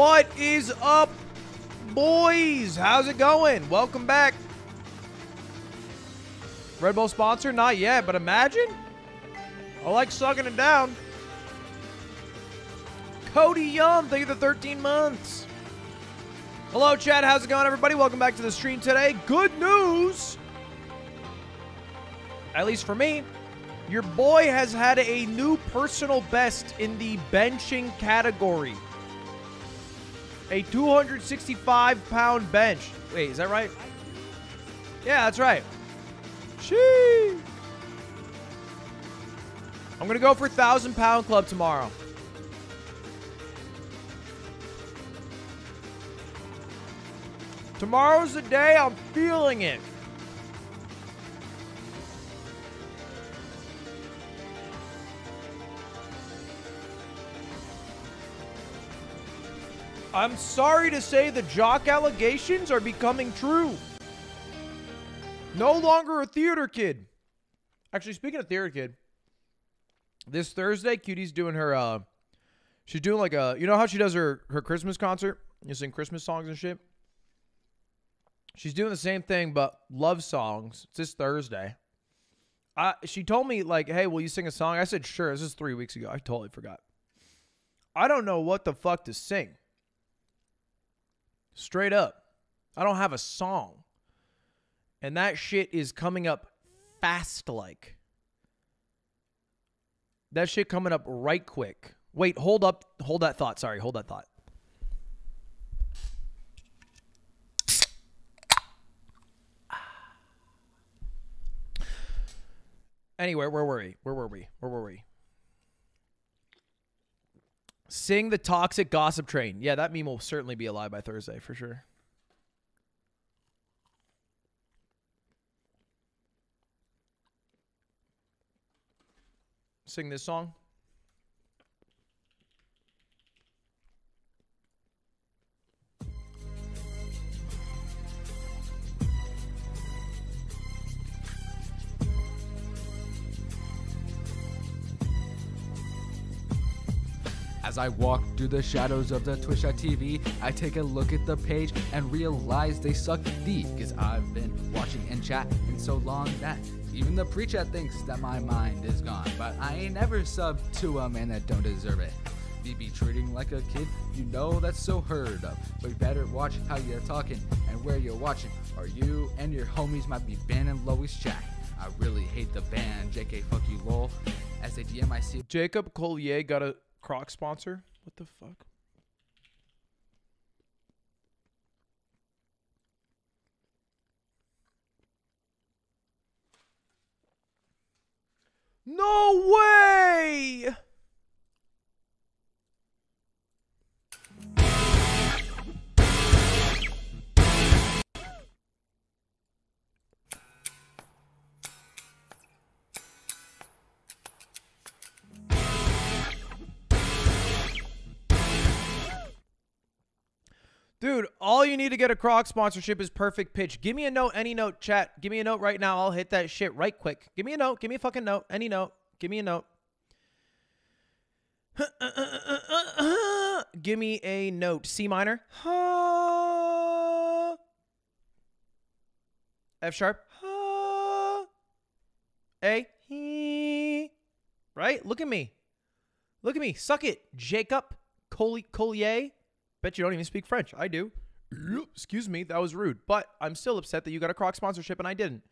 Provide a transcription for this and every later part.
What is up, boys? How's it going? Welcome back. Red Bull sponsor? Not yet, but imagine. I like sucking it down. Cody Young, thank you for the 13 months. Hello, chat. How's it going, everybody? Welcome back to the stream today. Good news. At least for me. Your boy has had a new personal best in the benching category. A 265-pound bench. Wait, is that right? Yeah, that's right. Sheesh. I'm going to go for 1,000-pound club tomorrow. Tomorrow's the day I'm feeling it. I'm sorry to say the jock allegations are becoming true. No longer a theater kid. Actually, speaking of theater kid, this Thursday, Cutie's doing her, she's doing like a, you know how she does her Christmas concert? You sing Christmas songs and shit? She's doing the same thing, but love songs. It's this Thursday. She told me, like, hey, will you sing a song? I said, sure. This is 3 weeks ago. I totally forgot. I don't know what the fuck to sing. Straight up. I don't have a song. And that shit is coming up fast-like. That shit coming up right quick. Wait, hold up. Hold that thought. Sorry, hold that thought. Anyway, where were we? Where were we? Where were we? Sing the toxic gossip train. Yeah, that meme will certainly be alive by Thursday for sure. Sing this song. As I walk through the shadows of the Twitch.tv, I take a look at the page and realize they suck deep, because I've been watching and chatting so long that even the pre-chat thinks that my mind is gone. But I ain't ever subbed to a man that don't deserve it. You be treating like a kid, you know that's so heard of. But you better watch how you're talking and where you're watching, or you and your homies might be banning Lois chat. I really hate the ban, JK fuck you lol. As a DM I see Jacob Collier got a Crocs sponsor? What the fuck? No way! Dude, all you need to get a Crocs sponsorship is perfect pitch. Give me a note, any note, chat. Give me a note right now. I'll hit that shit right quick. Give me a note. Give me a fucking note. Any note. Give me a note. Give me a note. C minor. F sharp. A. Right? Look at me. Look at me. Suck it. Jacob Collier. Bet you don't even speak French. I do. Excuse me, that was rude. But I'm still upset that you got a Croc sponsorship and I didn't.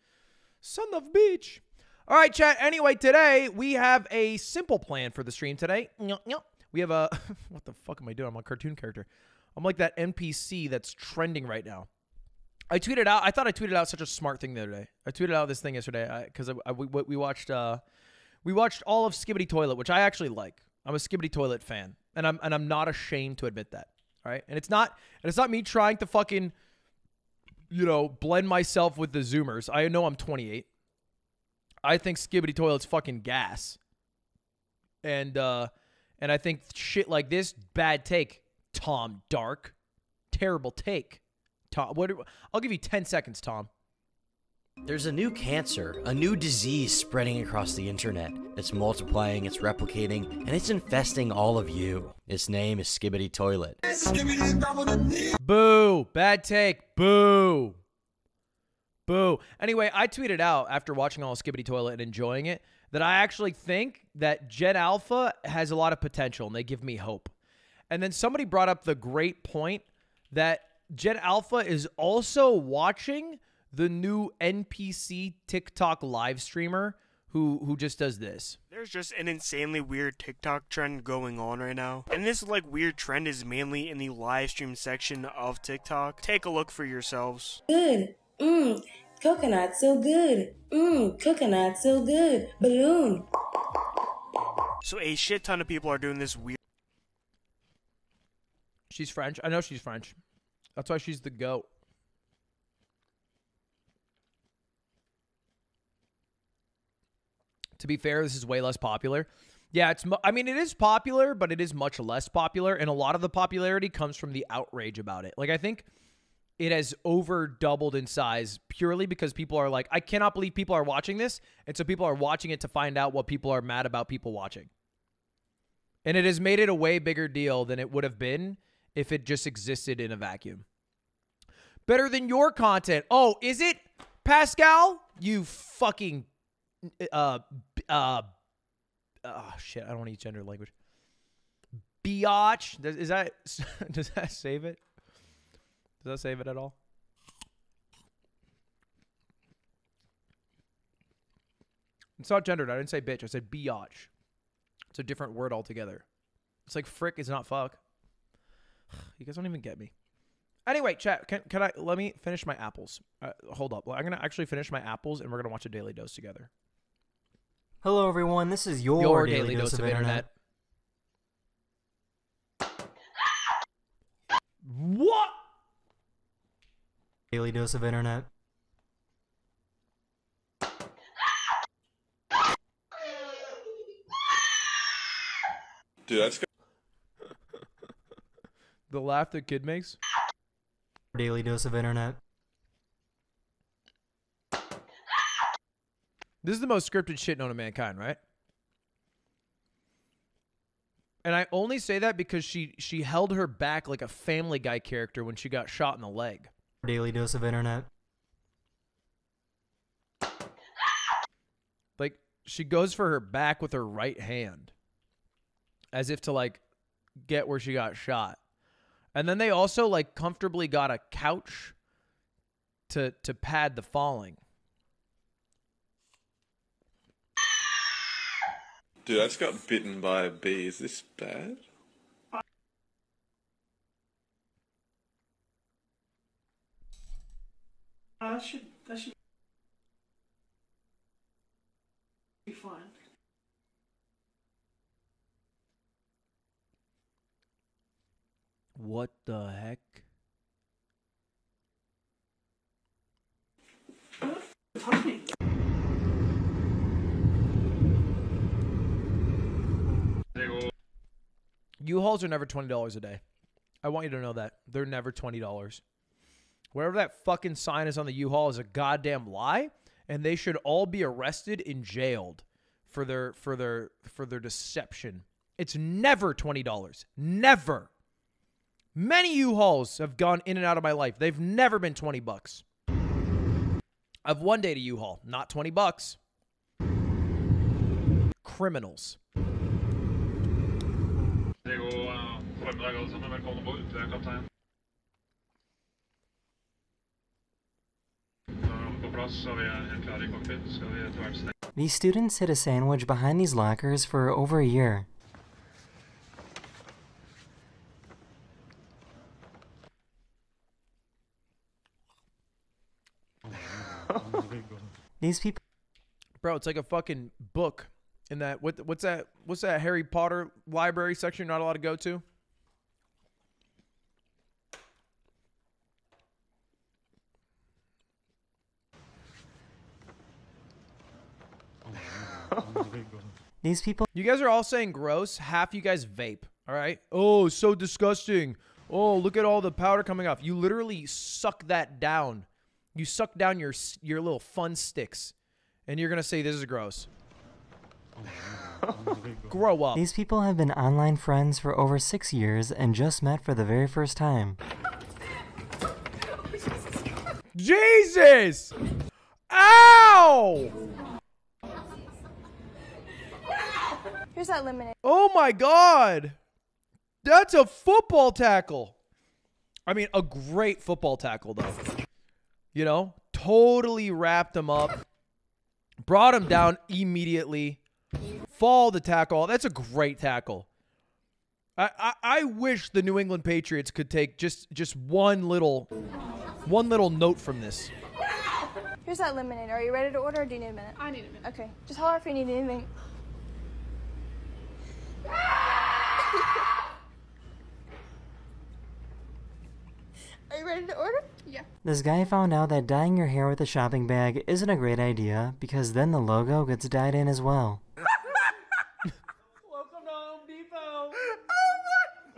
Son of a bitch. All right, chat. Anyway, today we have a simple plan for the stream today. We have a... What the fuck am I doing? I'm a cartoon character. I'm like that NPC that's trending right now. I tweeted out... I thought I tweeted out such a smart thing the other day. I tweeted out this thing yesterday because we watched... we watched all of Skibidi Toilet, which I actually like. I'm a Skibidi Toilet fan. And I'm not ashamed to admit that. All right, and it's not me trying to fucking, you know, blend myself with the Zoomers. I know I'm 28. I think Skibidi Toilet's fucking gas, and I think shit like this bad take, Tom Dark, terrible take, Tom. What? I'll give you 10 seconds, Tom. There's a new cancer, a new disease spreading across the internet. It's multiplying, it's replicating, and it's infesting all of you. Its name is Skibidi Toilet. Boo! Bad take. Boo! Boo. Anyway, I tweeted out after watching all of Skibidi Toilet and enjoying it that I actually think that Gen Alpha has a lot of potential and they give me hope. And then somebody brought up the great point that Gen Alpha is also watching the new NPC TikTok live streamer who just does this. There's just an insanely weird TikTok trend going on right now. And this like weird trend is mainly in the live stream section of TikTok. Take a look for yourselves. Good. Mmm. Coconut so good. Mmm. Coconut so good. Balloon. So a shit ton of people are doing this weird. She's French. I know she's French. That's why she's the GOAT. To be fair, this is way less popular. Yeah, it's, I mean, it is popular, but it is much less popular. And a lot of the popularity comes from the outrage about it. Like, I think it has over doubled in size purely because people are like, I cannot believe people are watching this. And so people are watching it to find out what people are mad about people watching. And it has made it a way bigger deal than it would have been if it just existed in a vacuum. Better than your content. Oh, is it? Pascal? You fucking... oh shit, I don't want to use gender language. Biatch. Is that, does that save it? Does that save it at all? It's not gendered. I didn't say bitch. I said biatch. It's a different word altogether. It's like frick is not fuck. You guys don't even get me. Anyway, chat, can I, let me finish my apples. Hold up. I'm going to actually finish my apples and we're going to watch a Daily Dose together. Hello, everyone. This is your Daily Dose of Internet. What? Daily Dose of Internet. Dude, that's good. The laugh that kid makes. Daily Dose of Internet. This is the most scripted shit known to mankind, right? And I only say that because she held her back like a Family Guy character when she got shot in the leg. Daily Dose of Internet. Like, she goes for her back with her right hand. As if to, like, get where she got shot. And then they also, like, comfortably got a couch to pad the falling. Dude, I just got bitten by a bee. Is this bad? That should be fine. What the heck? What's happening? U-Hauls are never $20 a day. I want you to know that. They're never $20. Wherever that fucking sign is on the U-Haul is a goddamn lie, and they should all be arrested and jailed for their deception. It's never $20. Never. Many U-Hauls have gone in and out of my life. They've never been 20 bucks. I've one day to U-Haul, not 20 bucks. Criminals. These students hid a sandwich behind these lockers for over a year. These people, bro, it's like a fucking book. In that, what's that Harry Potter library section you're not allowed to go to? These people. You guys are all saying gross. Half you guys vape, all right? Oh, so disgusting. Oh, look at all the powder coming off. You literally suck that down. You suck down your little fun sticks, and you're gonna say this is gross. Grow up. These people have been online friends for over 6 years and just met for the very first time. Jesus! Ow! Here's that lemonade. Oh my God! That's a football tackle. I mean, a great football tackle, though. You know, totally wrapped him up, brought him down immediately. Fall the tackle. That's a great tackle. I wish the New England Patriots could take just one little note from this. Here's that lemonade. Are you ready to order or do you need a minute? I need a minute. Okay. Just holler if you need anything. Are you ready to order? Yeah. This guy found out that dyeing your hair with a shopping bag isn't a great idea because then the logo gets dyed in as well. Welcome to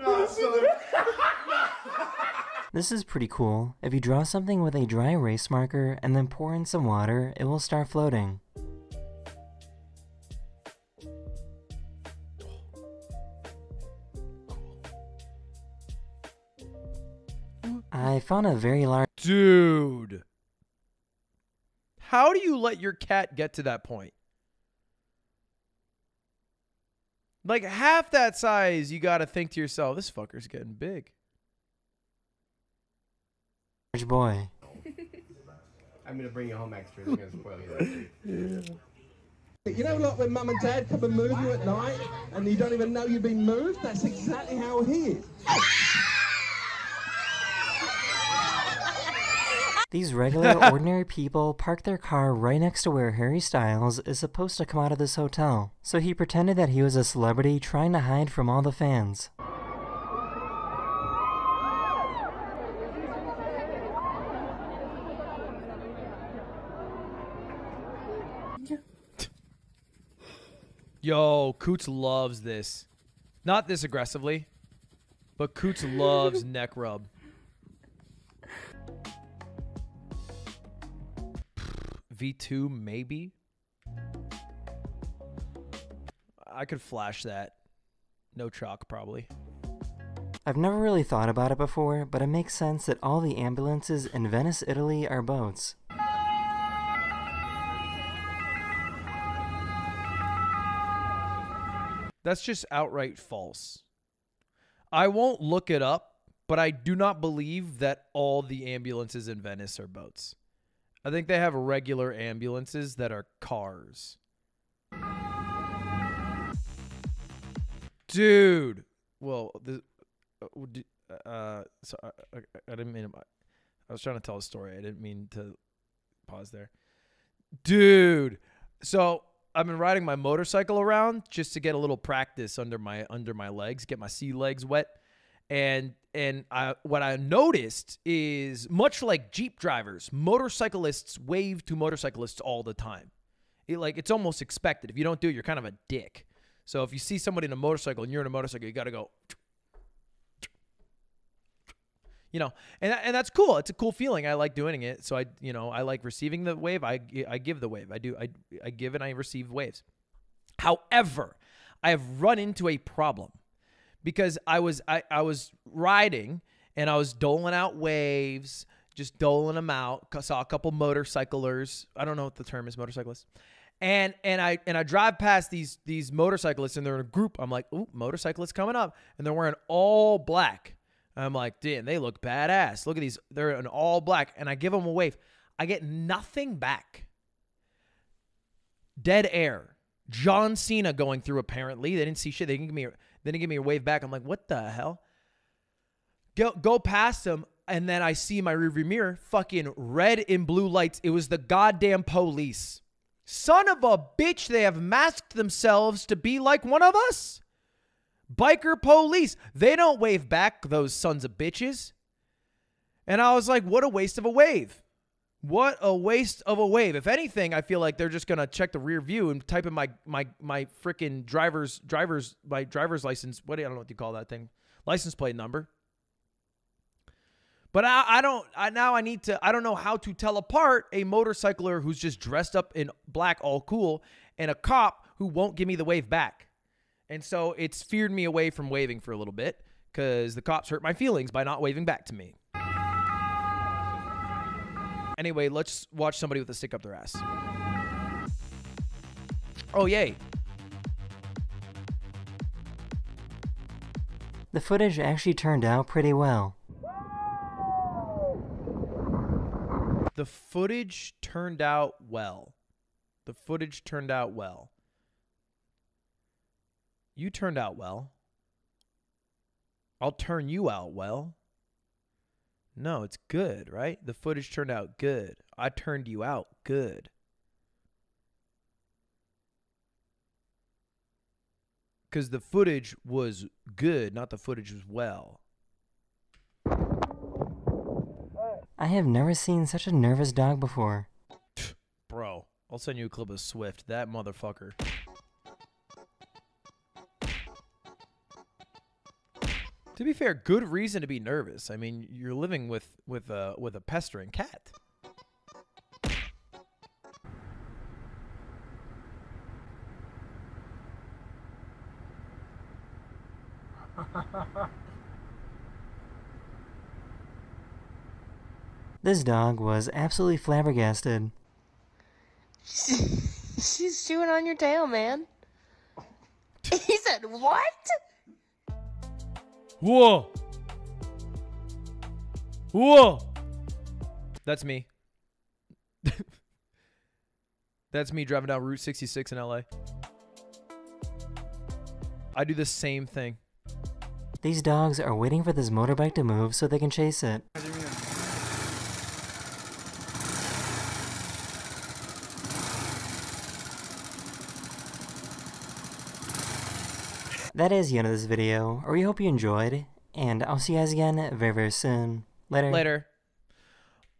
Home Depot. This is pretty cool. If you draw something with a dry erase marker and then pour in some water, it will start floating. I found a very large... Dude! How do you let your cat get to that point? Like, half that size, you gotta think to yourself, this fucker's getting big. Large boy. I'm gonna bring you home extra. I'm gonna spoil you that. Yeah. You know, like when mum and dad come and move you at night, and you don't even know you've been moved? That's exactly how he is. These regular, ordinary people parked their car right next to where Harry Styles is supposed to come out of this hotel, so he pretended that he was a celebrity trying to hide from all the fans. Yo, Coots loves this. Not this aggressively, but Coots loves neck rub. V2 maybe? I could flash that. No chalk probably. I've never really thought about it before, but it makes sense that all the ambulances in Venice, Italy are boats. That's just outright false. I won't look it up, but I do not believe that all the ambulances in Venice are boats. I think they have regular ambulances that are cars. Dude. Well, sorry, I didn't mean to, I was trying to tell a story. I didn't mean to pause there. Dude. So I've been riding my motorcycle around just to get a little practice under my legs, get my sea legs wet. And what I noticed is, much like Jeep drivers, motorcyclists wave to motorcyclists all the time. It's almost expected. If you don't do it, you're kind of a dick. So if you see somebody in a motorcycle and you're in a motorcycle, you got to go, you know, and that's cool. It's a cool feeling. I like doing it. So I like receiving the wave. I give the wave. I give and I receive waves. However, I have run into a problem. Because I was riding and I was doling out waves, just doling them out. Saw a couple motorcyclers. I don't know what the term is, motorcyclists. And I drive past these motorcyclists and they're in a group. I'm like, ooh, motorcyclists coming up, and they're wearing all black. I'm like, damn, they look badass. Look at these. They're in all black, and I give them a wave. I get nothing back. Dead air. John Cena going through. Apparently, they didn't see shit. They didn't give me. Then he gave me a wave back. I'm like, what the hell? Go past him, and then I see my rearview mirror, fucking red and blue lights. It was the goddamn police. Son of a bitch, they have masked themselves to be like one of us. Biker police. They don't wave back, those sons of bitches. And I was like, what a waste of a wave. What a waste of a wave. If anything, I feel like they're just going to check the rear view and type in my freaking my driver's license. I don't know what you call that thing. License plate number. But I don't know how to tell apart a motorcycler who's just dressed up in black, all cool, and a cop who won't give me the wave back. And so it's feared me away from waving for a little bit because the cops hurt my feelings by not waving back to me. Anyway, let's watch somebody with a stick up their ass. Oh, yay. The footage actually turned out pretty well. The footage turned out well. The footage turned out well. You turned out well. I'll turn you out well. No, it's good, right? The footage turned out good. I turned you out good. Because the footage was good, not the footage was well. I have never seen such a nervous dog before. Bro, I'll send you a clip of Swift, that motherfucker. To be fair, good reason to be nervous. I mean, you're living with a pestering cat. This dog was absolutely flabbergasted. She's chewing on your tail, man. He said, what? Whoa. Whoa. That's me. That's me driving down Route 66 in LA. I do the same thing. These dogs are waiting for this motorbike to move so they can chase it. That is the end of this video. We hope you enjoyed, and I'll see you guys again very, very soon. Later. Later.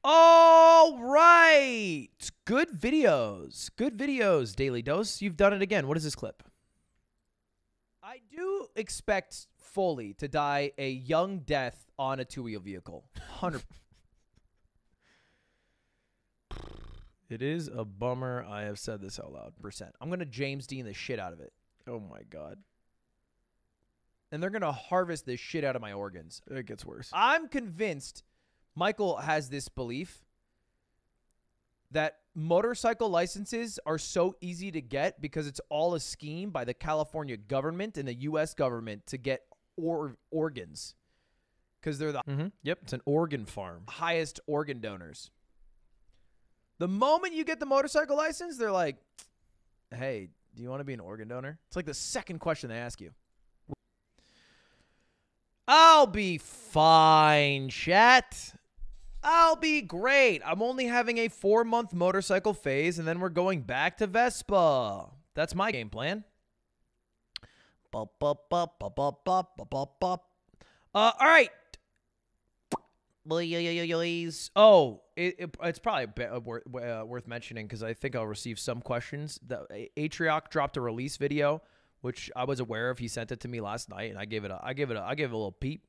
All right. Good videos. Good videos, Daily Dose. You've done it again. What is this clip? I do expect Foley to die a young death on a two-wheel vehicle. 100%. It is a bummer. I have said this out loud. Percent. I'm going to James Dean the shit out of it. Oh, my God. And they're going to harvest this shit out of my organs. It gets worse. I'm convinced Michael has this belief that motorcycle licenses are so easy to get because it's all a scheme by the California government and the U.S. government to get organs. Because they're the... Mm-hmm. Yep, it's an organ farm. Highest organ donors. The moment you get the motorcycle license, they're like, hey, do you want to be an organ donor? It's like the second question they ask you. I'll be fine, chat. I'll be great. I'm only having a 4-month motorcycle phase, and then we're going back to Vespa. That's my game plan. All right. Oh, it's probably worth mentioning because I think I'll receive some questions. Atrioc dropped a release video, which I was aware of. He sent it to me last night, and I gave it a little peep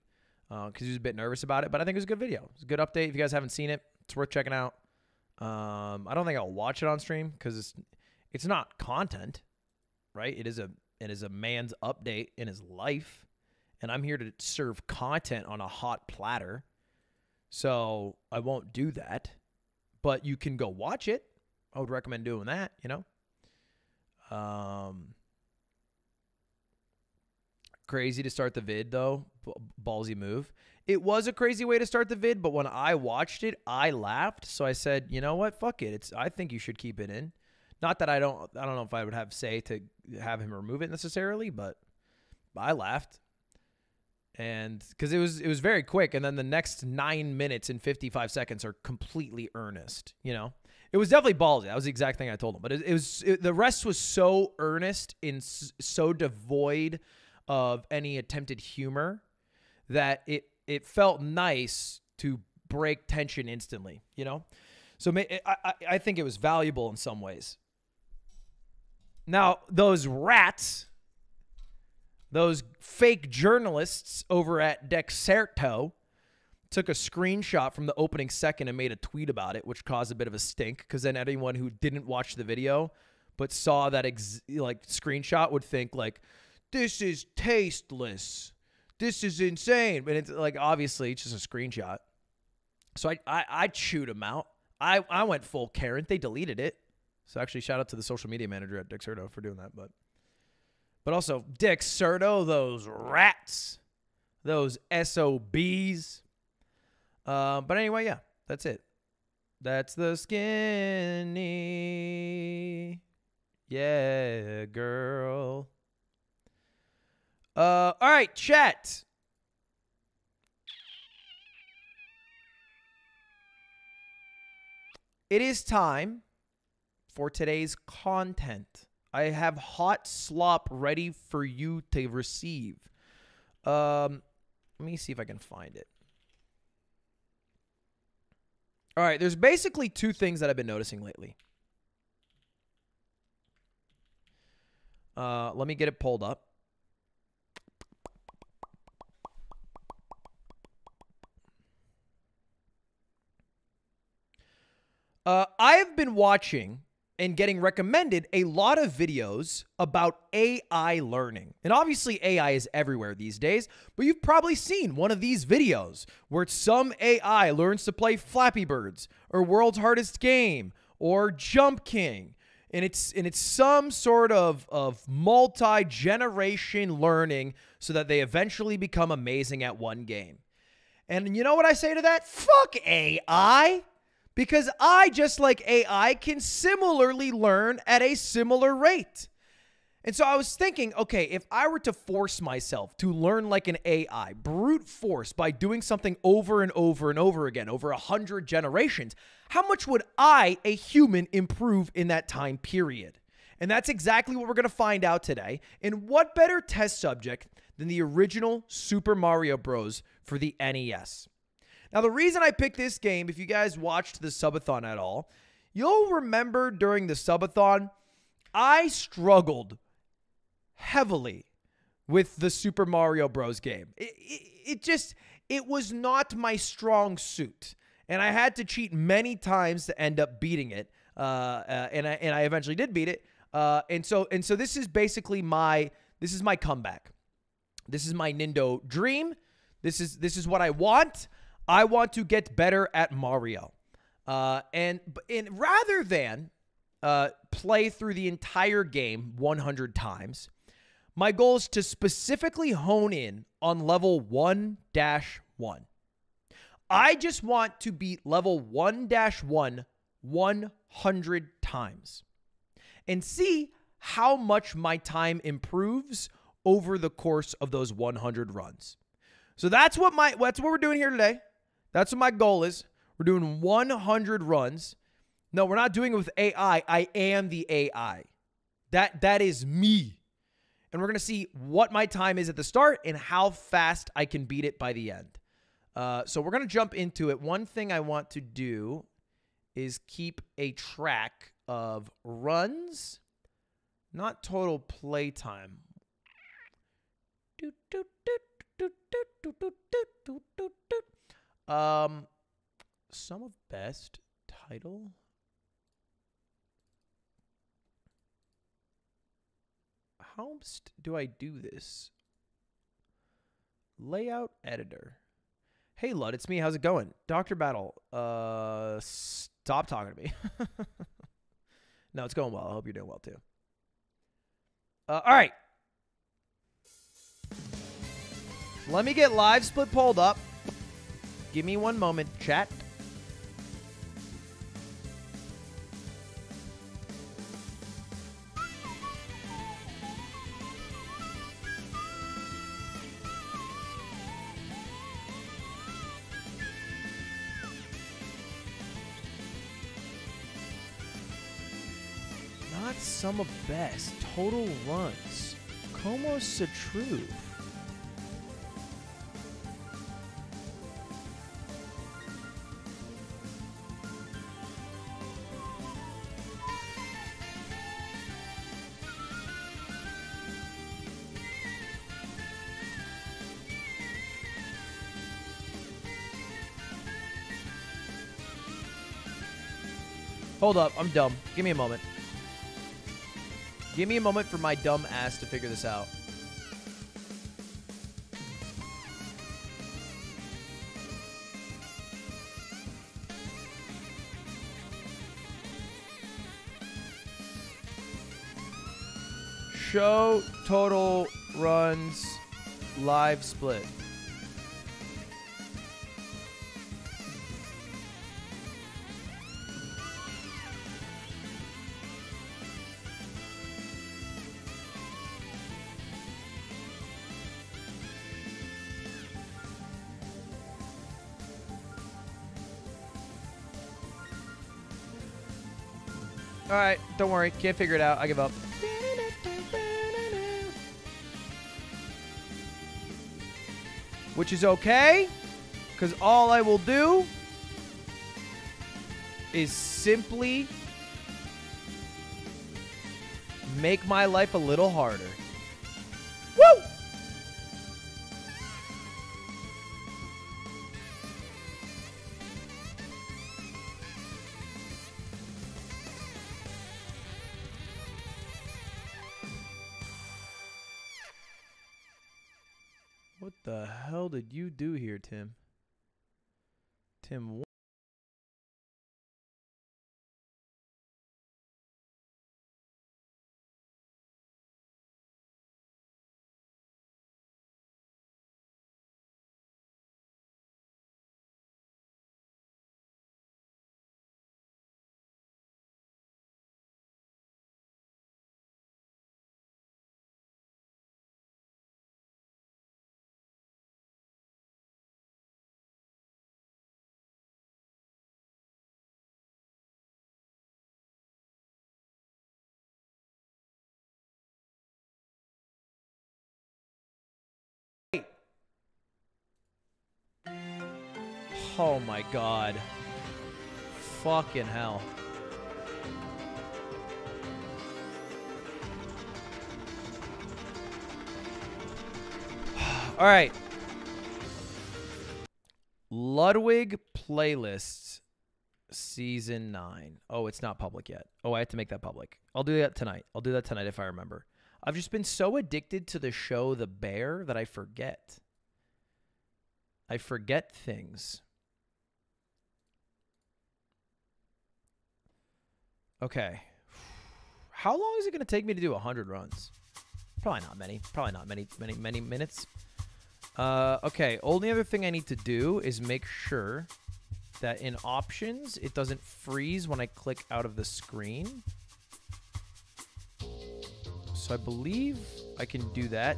because he was a bit nervous about it. But I think it was a good video. It's a good update. If you guys haven't seen it, it's worth checking out. I don't think I'll watch it on stream because it's not content, right? It is a man's update in his life, and I'm here to serve content on a hot platter. So I won't do that, but you can go watch it. I would recommend doing that. You know. Crazy to start the vid though. Ballsy move. It was a crazy way to start the vid, but when I watched it, I laughed. So I said, you know what? Fuck it. I think you should keep it in. Not that I don't know if I would have say to have him remove it necessarily, but I laughed. And because it was very quick, and then the next 9 minutes and 55 seconds are completely earnest, you know. It was definitely ballsy. That was the exact thing I told him. But the rest was so earnest and so devoid of any attempted humor that it felt nice to break tension instantly, you know? So I think it was valuable in some ways. Now, those rats, those fake journalists over at Dexerto took a screenshot from the opening second and made a tweet about it, which caused a bit of a stink, because then anyone who didn't watch the video but saw that like screenshot would think like, this is tasteless, this is insane. But it's like, obviously it's just a screenshot. So I chewed them out. I went full Karen. They deleted it. So actually, shout out to the social media manager at Dexerto for doing that. But also, Dexerto, those rats, those SOBs. But anyway, yeah, that's it. That's the skinny. Yeah, girl. All right, chat. It is time for today's content. I have hot slop ready for you to receive. Let me see if I can find it. All right, there's basically two things that I've been noticing lately. Let me get it pulled up. I have been watching and getting recommended a lot of videos about AI learning. And obviously AI is everywhere these days, but you've probably seen one of these videos where some AI learns to play Flappy Birds or World's Hardest Game or Jump King. And it's some sort of multi-generation learning so that they eventually become amazing at one game. And you know what I say to that? Fuck AI! Because I, just like AI, can similarly learn at a similar rate. And so I was thinking, okay, if I were to force myself to learn like an AI, brute force, by doing something over and over and over again, over 100 generations, how much would I, a human, improve in that time period? And that's exactly what we're going to find out today. And what better test subject than the original Super Mario Bros. For the NES? Now, the reason I picked this game, if you guys watched the subathon at all, you'll remember during the subathon, I struggled heavily with the Super Mario Bros. Game. It was not my strong suit, and I had to cheat many times to end up beating it, and I eventually did beat it, and so this is basically my comeback. This is my Nintendo dream. This is what I want. I want to get better at Mario. And rather than play through the entire game 100 times, my goal is to specifically hone in on level 1-1. I just want to beat level 1-1 100 times and see how much my time improves over the course of those 100 runs. So that's what we're doing here today. That's what my goal is. We're doing 100 runs. No, we're not doing it with AI. I am the AI. That is me. And we're going to see what my time is at the start and how fast I can beat it by the end. So we're going to jump into it. One thing I want to do is keep a track of runs, not total play time. Some of best title. How do I do this? Layout editor. Hey, Lud, it's me. How's it going? Dr. Battle, stop talking to me. No, it's going well. I hope you're doing well, too. All right. Let me get live split pulled up. Give me one moment, chat. Not some of best. Total runs. Como se true. Hold up, I'm dumb. Give me a moment. Give me a moment for my dumb ass to figure this out. Show total runs live split. All right, don't worry. Can't figure it out. I give up. Which is okay, because all I will do is simply make my life a little harder. Woo! What the hell did you do here, Tim? Tim, what? Oh my god. Fucking hell. All right. Ludwig playlists season 9. Oh, it's not public yet. Oh, I have to make that public. I'll do that tonight. I'll do that tonight if I remember. I've just been so addicted to the show The Bear that I forget. I forget things. Okay. How long is it going to take me to do 100 runs? Probably not many. Probably not many minutes. Okay. Only other thing I need to do is make sure that in options, it doesn't freeze when I click out of the screen. So I believe I can do that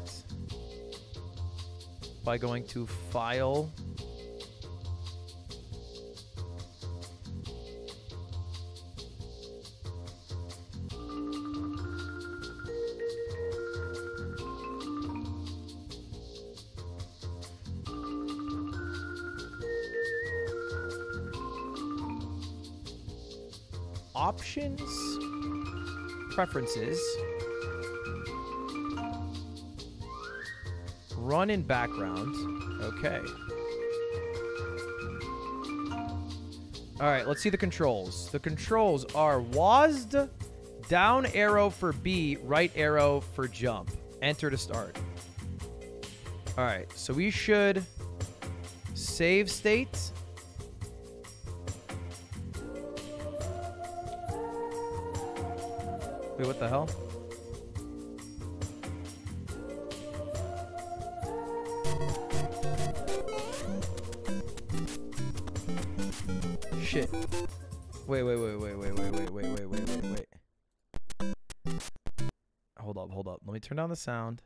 by going to File, Options, Preferences, Run in Background. Okay. All right, let's see the controls. The controls are WASD, down arrow for B, right arrow for jump. Enter to start. All right, so we should save state. Wait, what the hell? Shit. Wait. Hold up. Let me turn down the sound.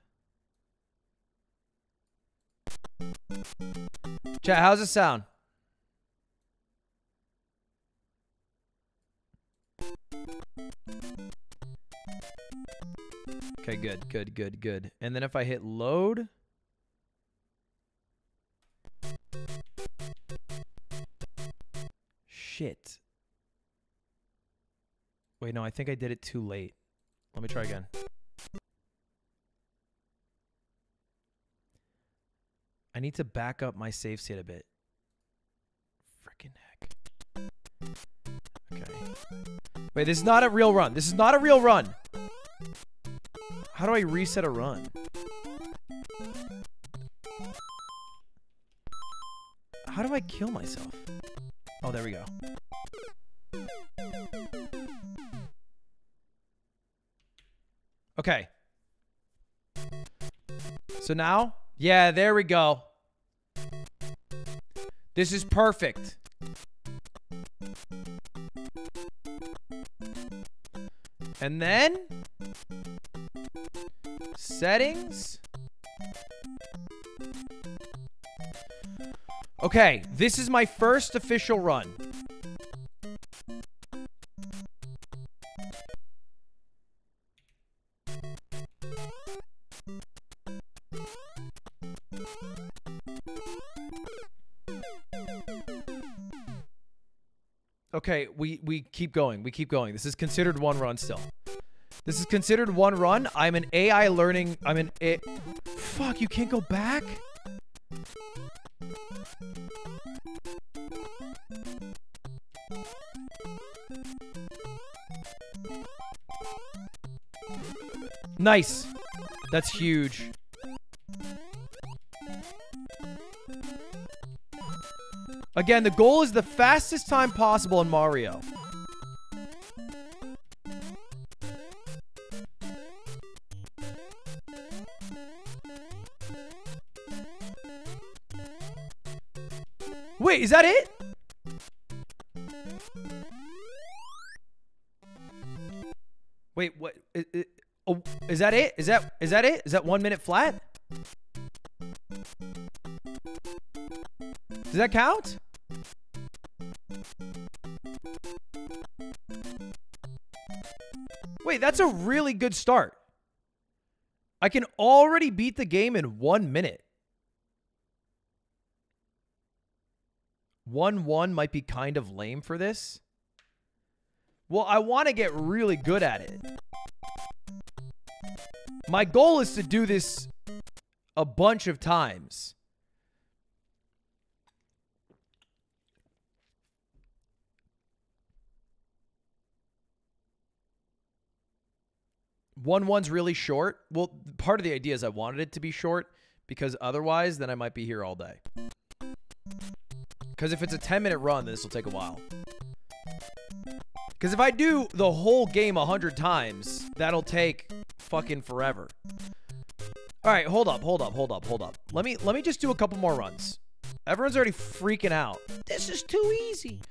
Chat, how's it sound? Okay, good. And then if I hit load, shit. Wait, no, I think I did it too late. Let me try again. I need to back up my save state a bit. Frickin' heck. Okay. Wait, this is not a real run. This is not a real run. How do I reset a run? How do I kill myself? Oh, there we go. Okay. So now, yeah, there we go. This is perfect. And then, settings. Okay, this is my first official run. Okay, we keep going. We keep going. This is considered one run still. This is considered one run. I'm an AI learning. I'm an AI. Fuck, you can't go back? Nice. That's huge. Again, the goal is the fastest time possible in Mario. Wait, is that it? Wait, what? Oh, is that it? Is that it? Is that 1 minute flat? Does that count? Wait, that's a really good start. I can already beat the game in 1 minute. 1-1 might be kind of lame for this. Well, I want to get really good at it. My goal is to do this a bunch of times. One-one's really short. Well, part of the idea is I wanted it to be short because otherwise then I might be here all day. Because if it's a 10-minute run, this will take a while. Because if I do the whole game 100 times, that'll take fucking forever. All right, hold up. Let me just do a couple more runs. Everyone's already freaking out. This is too easy.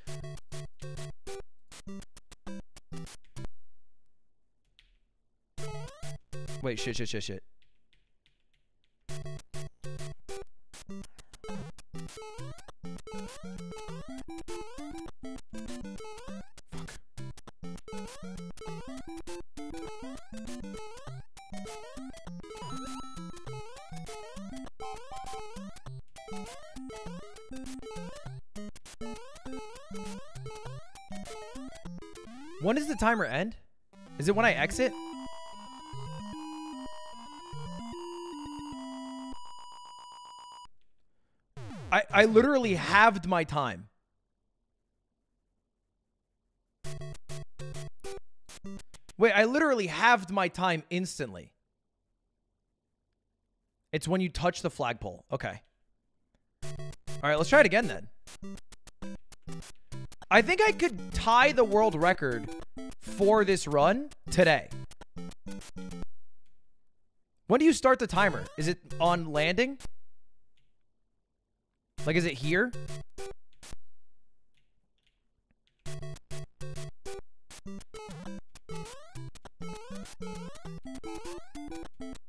Wait, shit. Fuck. When does the timer end? Is it when I exit? I literally halved my time. Wait, I literally halved my time instantly. It's when you touch the flagpole. Okay. All right, let's try it again then. I think I could tie the world record for this run today. When do you start the timer? Is it on landing? Like, is it here?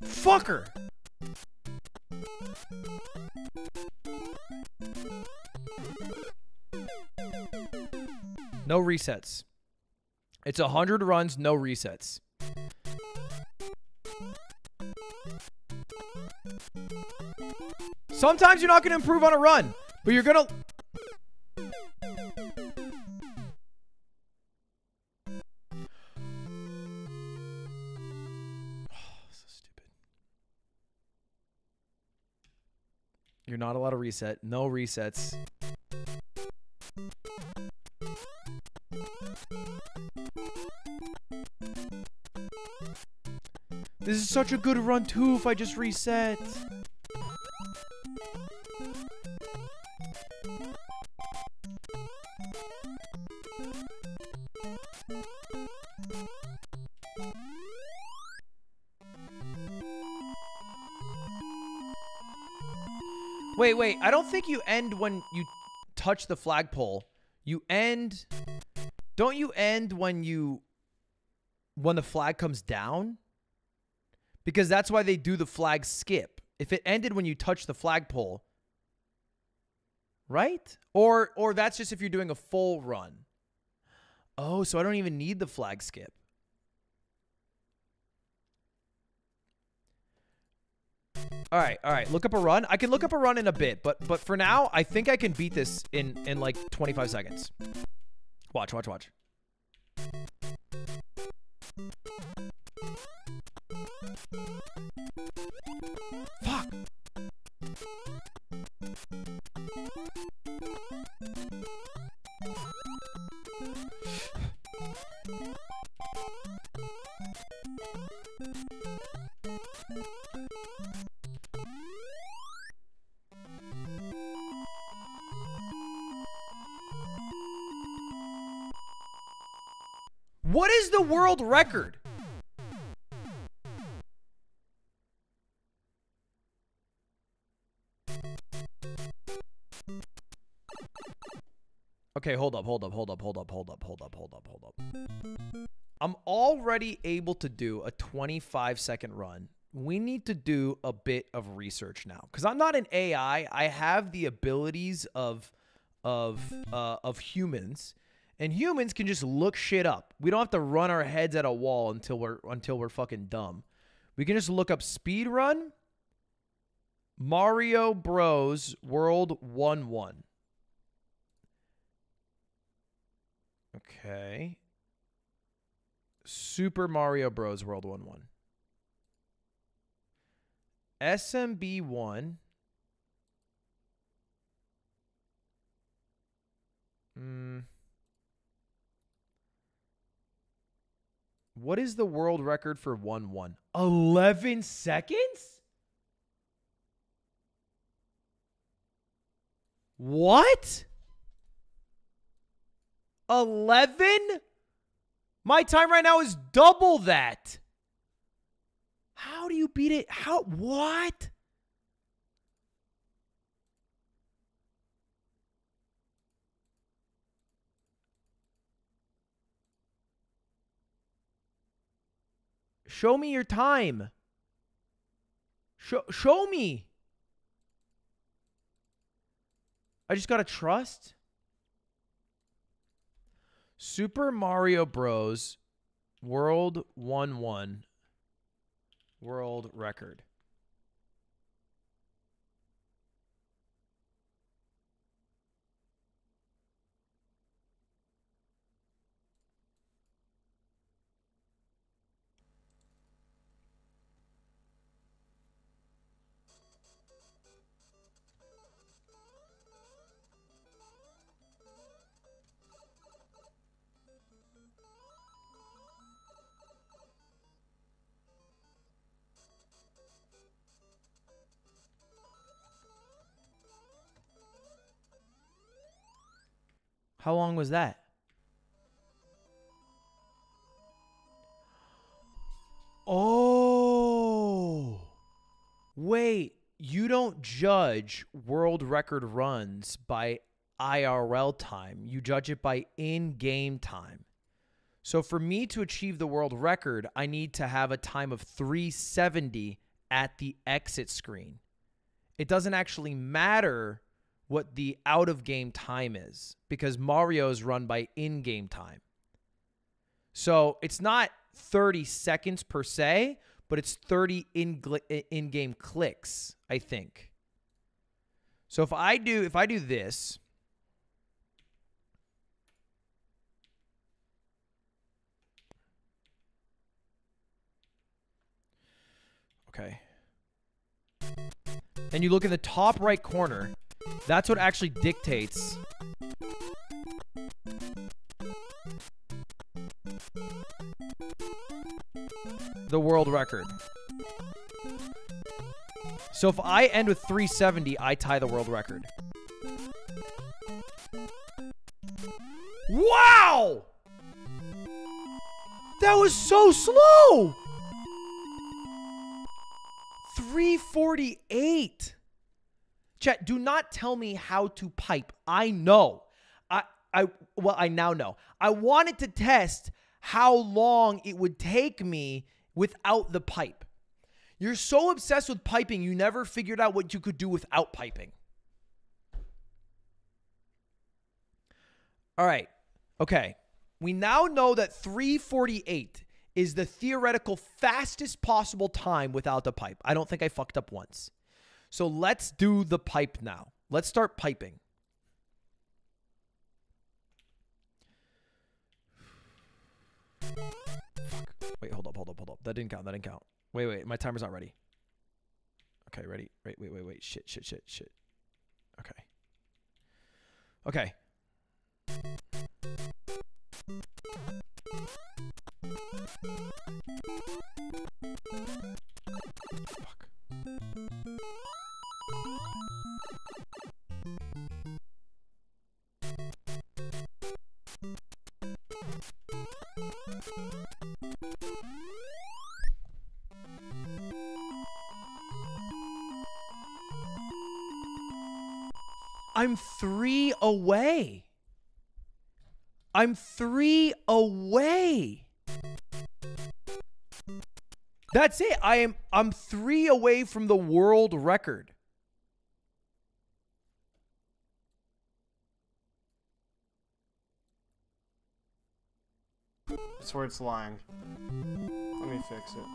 Fucker! No resets. It's 100 runs, no resets. Sometimes you're not going to improve on a run, but you're going to... Oh, so stupid. You're not allowed to reset. No resets. such a good run too if I just reset. Wait, wait, I don't think you end when you touch the flagpole. You end... Don't you end when you... When the flag comes down? Because that's why they do the flag skip. If it ended when you touch the flagpole. Right? Or that's just if you're doing a full run. Oh, so I don't even need the flag skip. All right, look up a run. I can look up a run in a bit, but for now, I think I can beat this in like 25 seconds. Watch, watch, watch. Fuck. What is the world record? Okay, hold up. I'm already able to do a 25-second run. We need to do a bit of research now. Because I'm not an AI. I have the abilities of humans. And humans can just look shit up. We don't have to run our heads at a wall until we're fucking dumb. We can just look up speedrun Mario Bros. World 1-1. Okay. Super Mario Bros. World 1-1. SMB1. What is the world record for 1-1? 11 seconds? What? 11? My time right now is double that. How do you beat it? How? What? Show me your time. Show me. I just gotta trust. Super Mario Bros. World 1-1. World record. How long was that? Oh. Wait, you don't judge world record runs by IRL time. You judge it by in-game time. So for me to achieve the world record, I need to have a time of 370 at the exit screen. It doesn't actually matter what the out-of-game time is, because Mario is run by in-game time. So it's not 30 seconds per se, but it's 30 in-game clicks, I think. So if I do this, okay, and you look in the top right corner, that's what actually dictates. The world record. So if I end with 370, I tie the world record. Wow! That was so slow! 348. Chat, do not tell me how to pipe. I know. I now know. I wanted to test how long it would take me without the pipe. You're so obsessed with piping, you never figured out what you could do without piping. All right. Okay. We now know that 348 is the theoretical fastest possible time without the pipe. I don't think I fucked up once. So let's do the pipe now. Let's start piping. Wait, hold up. That didn't count, Wait, my timer's not ready. Okay, ready? Wait. Shit. Okay. Fuck. I'm 3 away. I'm 3 away. That's it. I'm 3 away from the world record. I swear it's lying. Let me fix it,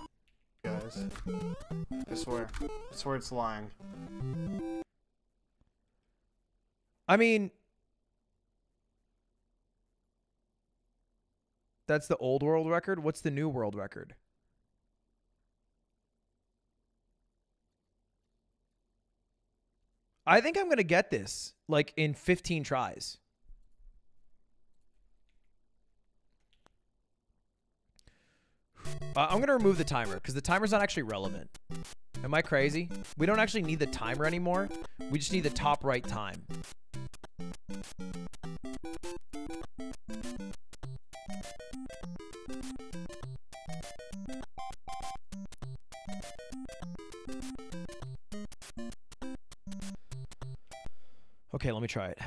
guys. I swear it's lying. I mean, that's the old world record. What's the new world record? I think I'm going to get this, like, in 15 tries. I'm going to remove the timer, because the timer's not actually relevant. Am I crazy? We don't actually need the timer anymore. We just need the top right time. Okay, let me try it.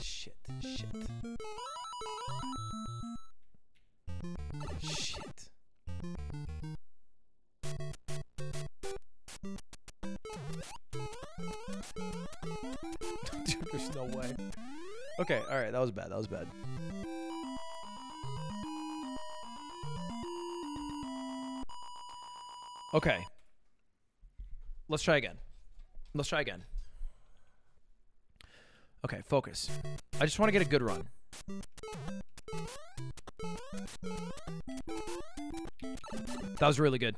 Shit. Dude, there's no way. Okay, all right, that was bad. Okay. Let's try again. Okay, focus. I just want to get a good run. That was really good.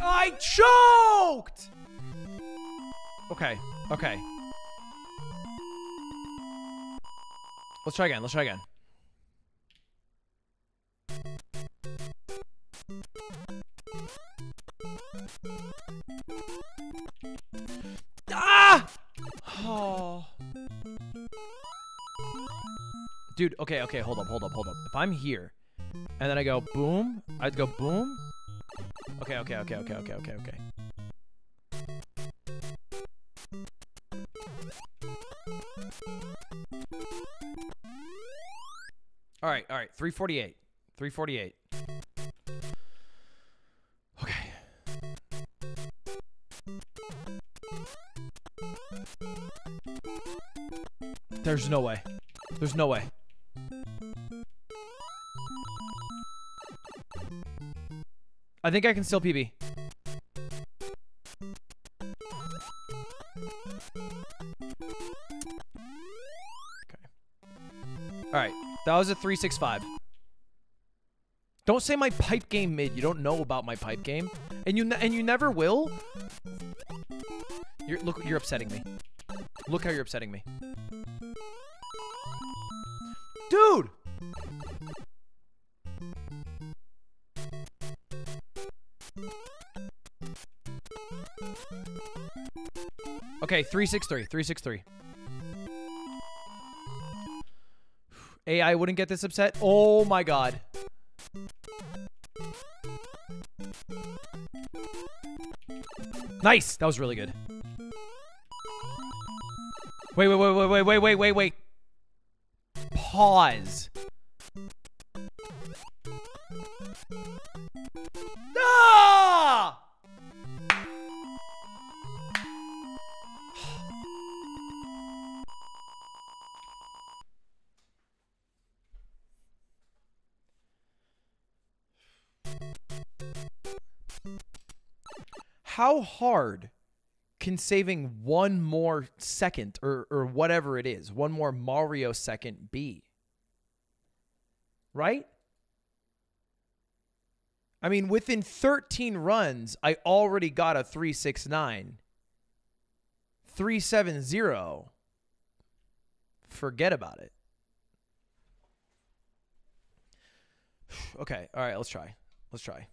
I choked! Okay. Let's try again. Ah! Oh. Dude, okay, hold up. If I'm here, and then I go boom, I'd go boom. Okay. All right, 348. Okay. There's no way. I think I can still PB. That was a 365. Don't say my pipe game mid. You don't know about my pipe game, and you never will. Look, you're upsetting me. Look how you're upsetting me, dude. Okay, 363, 363. AI wouldn't get this upset. Oh my god. Nice. That was really good. Wait. Pause. Ah! How hard can saving one more second or whatever it is, one more Mario second be? Right? I mean, within 13 runs, I already got a 369. 370. Forget about it. Okay. All right. Let's try. Let's try.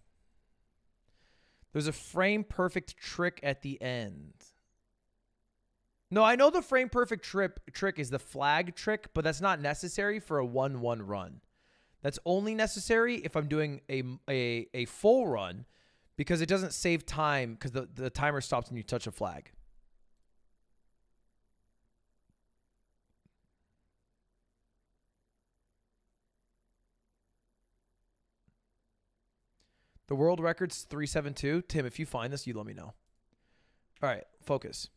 There's a frame perfect trick at the end. No, I know the frame perfect trick is the flag trick, but that's not necessary for a 1-1 run. That's only necessary if I'm doing a full run, because it doesn't save time because the timer stops when you touch a flag. The world record's 372. Tim, if you find this, you let me know. All right, focus.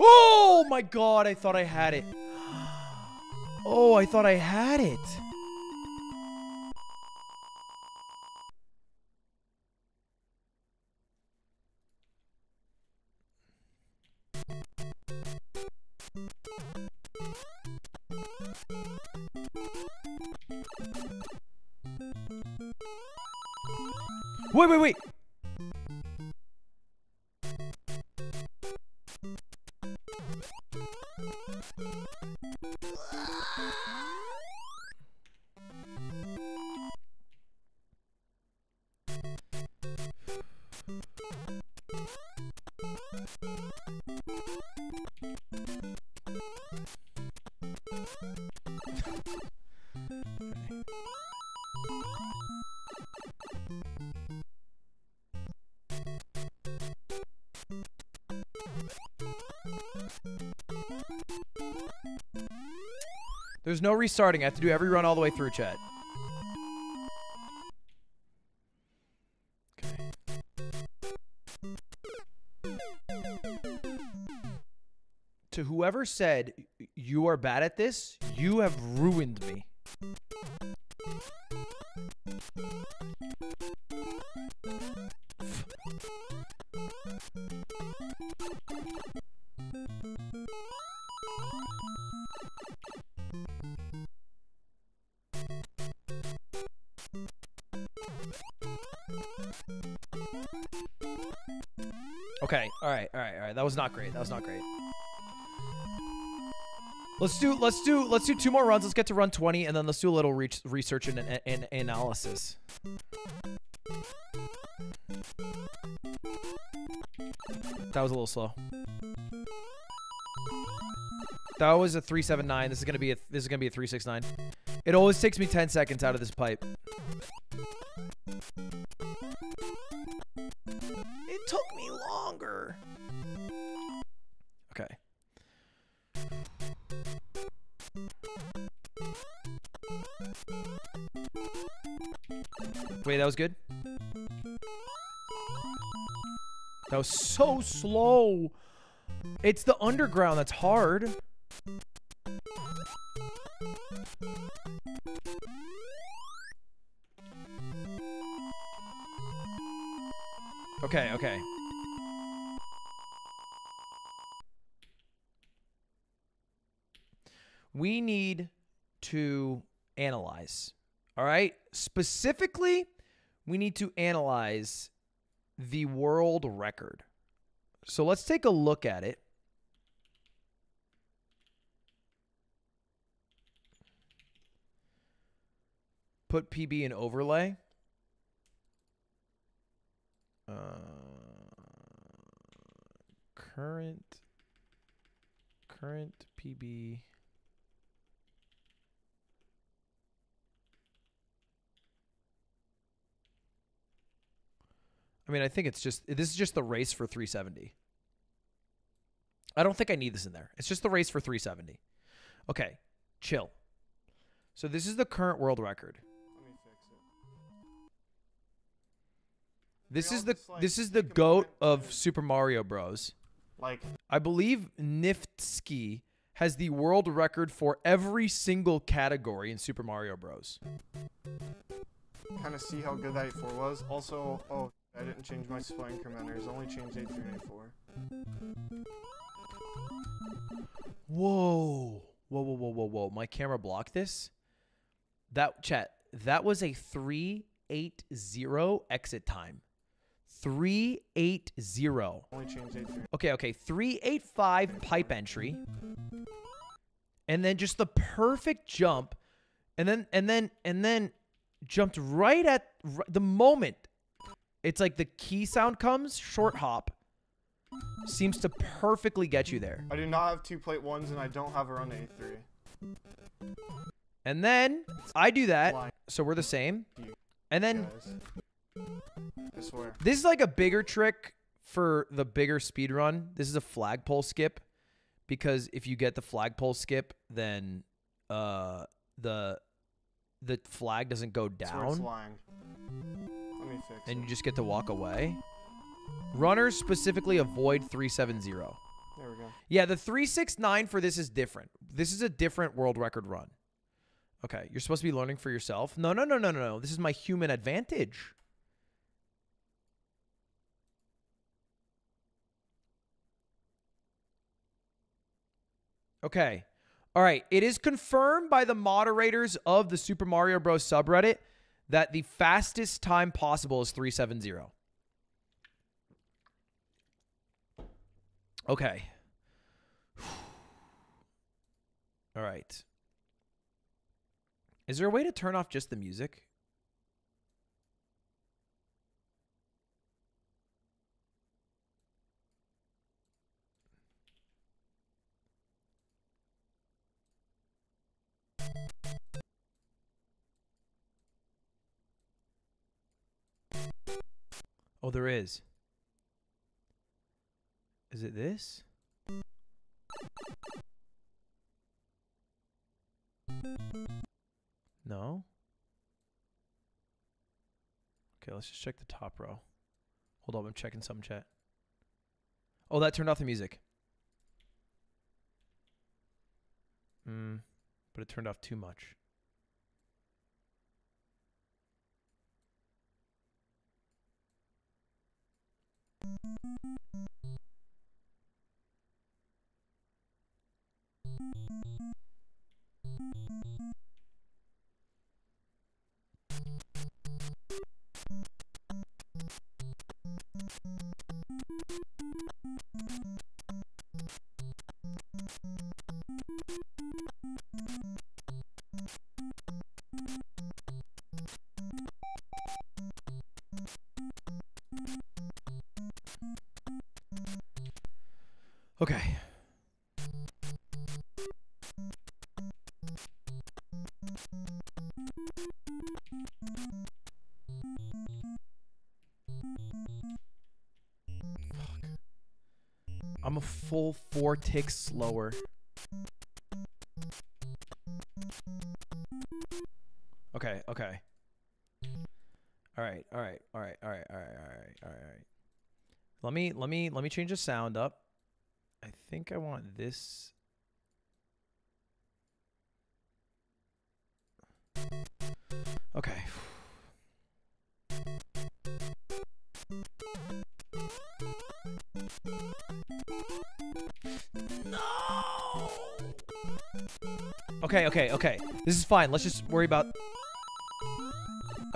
Oh my god, I thought I had it. Oh, I thought I had it. Wait. There's no restarting. I have to do every run all the way through, chat. Okay. To whoever said, you are bad at this, you have ruined me. Okay, all right. That was not great. Let's do two more runs. Let's get to run 20, and then let's do a little research and analysis. That was a little slow. That was a 379. This is gonna be a 369. It always takes me 10 seconds out of this pipe. It took me longer. Okay. Wait, that was good. That was so slow. It's the underground that's hard. Okay, okay. We need to analyze, all right? Specifically, we need to analyze the world record. So let's take a look at it. Put PB in overlay. Current PB. I mean, I think it's just, this is just the race for 370. I don't think I need this in there. It's just the race for 370. Okay, chill. So this is the current world record. Let me fix it. This is the GOAT of Super Mario Bros. Like, I believe Niftski has the world record for every single category in Super Mario Bros. Kind of see how good that 84 was. Also, oh, I didn't change my spelling incrementers. Only changed 83 and 84. Whoa. Whoa, whoa, whoa, whoa, whoa. My camera blocked this? That, chat, that was a 380 exit time. 380. Only changed 83. Okay, okay. 385 pipe entry. And then just the perfect jump. And then jumped right at the moment. It's like the key sound comes, short hop. Seems to perfectly get you there. I do not have two plate ones and I don't have a run to 83. And then I do that. So we're the same. And then I swear. This is like a bigger trick for the bigger speed run. This is a flagpole skip. Because if you get the flagpole skip, then the flag doesn't go down. And you just get to walk away. Runners specifically avoid 370. There we go. Yeah, the 369 for this is different. This is a different world record run. Okay, you're supposed to be learning for yourself. No, no, no, no, no, no. This is my human advantage. Okay. All right. It is confirmed by the moderators of the Super Mario Bros. subreddit that the fastest time possible is 370. Okay. All right. Is there a way to turn off just the music? Oh, there is. Is it this? No. Okay, let's just check the top row. Hold on, I'm checking some chat. Oh, that turned off the music. But it turned off too much. Okay. I'm a full 4 ticks slower. Okay, okay. Alright, alright, alright, alright, alright, alright, alright. Let me change the sound up. I think I want this. Okay. No! Okay, okay, okay. This is fine. Let's just worry about...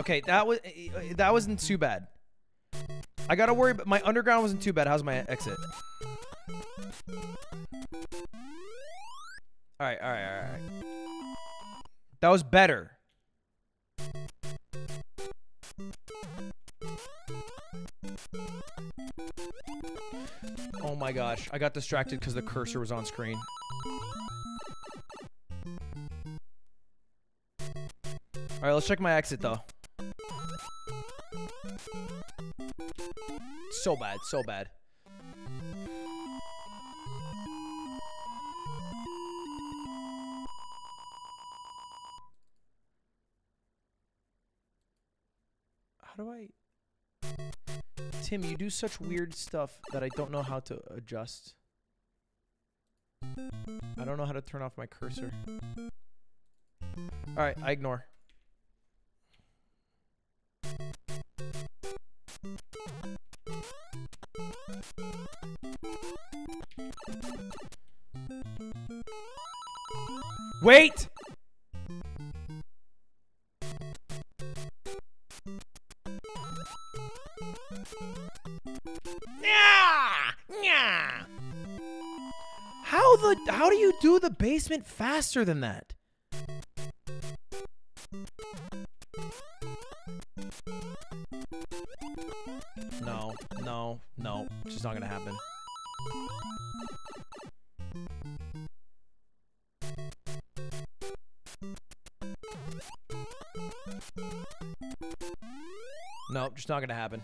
Okay, that wasn't too bad. I gotta worry, but my underground wasn't too bad. How's my exit? Alright, alright, alright. That was better. Oh my gosh, I got distracted because the cursor was on screen. Alright, let's check my exit though. So bad, so bad. How do I... Tim, you do such weird stuff that I don't know how to adjust. I don't know how to turn off my cursor. Alright, I ignore. Wait! Yeah! How do you do the basement faster than that? No, no, no. It's just not gonna happen. Nope, just not gonna happen.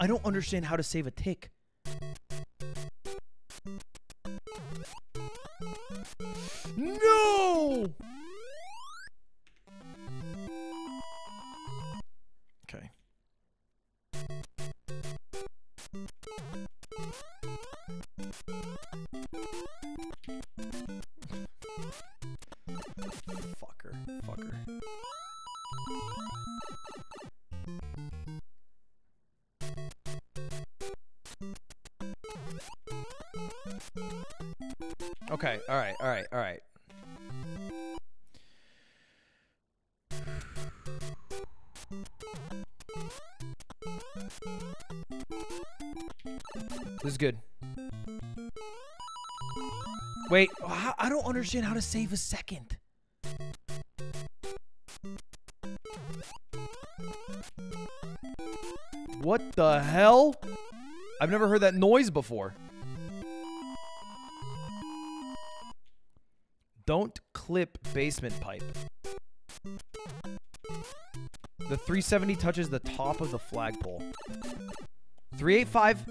I don't understand how to save a tick. No! Okay. Fucker, fucker. Okay, alright, alright, alright. This is good. Wait, I don't understand how to save a second. What the hell? I've never heard that noise before. Don't clip basement pipe. The 370 touches the top of the flagpole. 385.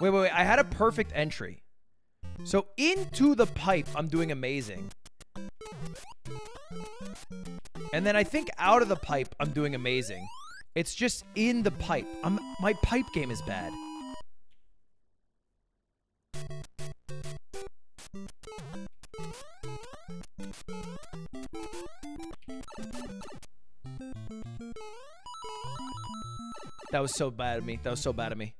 Wait, wait, wait. I had a perfect entry. So into the pipe, I'm doing amazing. And then I think out of the pipe, I'm doing amazing. It's just in the pipe. My pipe game is bad. That was so bad of me. That was so bad of me.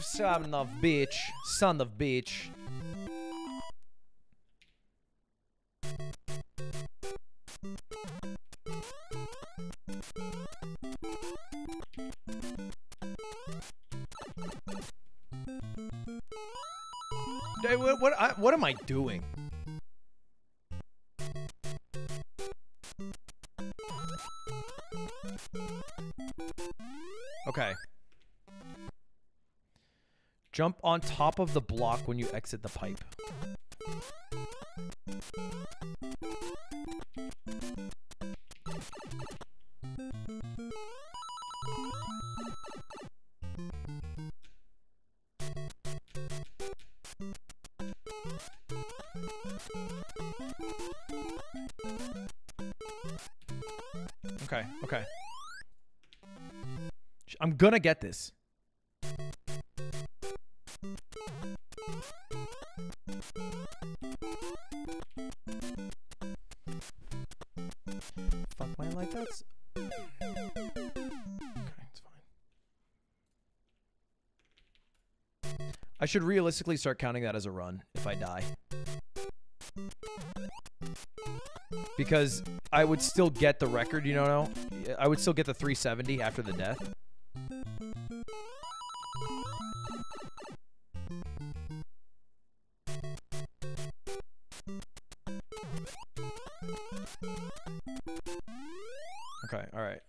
Son of bitch. Son of bitch. Hey, what am I doing? Okay. Jump on top of the block when you exit the pipe. Okay, okay. I'm gonna get this. Fuck my life, that's... Okay, it's fine. I should realistically start counting that as a run if I die. Because I would still get the record, you know? I would still get the 370 after the death. Okay, all right.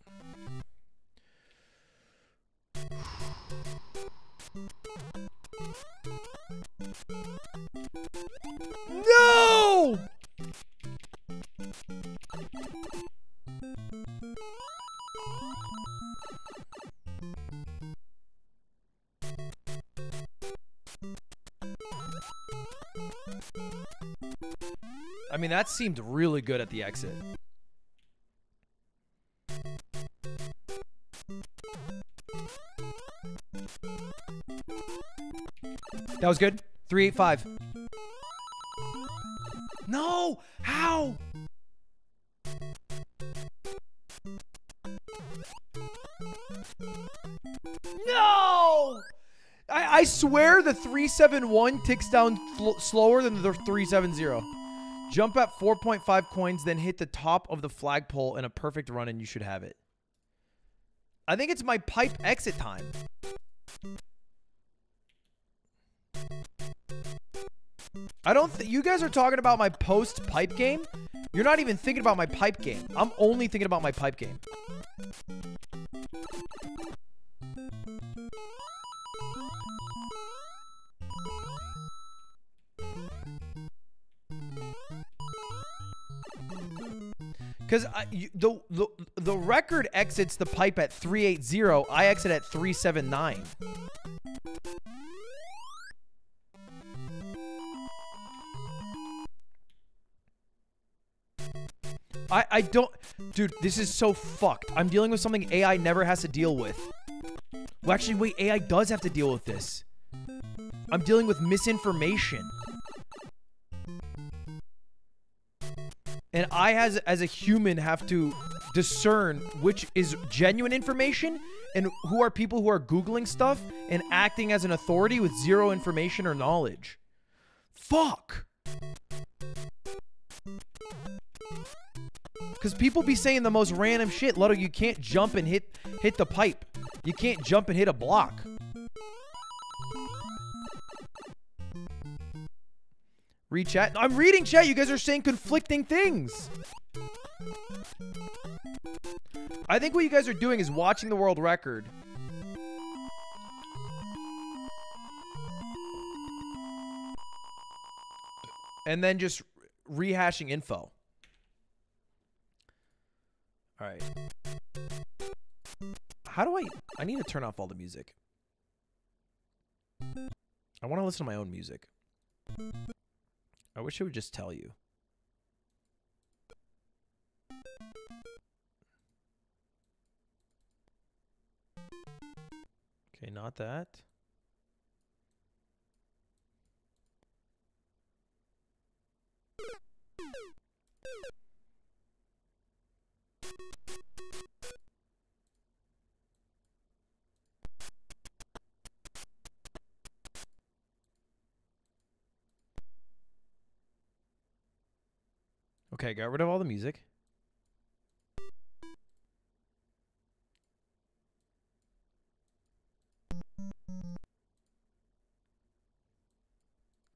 No! I mean, that seemed really good at the exit. That was good. 385. No! How? No! I swear the 371 ticks down slower than the 370. Jump at 4.5 coins, then hit the top of the flagpole in a perfect run, and you should have it. I think it's my pipe exit time. I don't think you guys are talking about my post pipe game. You're not even thinking about my pipe game. I'm only thinking about my pipe game. Because the record exits the pipe at 380. I exit at 379. I don't... Dude, this is so fucked. I'm dealing with something AI never has to deal with. Well, actually, wait. AI does have to deal with this. I'm dealing with misinformation. And I, as a human, have to discern which is genuine information and who are people who are Googling stuff and acting as an authority with zero information or knowledge. Fuck! Because people be saying the most random shit. Ludo, you can't jump and hit the pipe. You can't jump and hit a block. Read chat. I'm reading chat. You guys are saying conflicting things. I think what you guys are doing is watching the world record. And then just rehashing info. All right. How do I need to turn off all the music. I want to listen to my own music. I wish it would just tell you. Okay, not that. Okay, got rid of all the music.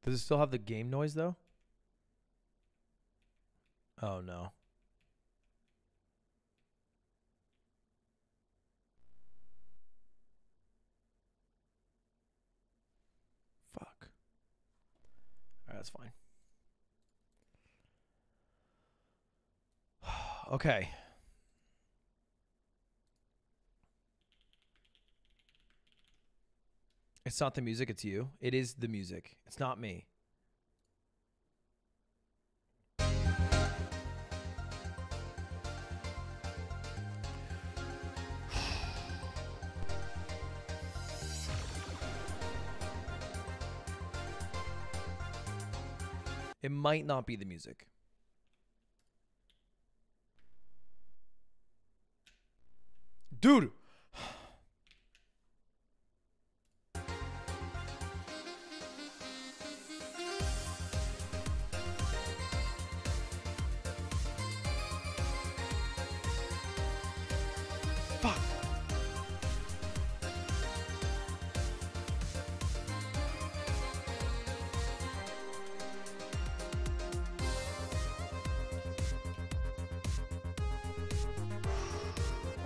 Does it still have the game noise, though? Oh, no. Fuck. All right, that's fine. Okay. It's not the music, it's you. It is the music. It's not me. It might not be the music. Dude!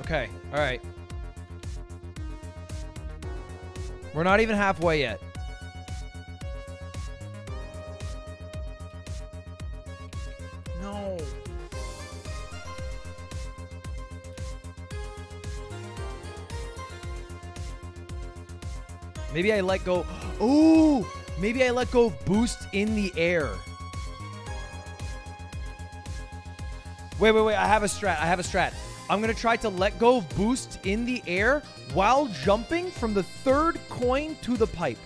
Okay, all right. We're not even halfway yet. No. Maybe I let go. Ooh, maybe I let go of boost in the air. Wait, wait, wait, I have a strat, I have a strat. I'm going to try to let go of boost in the air while jumping from the third coin to the pipe.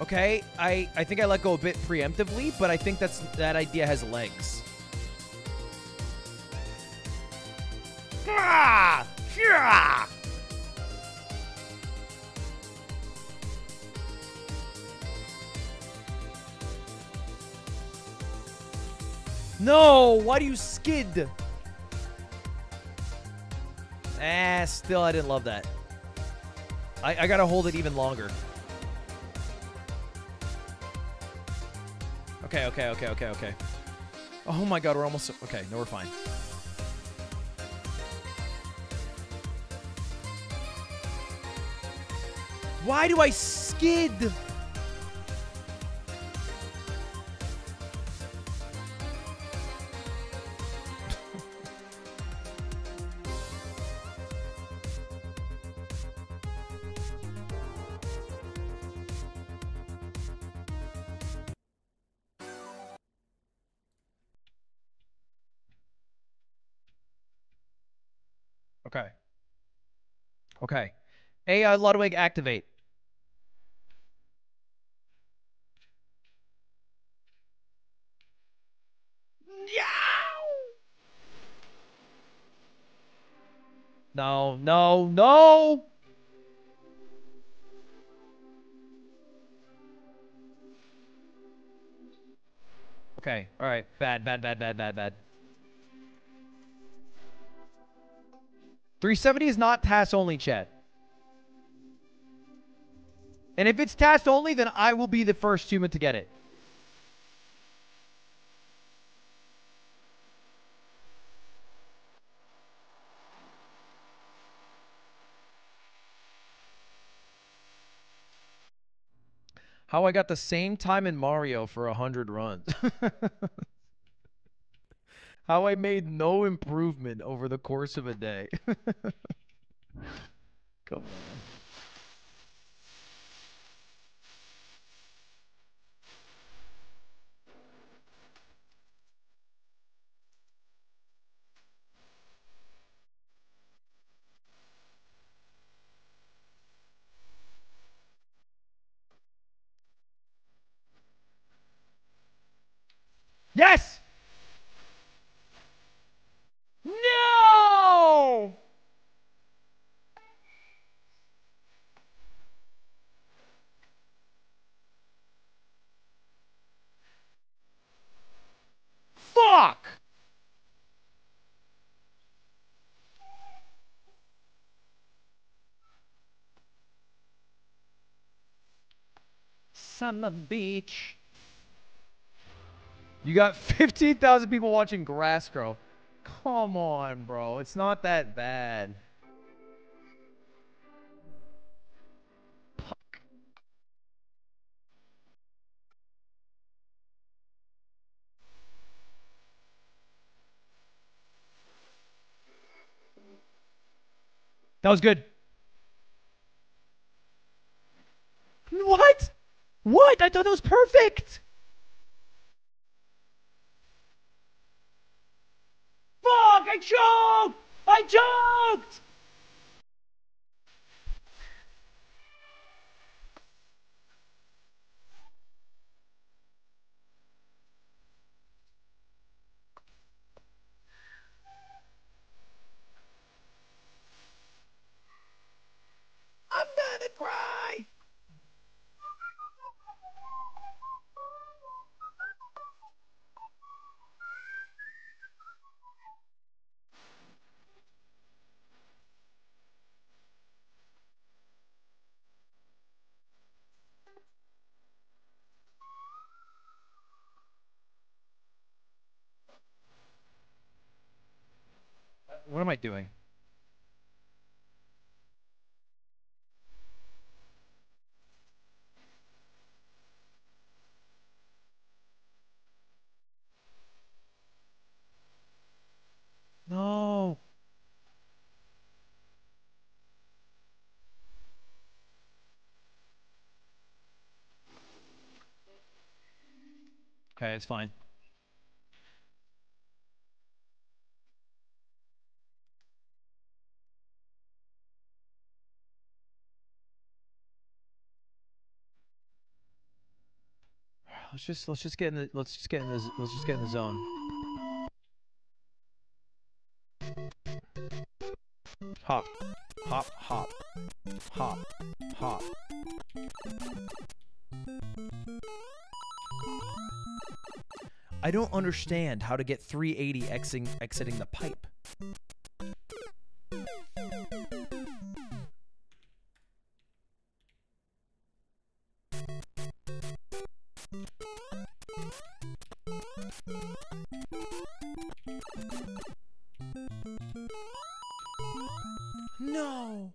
Okay, I think I let go a bit preemptively, but I think that idea has legs. Ah! Yeah! No, why do you skid? Ah, still, I didn't love that. I gotta hold it even longer. Okay, okay, okay, okay, okay. Oh my God, we're almost, okay, no, we're fine. Why do I skid? Okay. Hey, Ludwig, activate. No, no, no! Okay, alright. Bad, bad, bad, bad, bad, bad. 370 is not TAS only, chat. And if it's TAS only, then I will be the first human to get it. How I got the same time in Mario for 100 runs. How I made no improvement over the course of a day. Come on. Yes! No! Fuck! Summer beach. You got 15,000 people watching grass grow. Come on, bro. It's not that bad. Fuck. That was good. What? What? I thought that was perfect. Fuck! I choked! I choked! What am I doing? No. Okay, it's fine. Let's just get in the let's just get in the zone. Hop, hop, hop, hop, hop. I don't understand how to get 380 exiting the pipe. No.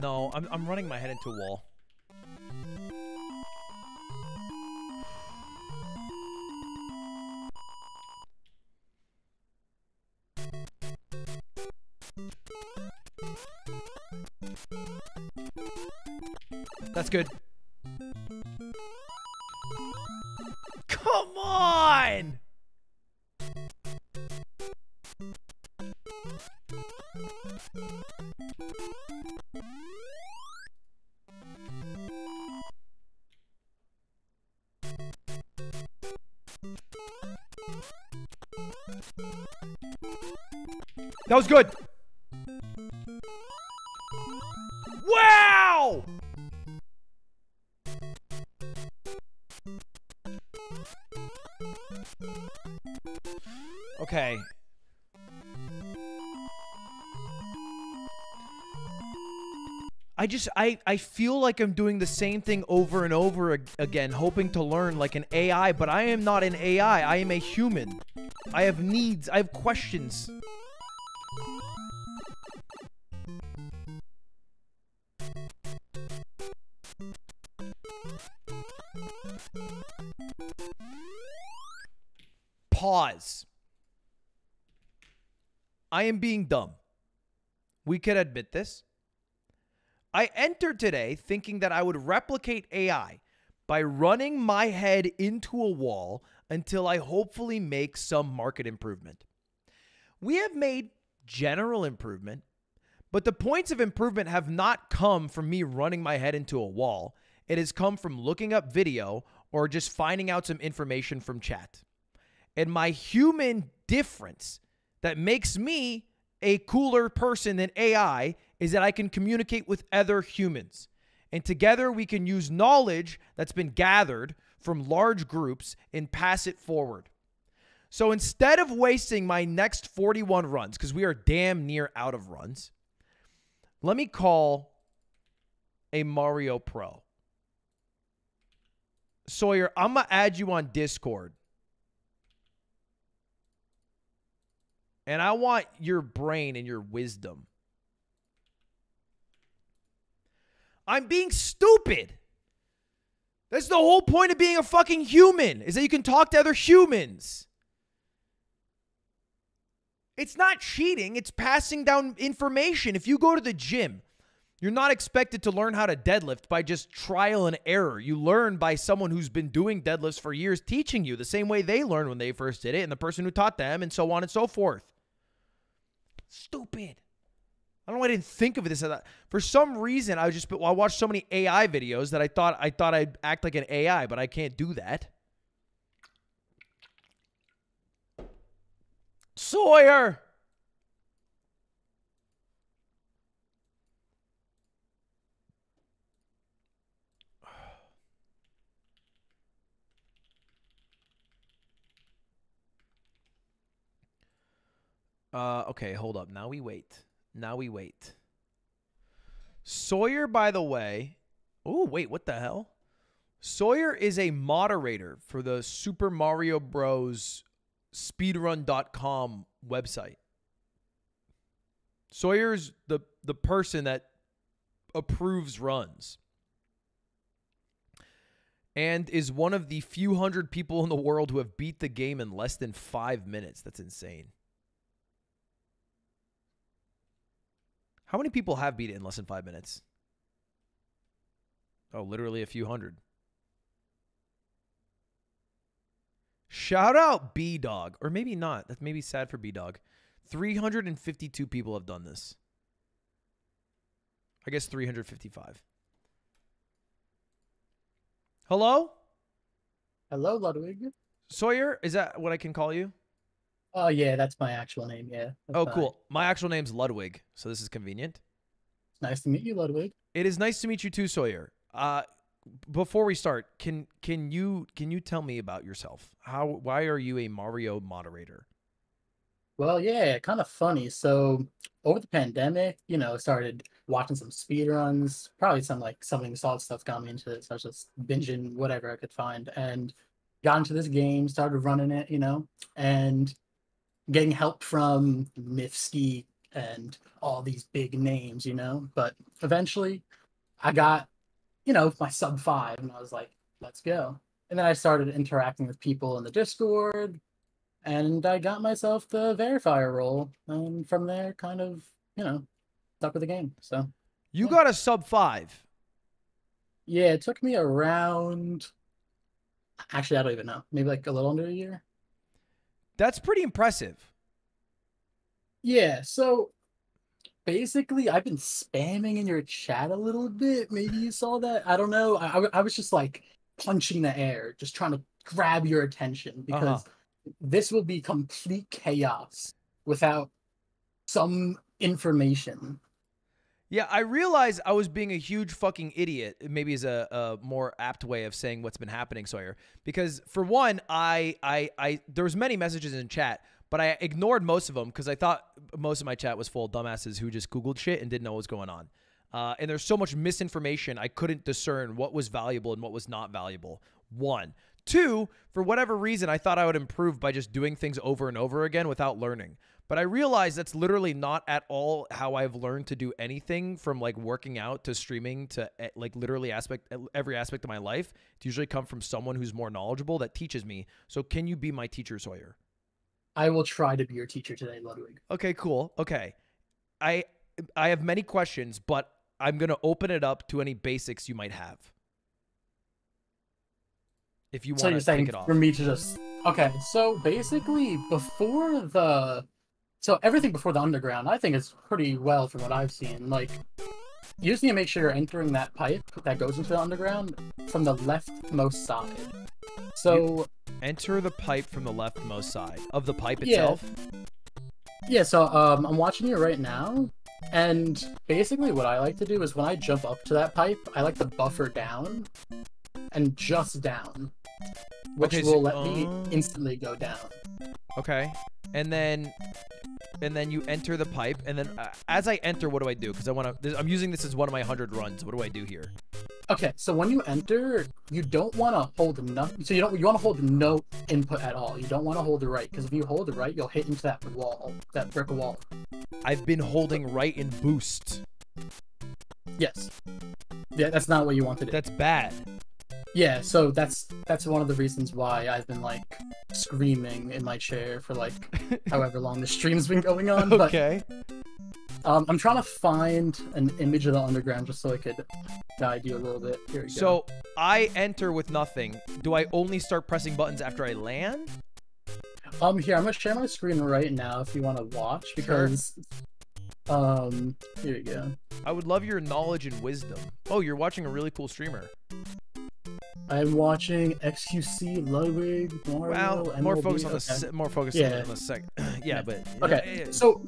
No, I'm running my head into a wall. That's good. Come on! That was good. Wow! Okay. I feel like I'm doing the same thing over and over again, hoping to learn like an AI, but I am not an AI. I am a human. I have needs. I have questions. Pause. I am being dumb. We can admit this. I entered today thinking that I would replicate AI by running my head into a wall until I hopefully make some market improvement. We have made general improvement, but the points of improvement have not come from me running my head into a wall. It has come from looking up video or just finding out some information from chat. And my human difference that makes me a cooler person than AI is that I can communicate with other humans. And together we can use knowledge that's been gathered from large groups and pass it forward. So instead of wasting my next 41 runs, because we are damn near out of runs, let me call a Mario Pro. Sawyer, I'm going to add you on Discord. And I want your brain and your wisdom. I'm being stupid. That's the whole point of being a fucking human, is that you can talk to other humans. It's not cheating. It's passing down information. If you go to the gym, you're not expected to learn how to deadlift by just trial and error. You learn by someone who's been doing deadlifts for years teaching you the same way they learned when they first did it and the person who taught them and so on and so forth. Stupid. I don't know why I didn't think of this. For some reason, I watched so many AI videos that I thought I'd act like an AI, but I can't do that. Sawyer! Okay, hold up. Now we wait. Now we wait. Sawyer, by the way. Oh, wait, what the hell? Sawyer is a moderator for the Super Mario Bros. Speedrun.com website. Sawyer's the person that approves runs. And is one of the few hundred people in the world who have beat the game in less than 5 minutes. That's insane. How many people have beat it in less than 5 minutes? Oh, literally a few hundred. Shout out B-Dog. Or maybe not. That may be sad for B-Dog. 352 people have done this. I guess 355. Hello? Hello, Ludwig. Sawyer, is that what I can call you? Oh, yeah, that's my actual name, yeah. Oh, fine. Cool. My actual name's Ludwig, so this is convenient. It's nice to meet you, Ludwig. It is nice to meet you too, Sawyer. Before we start, can you tell me about yourself? Why are you a Mario moderator? Well, yeah, kind of funny. So over the pandemic, you know, started watching some speedruns, probably some like something solid stuff got me into it, so I was just binging whatever I could find and got into this game, started running it, you know, and getting help from Mifsky and all these big names, you know, but eventually I got, you know, my sub 5 and I was like, let's go. And then I started interacting with people in the Discord and I got myself the verifier role. And from there kind of, you know, stuck with the game. So you got a sub 5. Yeah. It took me around, actually, I don't even know, maybe like a little under a year. That's pretty impressive. Yeah, so basically I've been spamming in your chat a little bit. Maybe you saw that. I don't know. I was just like punching the air, just trying to grab your attention because this will be complete chaos without some information. Yeah, I realized I was being a huge fucking idiot. Maybe is a more apt way of saying what's been happening, Sawyer. Because for one, there was many messages in chat, but I ignored most of them because I thought most of my chat was full of dumbasses who just Googled shit and didn't know what was going on. And there's so much misinformation, I couldn't discern what was valuable and what was not valuable. One. Two, for whatever reason, I thought I would improve by just doing things over and over again without learning. But I realized that's literally not at all how I've learned to do anything from like working out to streaming to like literally every aspect of my life. It's usually come from someone who's more knowledgeable that teaches me. So can you be my teacher, Sawyer? I will try to be your teacher today, Ludwig. Okay, cool. Okay. I have many questions, but I'm going to open it up to any basics you might have. If you want to take it off. For me to just... Okay, so basically before the... So everything before the underground, I think is pretty well from what I've seen. Like, you just need to make sure you're entering that pipe that goes into the underground from the leftmost side. So you enter the pipe from the leftmost side of the pipe itself. Yeah. So I'm watching you right now, and basically what I like to do is when I jump up to that pipe, I like to buffer down and just down, which okay, so, will let me instantly go down. Okay. And then you enter the pipe, and then as I enter, what do I do? Because I want to. I'm using this as one of my 100 runs. What do I do here? Okay, so when you enter, you don't want to hold nothing. So you want to hold no input at all. You don't want to hold the right, because if you hold the right, you'll hit into that wall, that brick wall. I've been holding right in boost. Yes. Yeah, that's not what you want to do. That's bad. Yeah, so that's one of the reasons why I've been like screaming in my chair for like however long the stream's been going on. Okay. But, I'm trying to find an image of the underground just so I could guide you a little bit. Here we go. So I enter with nothing. Do I only start pressing buttons after I land? Here, I'm gonna share my screen right now if you want to watch, because sure. Here we go. I would love your knowledge and wisdom. Oh, you're watching a really cool streamer. I'm watching XQC, Ludwig, Mario, wow. And more focus on the okay. Yeah. On the second. Yeah, but okay. Yeah. So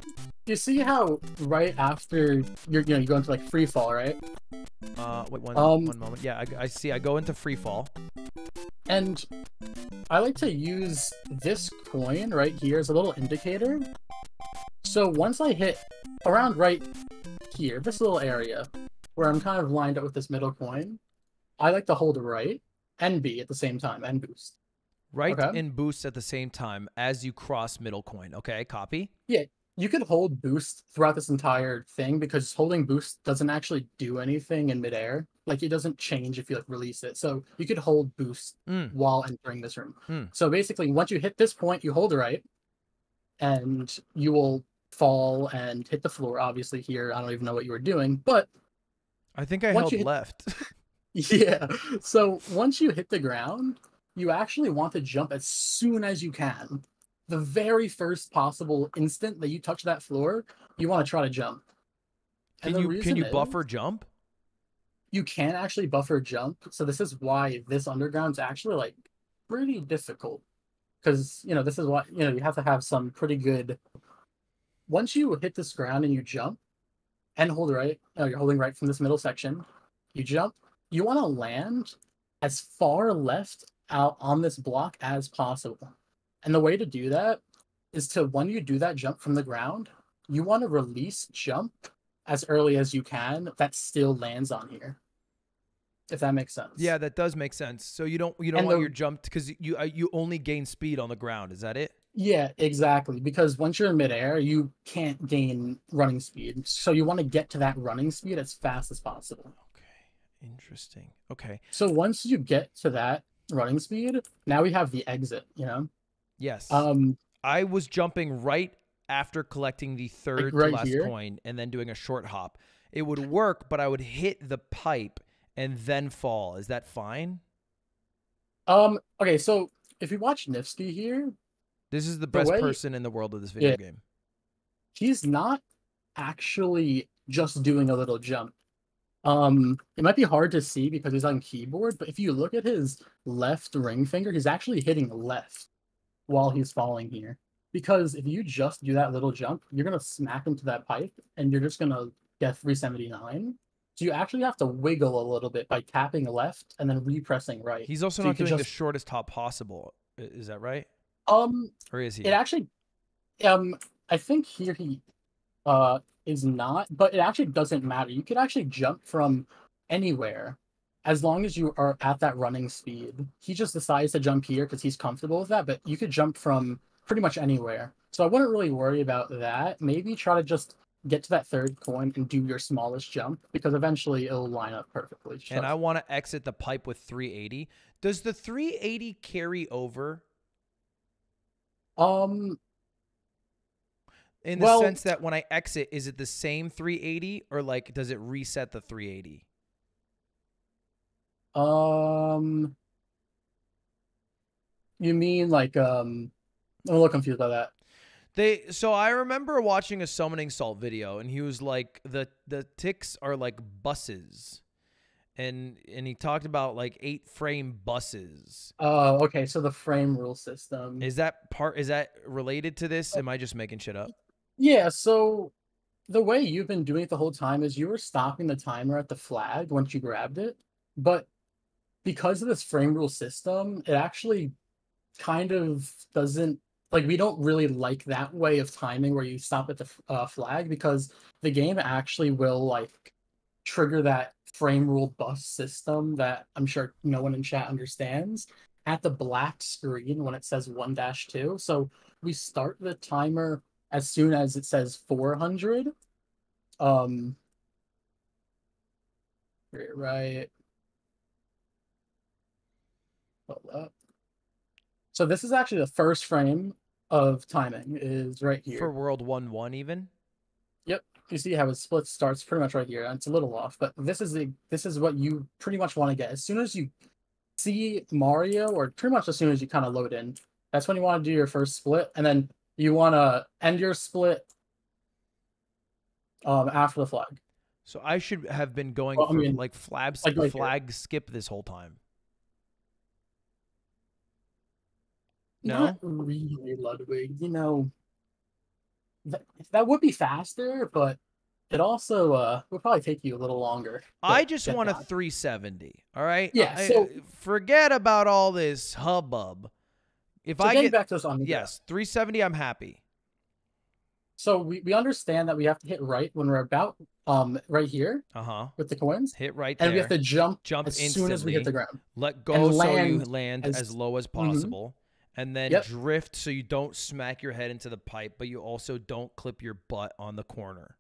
you see how right after you go into like free fall, right? Wait one moment. Yeah, I see. I go into free fall, and I like to use this coin right here as a little indicator. So once I hit around right here, this little area where I'm kind of lined up with this middle coin, I like to hold right and B at the same time and boost. Right okay. and boost at the same time as you cross middle coin. Okay, copy? Yeah, you could hold boost throughout this entire thing because holding boost doesn't actually do anything in midair. Like, it doesn't change if you like release it. So you could hold boost while entering this room. So basically, once you hit this point, you hold right and you will fall and hit the floor. Obviously here, I don't even know what you were doing, but... I think I held left. Yeah, so once you hit the ground, you actually want to jump as soon as you can. The very first possible instant that you touch that floor, you want to try to jump. And can you buffer jump? You can actually buffer jump. So this is why this underground's actually like pretty difficult. Because, you know, this is why, you know, you have to have some pretty good... Once you hit this ground and you jump and hold right, you're holding right from this middle section, you jump. You want to land as far left out on this block as possible. And the way to do that is to, when you do that jump from the ground, you want to release jump as early as you can that still lands on here. If that makes sense. Yeah, that does make sense. So you don't want your jump, because you only gain speed on the ground. Is that it? Yeah, exactly. Because once you're in midair, you can't gain running speed. So you want to get to that running speed as fast as possible. Interesting. Okay. So once you get to that running speed, now we have the exit, you know? Yes. I was jumping right after collecting the third like right to last here. Coin and then doing a short hop. It would work, but I would hit the pipe and then fall. Is that fine? Okay, so if you watch Nifsky here... This is the best person in the world of this video game. He's not actually just doing a little jump. It might be hard to see because he's on keyboard, but if you look at his left ring finger, he's actually hitting left while he's falling here. Because if you just do that little jump, you're going to smack into that pipe and you're just going to get 379. So you actually have to wiggle a little bit by tapping left and then repressing right. He's also not doing the shortest hop possible. Is that right? Or is he? It actually, I think here he, is not, but it actually doesn't matter. You could actually jump from anywhere as long as you are at that running speed. He just decides to jump here because he's comfortable with that, but you could jump from pretty much anywhere. So I wouldn't really worry about that. Maybe try to just get to that third coin and do your smallest jump, because eventually it'll line up perfectly. And I want to exit the pipe with 380. Does the 380 carry over? In the sense that when I exit, is it the same 380, or like does it reset the 380? You mean like I'm a little confused by that. So I remember watching a summoning salt video, and he was like the ticks are like buses, and he talked about like 8-frame buses. Oh, okay. So the frame rule system is that related to this? Am I just making shit up? Yeah, so the way you've been doing it the whole time is you were stopping the timer at the flag once you grabbed it. But because of this frame rule system, it actually kind of doesn't... Like, we don't really like that way of timing where you stop at the flag, because the game actually will, like, trigger that frame rule bus system that I'm sure no one in chat understands at the black screen when it says 1-2. So we start the timer... as soon as it says 400, right? pull up. So this is actually the first frame of timing is right here. For World 1-1 even? Yep. You see how it splits, starts pretty much right here. It's a little off, but this is what you pretty much want to get. As soon as you see Mario, or pretty much as soon as you kind of load in, that's when you want to do your first split, and then you want to end your split after the flag. So I should have been going like flab skip, like flag here. Skip this whole time. No? Not really, Ludwig. You know, that would be faster, but it also would probably take you a little longer. I just want a 370, all right? Yeah, so... forget about all this hubbub. If so I get back to us on the yes, 370, I'm happy. So we understand that we have to hit right when we're about right here with the coins. Hit right there. And we have to jump as instantly, soon as we hit the ground. Let go and land as low as possible. And then drift so you don't smack your head into the pipe, but you also don't clip your butt on the corner.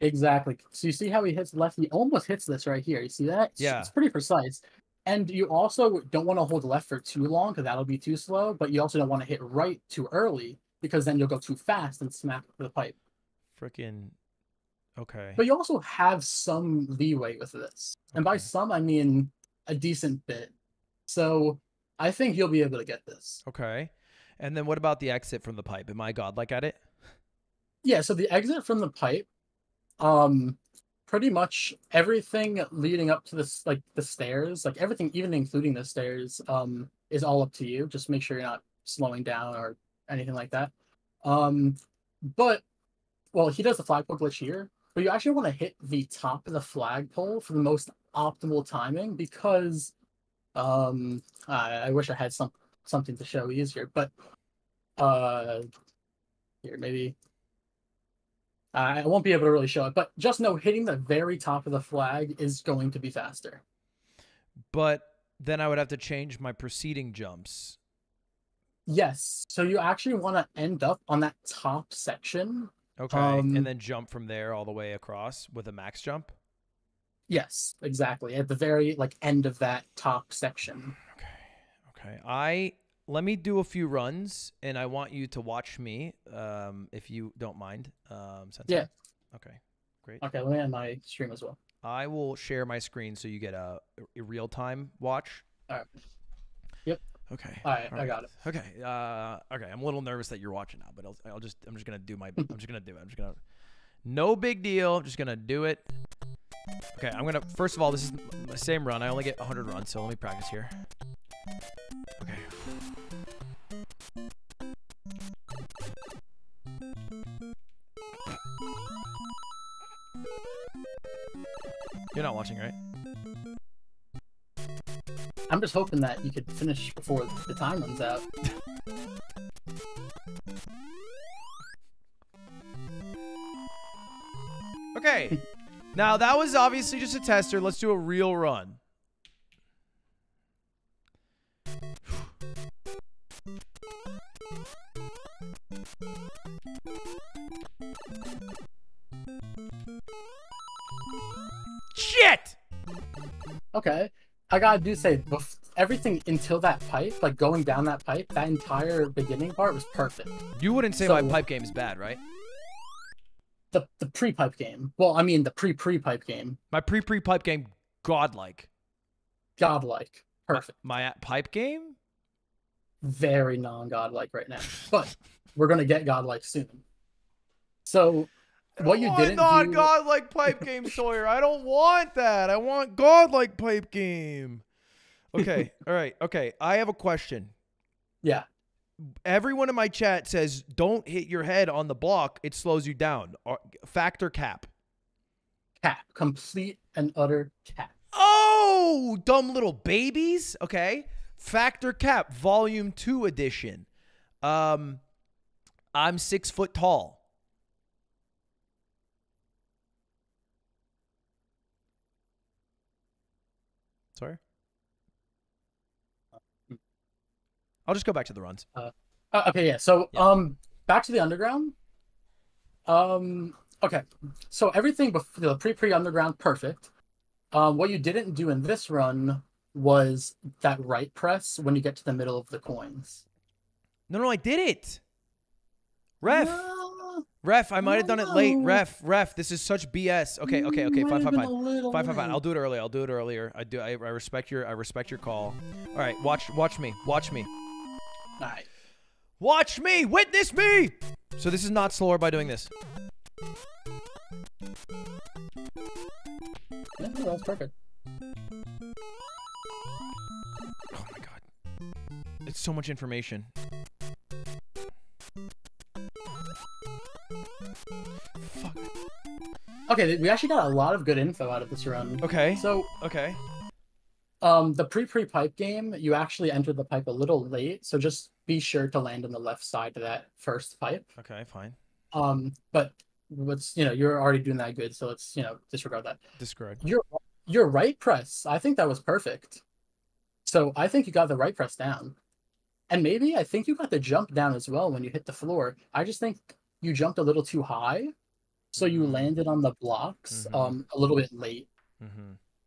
Exactly. So you see how he hits left? He almost hits this right here. You see that? Yeah. It's pretty precise. And you also don't want to hold left for too long because that'll be too slow, but you also don't want to hit right too early because then you'll go too fast and smack the pipe. Freaking... Okay. But you also have some leeway with this. Okay. And by some, I mean a decent bit. So... I think you'll be able to get this. Okay. And then what about the exit from the pipe? Am I godlike at it? Yeah, so the exit from the pipe, pretty much everything leading up to this, like the stairs, like everything, even including the stairs, is all up to you. Just make sure you're not slowing down or anything like that. But, well, he does the flagpole glitch here, but you actually want to hit the top of the flagpole for the most optimal timing because... I wish I had something to show easier, but here maybe I won't be able to really show it, but just know hitting the very top of the flag is going to be faster. But then I would have to change my preceding jumps. Yes, so you actually want to end up on that top section. Okay, and then jump from there all the way across with a max jump. Yes, exactly. At the very end of that top section. Okay. Okay. Let me do a few runs, and I want you to watch me, if you don't mind. Yeah. Okay. Great. Okay, let me end my stream as well. I will share my screen so you get a real time watch. All right. Yep. Okay. All right. I got it. Okay. Okay. I'm a little nervous that you're watching now, but I'm just gonna do my. I'm just gonna do it. I'm just gonna. No big deal. I'm just gonna do it. Okay, I'm gonna, first of all, this is the same run. I only get 100 runs, so let me practice here. Okay. You're not watching, right? I'm just hoping that you could finish before the time runs out. Okay. Now, that was obviously just a tester. Let's do a real run. Shit! Okay. I gotta do say, everything until that pipe, like going down that pipe, that entire beginning part was perfect. You wouldn't say my pipe game is bad, right? The pre-pipe game. Well, I mean the pre-pre-pipe game. My pre-pre-pipe game, godlike. Godlike. Perfect. My pipe game? Very non-godlike right now. But we're going to get godlike soon. So what you didn't do... I want non-godlike pipe game, Sawyer. I don't want that. I want godlike pipe game. Okay. All right. Okay. I have a question. Yeah. Everyone in my chat says, don't hit your head on the block. It slows you down. Fact or cap? Cap. Complete and utter cap. Oh, dumb little babies. Okay. Fact or cap, volume 2 edition. I'm 6 foot tall. Sorry? I'll just go back to the runs. Okay, yeah. So, back to the underground. Okay. So everything before the pre-underground, perfect. What you didn't do in this run was that right press when you get to the middle of the coins. No, I did it. Ref. No. Ref, I might have done it late. Ref, this is such BS. Okay, fine. I'll do it early. I'll do it earlier. I respect your call. All right, watch me. All right. Watch me, witness me. So this is not slower by doing this. Yeah, that was perfect. Oh my god. It's so much information. Fuck. Okay, we actually got a lot of good info out of this run. Okay. So, okay. The pre-pipe game, you actually enter the pipe a little late, so just be sure to land on the left side of that first pipe. Okay, fine. But what's, you know, you're already doing that good, so let's, you know, disregard that. Disregard. Your right press, I think that was perfect. So I think you got the right press down. And maybe I think you got the jump down as well when you hit the floor. I just think you jumped a little too high, so you landed on the blocks a little bit late.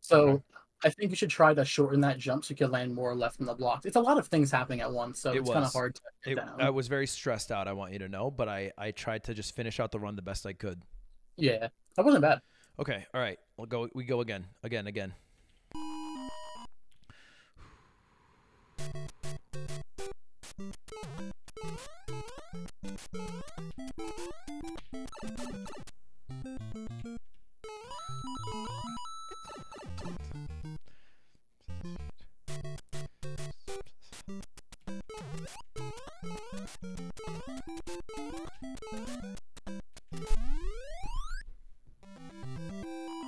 So... Okay. I think you should try to shorten that jump so you can land more left in the block. It's a lot of things happening at once, so it's kind of hard to get down. I was very stressed out, I want you to know, but I tried to just finish out the run the best I could. Yeah, that wasn't bad. Okay, all right. We go again. Again.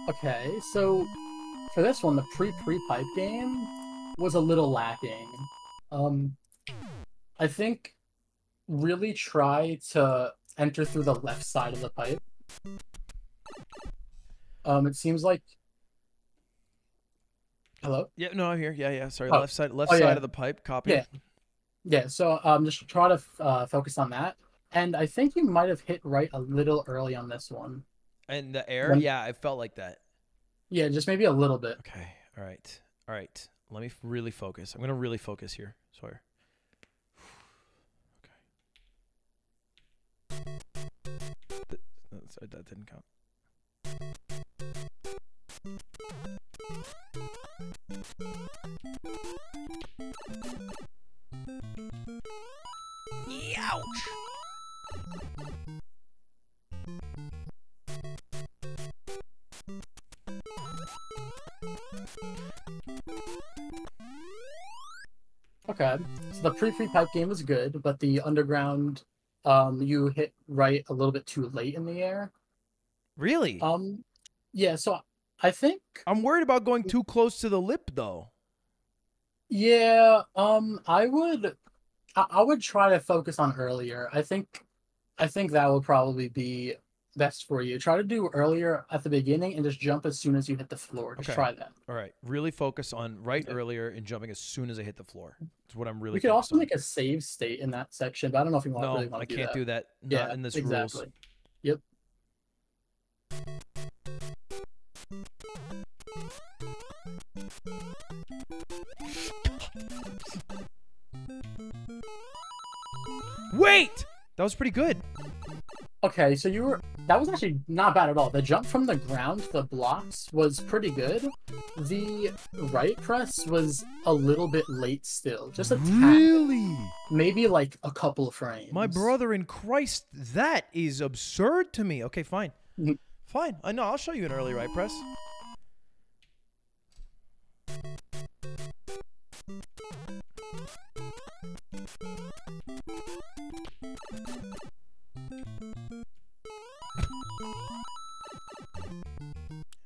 Okay, so for this one, the pre-pipe game was a little lacking. I think really try to enter through the left side of the pipe. It seems like... Hello? Yeah, no, I'm here. Yeah, sorry. Oh. Left side of the pipe, copy. Yeah, so just try to focus on that. And I think you might have hit right a little early on this one. In the air? When... Yeah, I felt like that. Yeah, just maybe a little bit. Okay, all right. Let me really focus. I'm going to really focus here, Sawyer. Okay. That didn't count. Ouch! Okay, so the pre-pipe game was good, but the underground, you hit right a little bit too late in the air. Really? Yeah, so I think... I'm worried about going too close to the lip, though. Yeah, I would try to focus on earlier. I think that will probably be best for you. Try to do earlier at the beginning and just jump as soon as you hit the floor. Just try that. All right. Really focus on earlier and jumping as soon as I hit the floor. That's what I'm really. We could also make a save state in that section, but I don't know if you really want to do that. No, I can't do that. Not in this rules. Yep. Wait! That was pretty good. Okay, so that was actually not bad at all. The jump from the ground to the blocks was pretty good. The right press was a little bit late still. Just a tad. Really? Maybe like a couple of frames. My brother in Christ, that is absurd to me. Okay, fine. Fine. I know, I'll show you an early right press.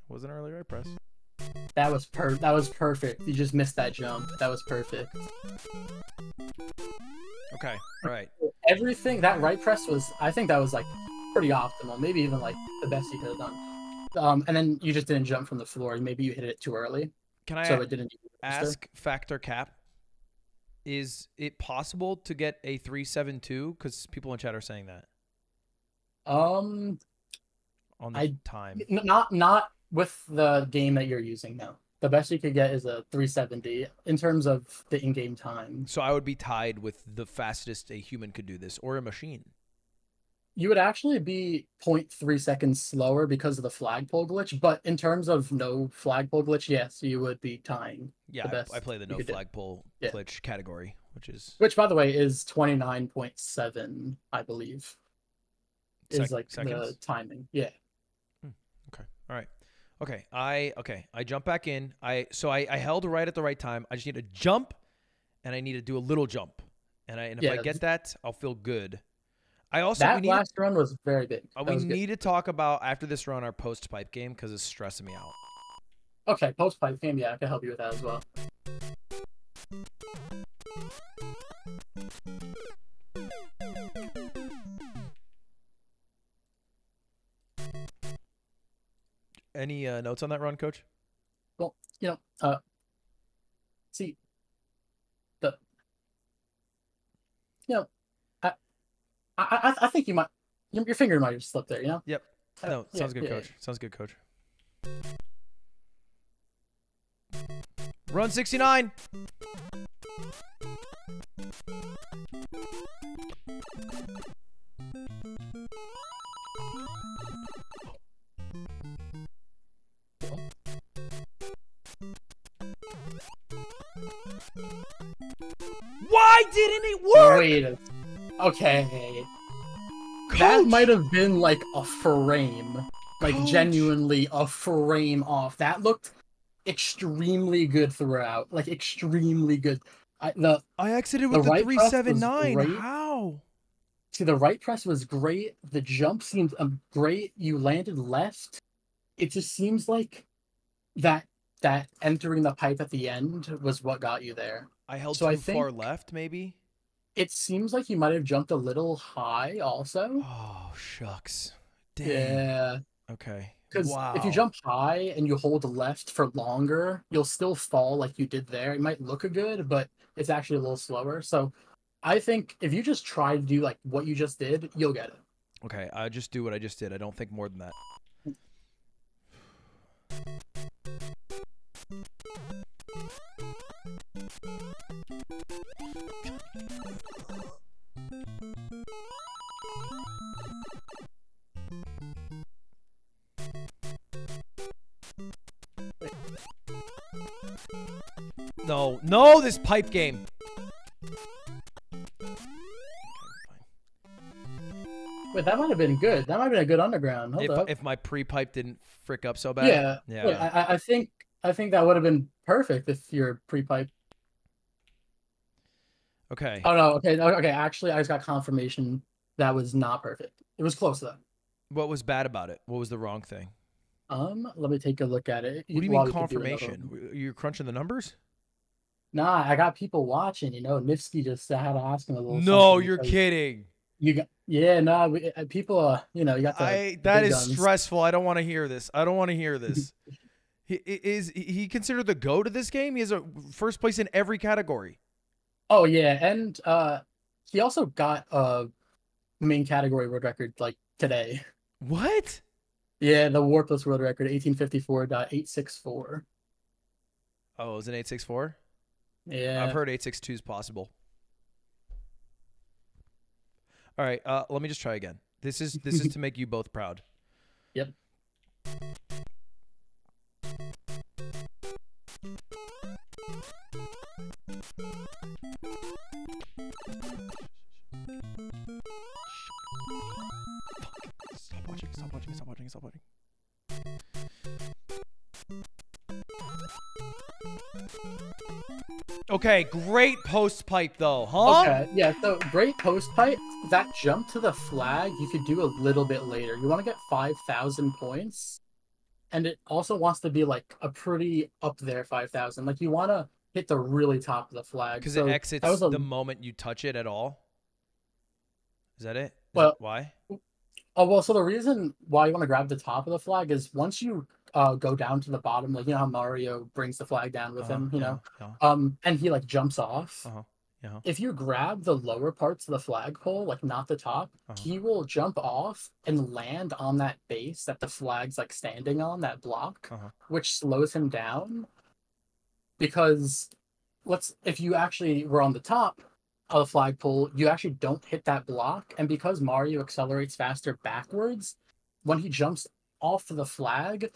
Was an early right press. That was perfect. You just missed that jump. That was perfect. Okay. All right. Everything that right press was. I think that was like pretty optimal. Maybe even like the best you could have done. And then you just didn't jump from the floor. Maybe you hit it too early. Can I ask Factor Cap? Is it possible to get a 372? Because people in chat are saying that. On the time. Not with the game that you're using now. The best you could get is a 370 in terms of the in-game time. So I would be tied with the fastest a human could do this, or a machine. You would actually be 0.3 seconds slower because of the flagpole glitch, but in terms of no flagpole glitch, yes, you would be tying. Yeah, I play the no flagpole glitch category, which is... Which, by the way, is 29.7, I believe, is like the timing. Yeah. Okay. All right. Okay. I jump back in. So I held right at the right time. I just need to jump, and I need to do a little jump. And if I get that, I'll feel good. I also last run was very big. We need to talk about after this run our post pipe game because it's stressing me out. Okay, post pipe game. Yeah, I can help you with that as well. Any notes on that run, Coach? Well, you know, I think you might, your finger might have slipped there, you know? Yep. No, sounds good, Coach. Sounds good, Coach. Run 69! Why didn't it work? Wait a... Okay, Coach. That might have been like a frame, like Coach. Genuinely a frame off. That looked extremely good throughout, like extremely good. I exited with the right 379. How? See, the right press was great. The jump seemed great. You landed left. It just seems like that entering the pipe at the end was what got you there. I held so far left, maybe. It seems like you might have jumped a little high also. Oh, shucks. Damn. Yeah. Okay. Because if you jump high and you hold left for longer, you'll still fall like you did there. It might look good, but it's actually a little slower. So I think if you just try to do like what you just did, you'll get it. Okay. I just do what I just did. I don't think more than that. No, no, this pipe game. Wait, that might have been good. That might have been a good underground. Hold up. If my pre-pipe didn't frick up so bad. Yeah, yeah. Wait, I think that would have been perfect if your pre-pipe. Okay. Oh no. Okay. Okay. Actually, I just got confirmation that was not perfect. It was close though. What was bad about it? What was the wrong thing? Let me take a look at it. What do you mean confirmation? You're crunching the numbers? Nah, I got people watching. You know, Nifsky just had to ask him a little. No, you're kidding. You got people. You know, you got that is guns. Stressful. I don't want to hear this. I don't want to hear this. He considered the GOAT of this game. He has a first place in every category. Oh yeah, and he also got a main category world record like today. What? Yeah, the warpless world record, 1854.864. Oh, is it 864? Yeah, I've heard 862 is possible. All right, let me just try again. This is to make you both proud. Yep. Stop watching. Okay, great post pipe though, huh? Okay, yeah, so great post pipe. That jump to the flag, you could do a little bit later. You want to get 5,000 points, and it also wants to be like a pretty up there 5,000. Like you want to hit the really top of the flag. Because so it exits the moment you touch it at all? Is that it? Why? Oh, well, so the reason why you want to grab the top of the flag is once you go down to the bottom, like, you know how Mario brings the flag down with him, you know? And he, like, jumps off. If you grab the lower parts of the flagpole, like, not the top, he will jump off and land on that base that the flag's, like, standing on, that block, which slows him down. because if you actually were on the top of the flagpole, you actually don't hit that block. And because Mario accelerates faster backwards, when he jumps off the flag,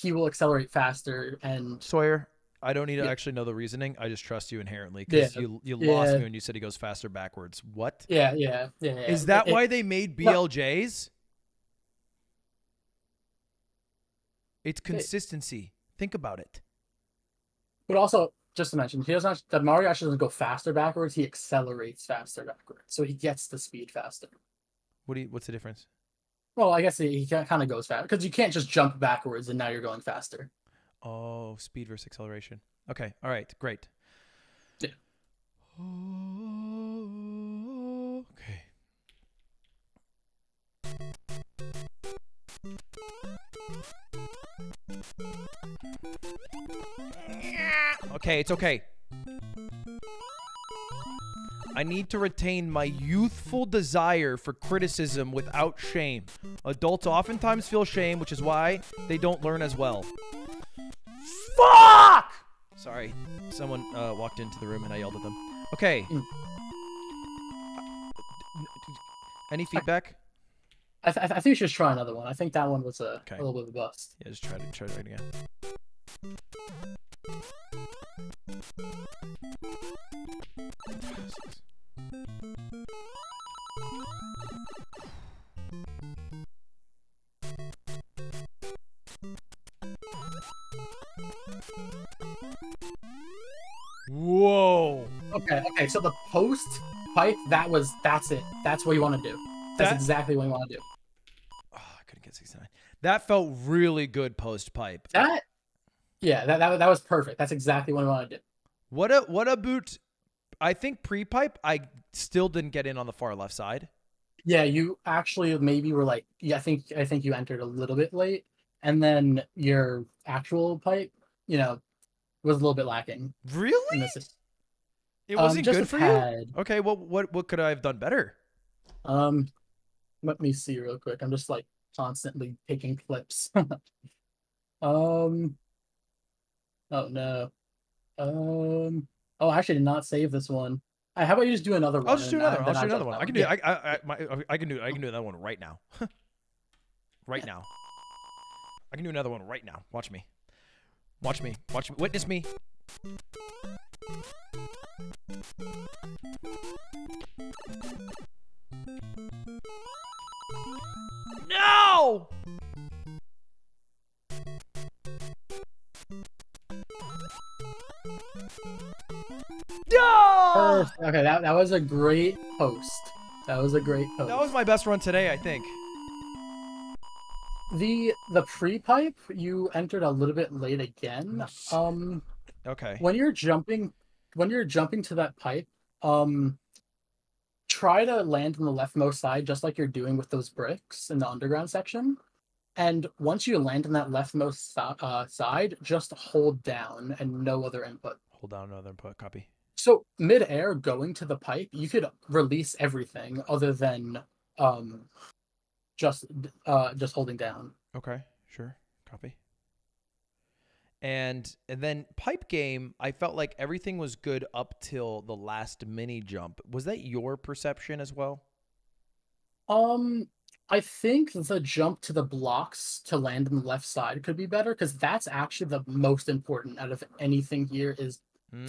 he will accelerate faster. And Sawyer, I don't need to actually know the reasoning. I just trust you inherently, because you lost me when you said he goes faster backwards. What? Yeah. Is that why they made BLJs? No. It's consistency. Think about it. But also, just to mention, Mario actually doesn't go faster backwards. He accelerates faster backwards, so he gets the speed faster. What's the difference? Well, I guess he kind of goes fast, because you can't just jump backwards and now you're going faster. Oh, speed versus acceleration. Okay. All right. Great. Yeah. Okay. Okay, it's okay. I need to retain my youthful desire for criticism without shame. Adults oftentimes feel shame, which is why they don't learn as well. Fuck! Sorry, someone walked into the room and I yelled at them. Okay. Any feedback? I think you should try another one. I think that one was a little bit of a bust. Yeah, just try it again. Whoa. Okay, so the post pipe, that's it. That's what you want to do. That's exactly what you want to do. Oh, I couldn't get 69. That felt really good post pipe. That was perfect. That's exactly what I wanted to do. What a boot. I think pre-pipe, I still didn't get in on the far left side. Yeah, you actually maybe were like, I think you entered a little bit late, and then your actual pipe, was a little bit lacking. Really? It wasn't good for you? Okay, well, what could I have done better? Let me see real quick. I'm just constantly taking clips. Oh no. Oh, I actually did not save this one. How about you just do another one? I'll just do another one. I can do I can do another one right now. Right now. I can do another one right now. Watch me. Watch me. Watch me. Witness me. No! No! Okay, that was a great post. That was a great post. That was my best run today, I think. The pre-pipe, you entered a little bit late again. Okay. When you're jumping to that pipe, try to land on the leftmost side, just like you're doing with those bricks in the underground section. And once you land on that leftmost side, just hold down and no other input. Hold down, no other input. Copy. So mid-air going to the pipe, you could release everything other than just holding down. Okay, sure. Copy. And then pipe game, I felt like everything was good up till the last mini jump. Was that your perception as well? I think the jump to the blocks to land on the left side could be better, because that's actually the most important out of anything here, is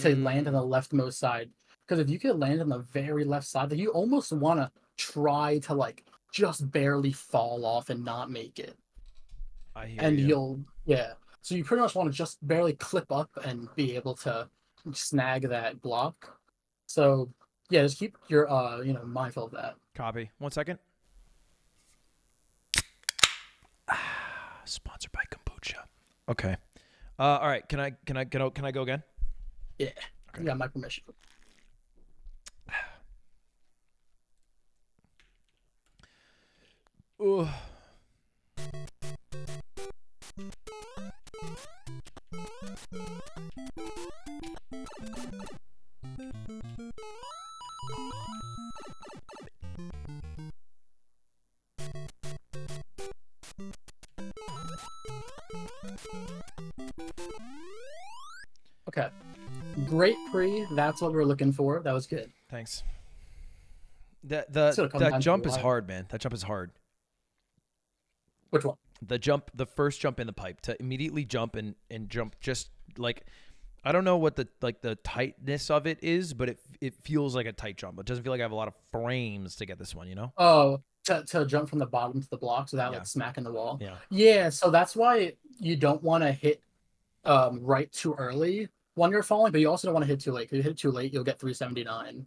to land on the leftmost side. Because if you could land on the very left side, you almost want to try to just barely fall off and not make it. I hear you. So you pretty much want to just barely clip up and be able to snag that block. So yeah, just keep your mindful of that. Copy. 1 second. Sponsored by kombucha. Okay. All right. Can I go again? Yeah. Okay. You got my permission. Ooh. Okay. Great pre. That's what we were looking for. That was good. Thanks. That jump is hard, man. That jump is hard. Which one? The jump, the first jump in the pipe, to immediately jump and jump just like, I don't know what the, like the tightness of it is, but it feels like a tight jump. It doesn't feel like I have a lot of frames to get this one, you know? Oh, to jump from the bottom to the blocks without like smacking the wall. Yeah. Yeah. So that's why you don't want to hit right too early when you're falling, but you also don't want to hit too late. If you hit too late, you'll get 379.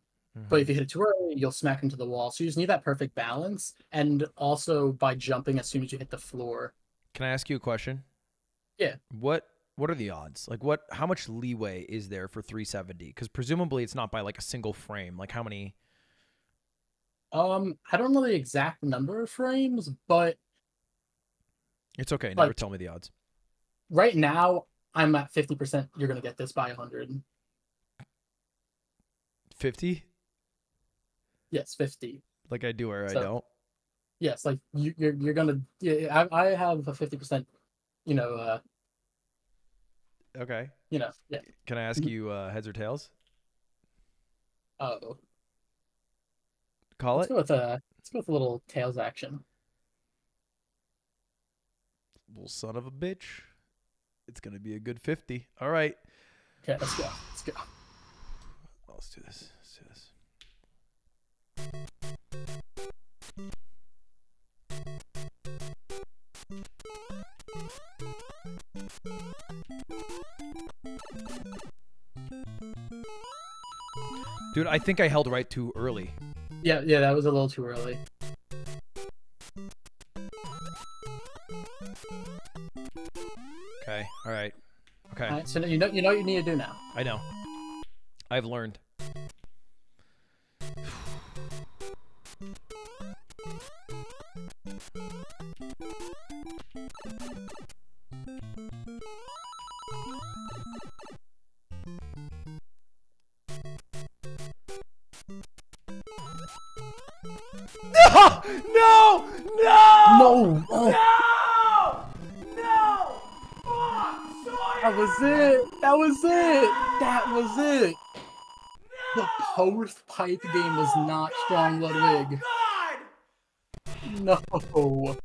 But if you hit it too early, you'll smack into the wall. So you just need that perfect balance, and also by jumping as soon as you hit the floor. Can I ask you a question? Yeah. What are the odds? Like, what? How much leeway is there for 370? Because presumably it's not by like a single frame. Like, how many? I don't know the exact number of frames, but it's okay. Like, never tell me the odds. Right now, I'm at 50%. You're gonna get this by 100. 50. Yes, 50. Like I do or so, I don't. Yes, like you're gonna. Yeah, I have a 50%. You know. Okay. You know. Yeah. Can I ask you heads or tails? Oh. Call it. Let's go with a little tails action. Well, son of a bitch, it's gonna be a good 50. All right. Okay, let's go. Let's go. Oh, let's do this. Let's do this. Dude, I think I held right too early. Yeah, yeah, that was a little too early. Okay, all right. Okay. All right, so you know what you need to do now. I know. I've learned. No! Fuck, Sawyer! That was it! That was it! That was it! No! The post pipe game was not strong, Ludwig. No, God! No!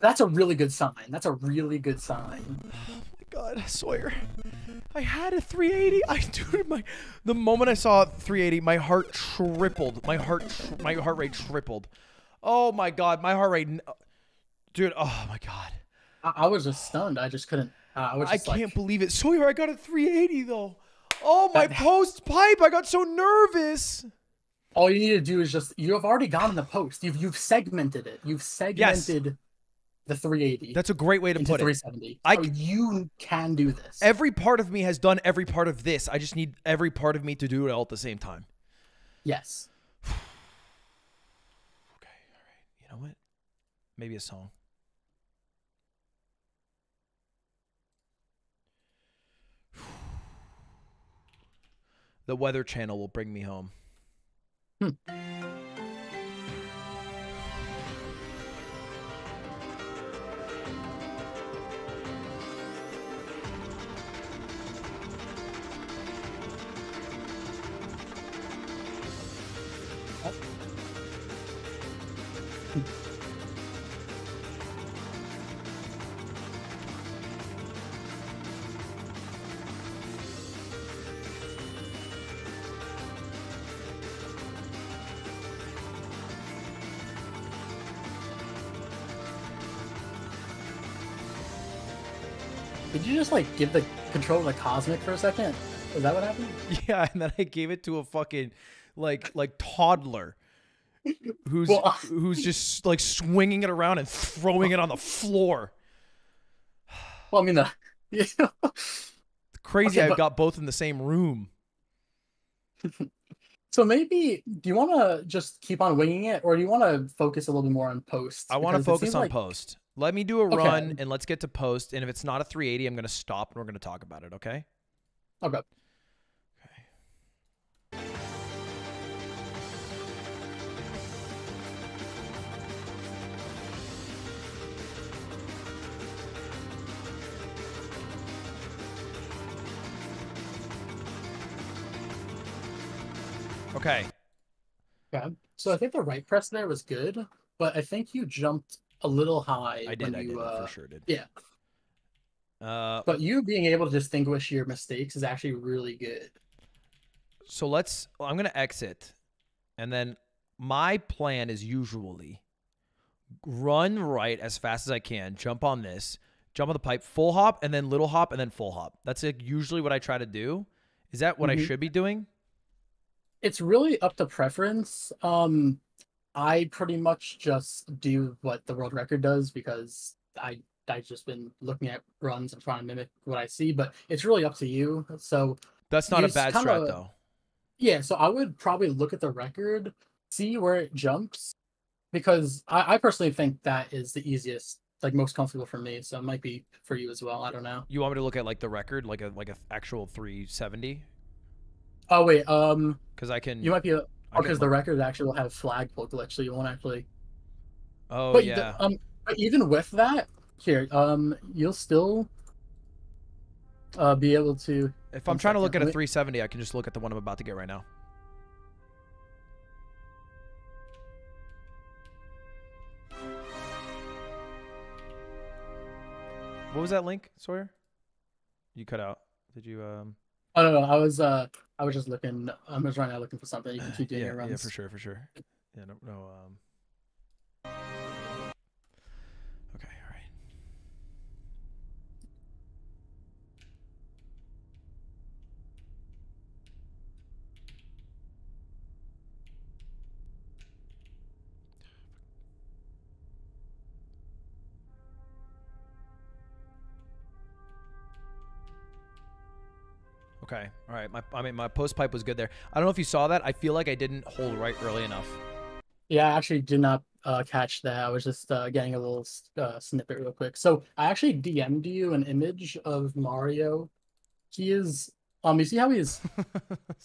That's a really good sign. That's a really good sign. Oh my God, Sawyer. I had a 380. The moment I saw 380, my heart tripled. My heart rate tripled. Oh my God, my heart rate, dude. Oh my God, I was just stunned. I just couldn't. I just can't believe it, Sawyer. I got a 380 though. Oh my post pipe! I got so nervous. All you need to do is just. You have already gotten the post. You've segmented it. You've segmented. Yes. The 380. That's a great way to put it. 370. You can do this. Every part of me has done every part of this. I just need every part of me to do it all at the same time. Yes. You know what? Maybe a song. The Weather Channel will bring me home. Did you just like give the control to the Cosmic for a second? Is that what happened? Yeah, and then I gave it to a fucking like toddler who's who's just like swinging it around and throwing it on the floor. Well, I mean, crazy. Okay, I've got both in the same room. So maybe do you want to just keep on winging it, or do you want to focus a little bit more on post? I want to focus on post. Let me do a run, and let's get to post. And if it's not a 380, I'm going to stop, and we're going to talk about it, okay? Okay. Okay. Okay. Yeah. So I think the right press there was good, but I think you jumped a little high. I did, for sure. Yeah. But you being able to distinguish your mistakes is actually really good. So let's, I'm going to exit. And then my plan is usually run right as fast as I can, jump on this, jump on the pipe, full hop, and then little hop, and then full hop. That's like usually what I try to do. Is that what I should be doing? It's really up to preference. I pretty much just do what the world record does because I've just been looking at runs and trying to mimic what I see, but it's really up to you. So that's not a bad strat though. Yeah, so I would probably look at the record, see where it jumps, because I personally think that is the easiest, like most comfortable for me. So it might be for you as well. I don't know. You want me to look at like the record, like a actual 370? Oh wait, because I can. You might be because the record actually will have flagpole glitch, so you won't actually. Oh but yeah. But even with that, here, you'll still be able to. If I'm trying to look at a 370, I can just look at the one I'm about to get right now. What was that link, Sawyer? You cut out. Did you? Oh no, no, I was just looking. I'm just right now looking for something. You can keep doing your runs. Yeah, for sure, for sure. Yeah, no, no. Okay, all right. Okay. All right. I mean, my post pipe was good there. I don't know if you saw that. I feel like I didn't hold right early enough. Yeah, I actually did not catch that. I was just getting a little snippet real quick. So I actually DM'd you an image of Mario. He is. You see how he is.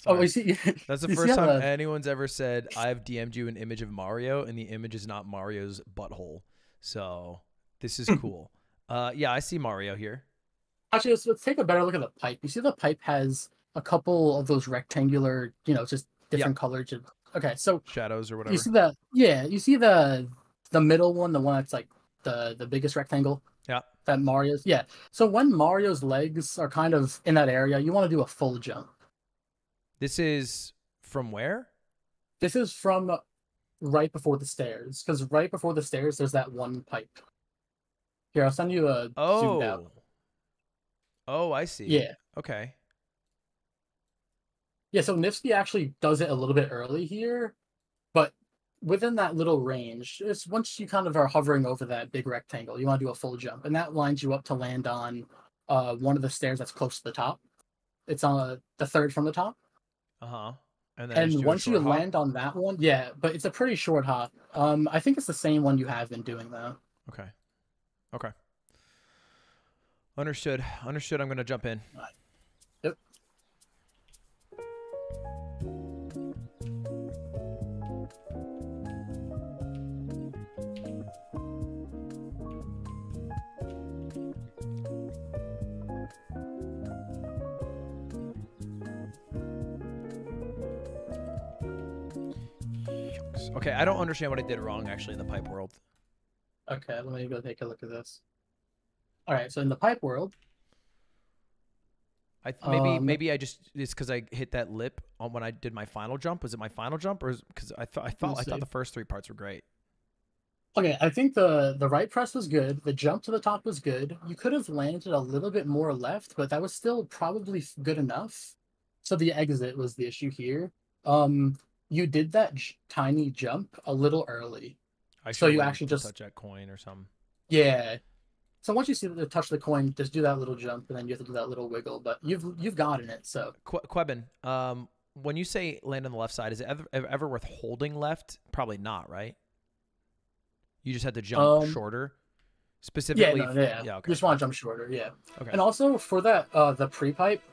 Oh, you see. That's the first time anyone's ever said I've DM'd you an image of Mario, and the image is not Mario's butthole. So this is cool. Yeah, I see Mario here. Actually, let's take a better look at the pipe. You see the pipe has a couple of those rectangular, you know, just different colors. Okay, so shadows or whatever. You see the you see the middle one, the one that's like the biggest rectangle. Yeah. That Mario's. Yeah. So when Mario's legs are kind of in that area, you want to do a full jump. This is from where? This is from right before the stairs, because right before the stairs, there's that one pipe. Here, I'll send you a zoomed out. Oh, I see. Yeah. Okay. Yeah, so Nifsky actually does it a little bit early here, but within that little range, it's once you kind of are hovering over that big rectangle, you want to do a full jump, and that lines you up to land on one of the stairs that's close to the top. It's on the third from the top. Uh-huh. And once you land on that one, yeah, but it's a pretty short hop. I think it's the same one you have been doing, though. Okay. Okay. Understood. Understood. I'm going to jump in. All right. Yep. Okay, I don't understand what I did wrong, actually, in the pipe world. Okay, let me go take a look at this. All right, so in the pipe world, maybe I just it's because I hit that lip on when I did my final jump. Was it my final jump, or because I thought the first three parts were great? Okay, I think the right press was good. The jump to the top was good. You could have landed a little bit more left, but that was still probably good enough. So the exit was the issue here. You did that tiny jump a little early. So you actually just touch that coin or something. Yeah. So once you see the touch the coin, just do that little jump, and then you have to do that little wiggle. But you've gotten it. So Quebin, when you say land on the left side, is it ever worth holding left? Probably not, right? You just had to jump shorter, specifically. Yeah, yeah. Okay. You just want to jump shorter, yeah. Okay. And also for that the pre-pipe,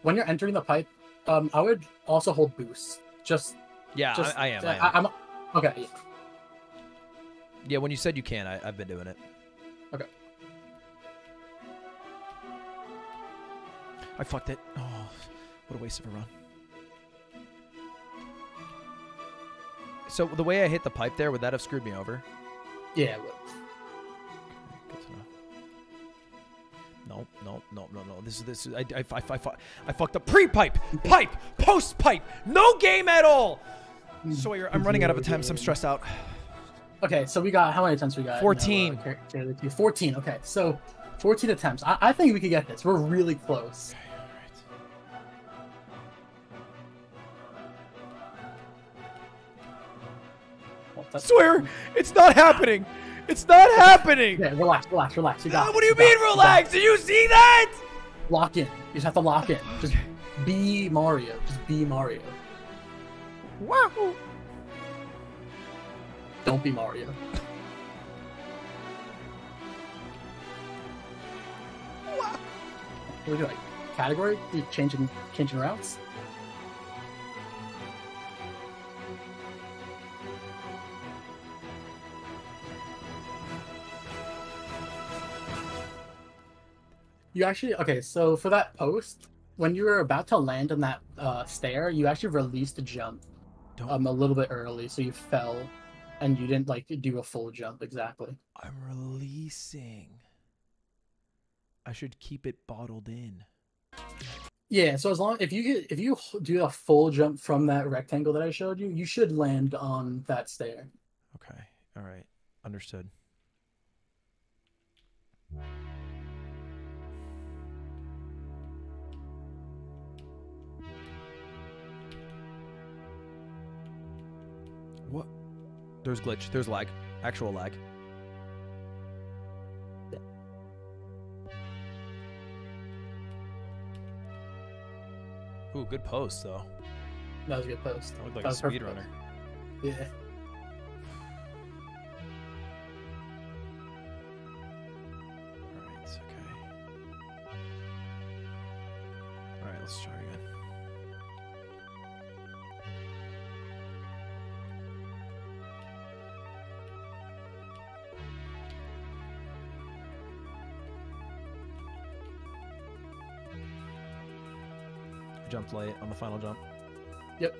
when you're entering the pipe, I would also hold boost. I am. Okay. Yeah. Yeah. When you said you can, I've been doing it. Okay. I fucked it. Oh, what a waste of a run. So the way I hit the pipe there, would that have screwed me over? Yeah, it would. No. This is I fucked up pre-pipe, pipe, post-pipe. No game at all. Sawyer, I'm running out of attempts. I'm stressed out. Okay, so we got, how many attempts we got? 14. 14, okay. So 14 attempts. I think we could get this. We're really close. Sawyer, it's not happening. It's not happening. Yeah, relax. What do you mean relax? Do you see that? Lock in. You just have to lock in. Just be Mario. Just be Mario. Wow. Don't be Mario. Wow. What are we doing? Category? You're changing routes? You actually, okay, so for that post, when you were about to land on that stair, you actually released a jump a little bit early, so you fell, and you didn't, like, do a full jump, exactly. I'm releasing. I should keep it bottled in. Yeah, so as long, if you do a full jump from that rectangle that I showed you, you should land on that stair. Okay, all right, understood. What? There's glitch. There's lag. Actual lag. Yeah. Ooh, good post, though. That was a good post. That looked like a speedrunner. Yeah. Alright, it's okay. Alright, let's try again. Jumped late on the final jump. Yep.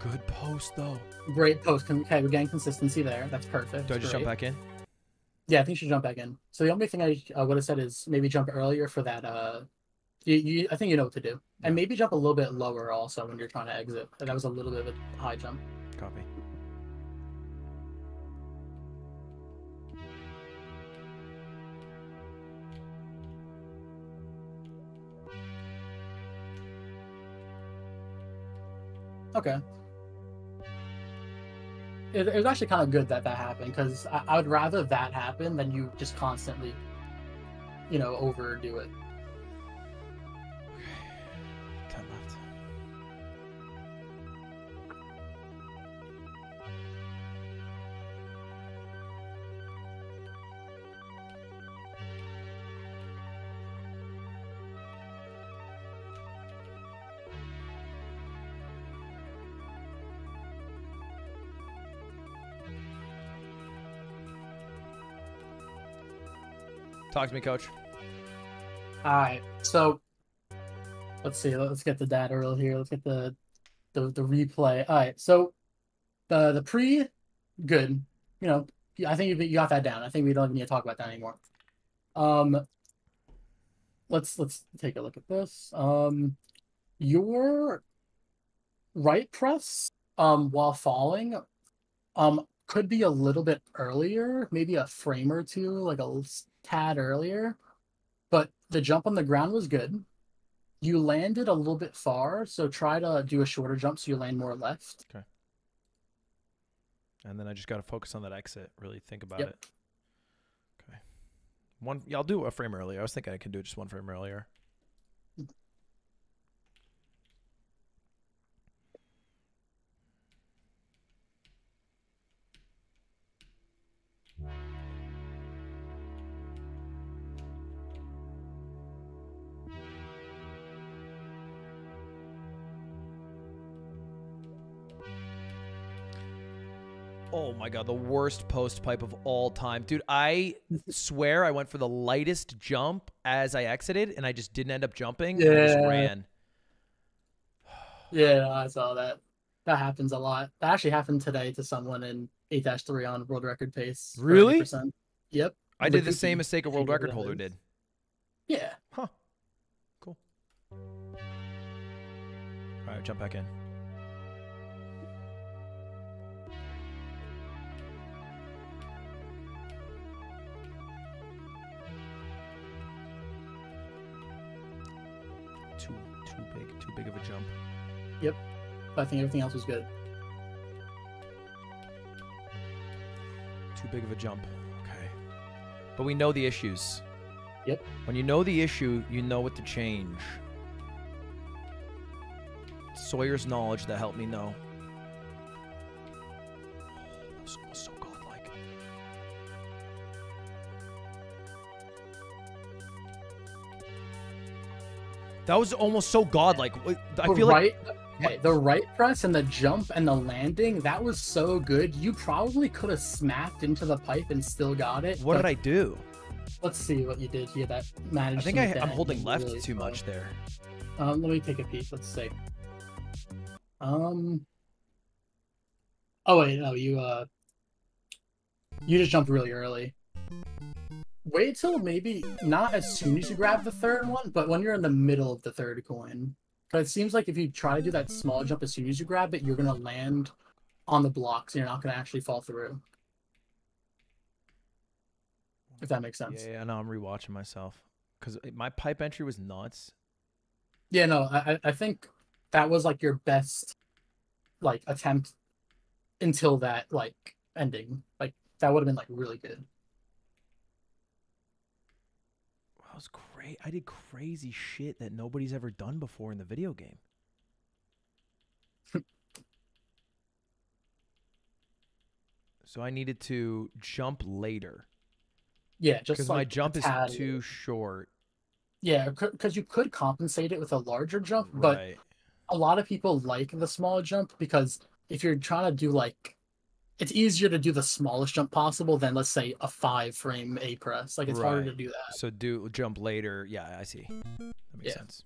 Good post, though. Great post. Okay, we're getting consistency there. That's perfect. Do I just jump back in? Yeah, I think you should jump back in. So the only thing I would have said is maybe jump earlier for that. I think you know what to do. Yeah. And maybe jump a little bit lower also when you're trying to exit. That was a little bit of a high jump. Copy. Okay. It was actually kind of good that happened, because I would rather that happen than you just constantly, you know, overdo it. Okay. 10 left. Talk to me, coach. All right, so let's see. Let's get the data real here. Let's get the replay. All right, so the pre, good. You know, I think you got that down. I think we don't even need to talk about that anymore. Let's take a look at this. Your right press while falling could be a little bit earlier, maybe a frame or two, like a tad earlier, but the jump on the ground was good. You landed a little bit far, so try to do a shorter jump so you land more left. Okay. And then I just got to focus on that exit, really think about it. Okay. One, yeah, I'll do a frame earlier. I was thinking I could do it just one frame earlier. Oh my God, the worst post pipe of all time. Dude, I swear I went for the lightest jump as I exited, and I just didn't end up jumping. Yeah. I just ran. Yeah, I saw that. That happens a lot. That actually happened today to someone in 8-3 on world record pace. Really? 30%. Yep. I did the same mistake a world record holder did. Yeah. Huh. Cool. All right, jump back in. Too big of a jump. Yep. I think everything else was good. Too big of a jump. Okay. But we know the issues. Yep. When you know the issue, you know what to change. Sawyer's knowledge that helped me know. So godlike. That was almost so godlike. I feel like... Hey, the right press and the jump and the landing, that was so good. You probably could have smacked into the pipe and still got it. What did I do? Let's see what you did. Yeah, that managed. I think I'm holding left really too much there. Let me take a peek. Let's see. Oh wait, no, you just jumped really early. Wait till maybe not as soon as you grab the third one, but when you're in the middle of the third coin. But it seems like if you try to do that small jump as soon as you grab it, you're going to land on the blocks and you're not going to actually fall through. If that makes sense. Yeah, no, I'm rewatching myself. Because my pipe entry was nuts. Yeah, no, I think that was like your best like attempt until that like ending. Like that would have been like really good. That was cool. I did crazy shit that nobody's ever done before in the video game. So I needed to jump later. Yeah, just because like my jump is too short. Yeah, because you could compensate it with a larger jump, right. But a lot of people like the small jump because if you're trying to do like, it's easier to do the smallest jump possible than, let's say, a 5-frame A press. Like, it's harder to do that. So do jump later. Yeah, I see. That makes sense.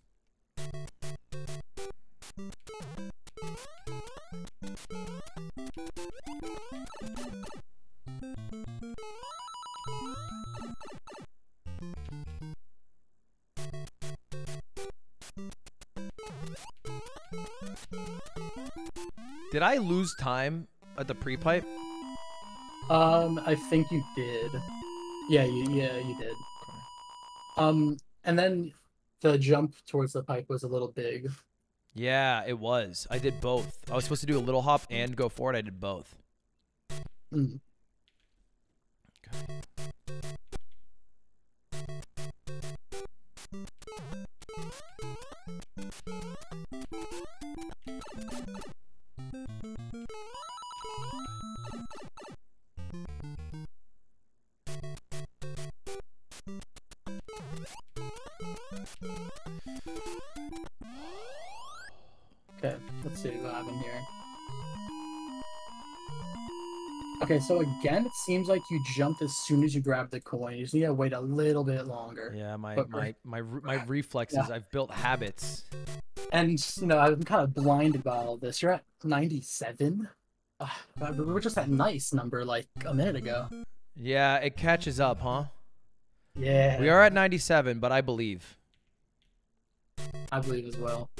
Did I lose time? At the pre-pipe? I think you did. Yeah, you did. Okay. And then the jump towards the pipe was a little big. Yeah, it was. I did both. I was supposed to do a little hop and go forward. I did both. Mm. Okay. Okay, let's see what happened here. Okay, so again, it seems like you jumped as soon as you grabbed the coin. You just need to wait a little bit longer. Yeah, my reflexes, I've built habits. And, you know, I've been kind of blinded by all this. You're at 97? We were just at nice number, like, a minute ago. Yeah, it catches up, huh? Yeah. We are at 97, but I believe. I believe as well.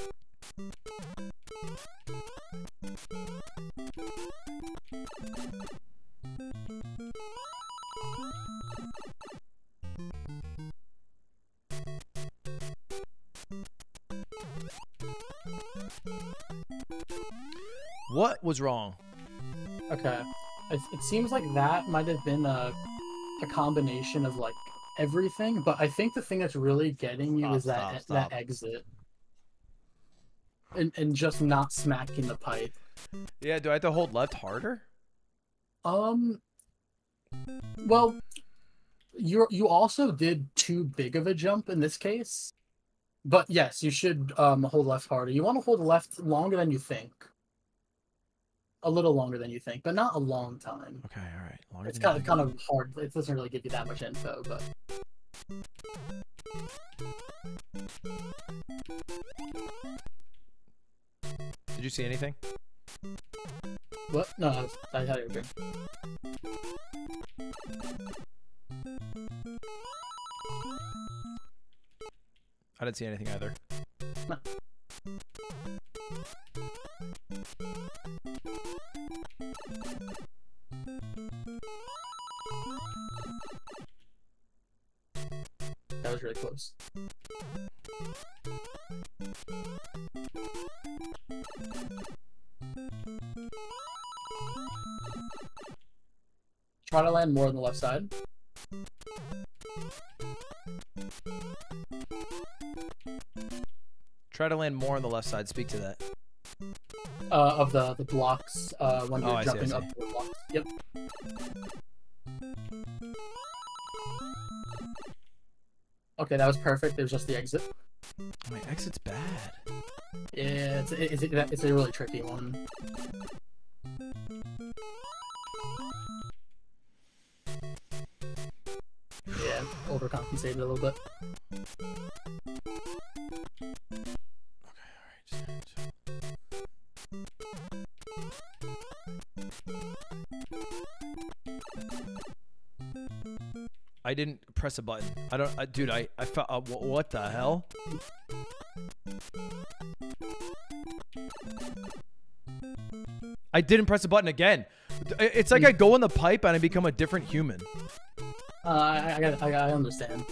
What was wrong? Okay. It seems like that might have been a combination of, like, everything, but I think the thing that's really getting you is that exit. And just not smacking the pipe. Yeah, do I have to hold left harder? Well, you also did too big of a jump in this case. But yes, you should hold left harder. You want to hold left longer than you think. A little longer than you think, but not a long time. Okay, all right. Longer it's kind of hard. It doesn't really give you that much info, but. Did you see anything? What? No, I thought you were good. I didn't see anything either. No. That was really close. Try to land more on the left side. Try to land more on the left side. Speak to that. Of the blocks, when you're jumping up the blocks. Yep. Okay, that was perfect. There's just the exit. My exit's bad. Yeah, it's a really tricky one. Yeah, overcompensated a little bit. I didn't press a button. I don't, dude. I felt. What the hell? I didn't press a button again. It's like I go in the pipe and I become a different human. I understand.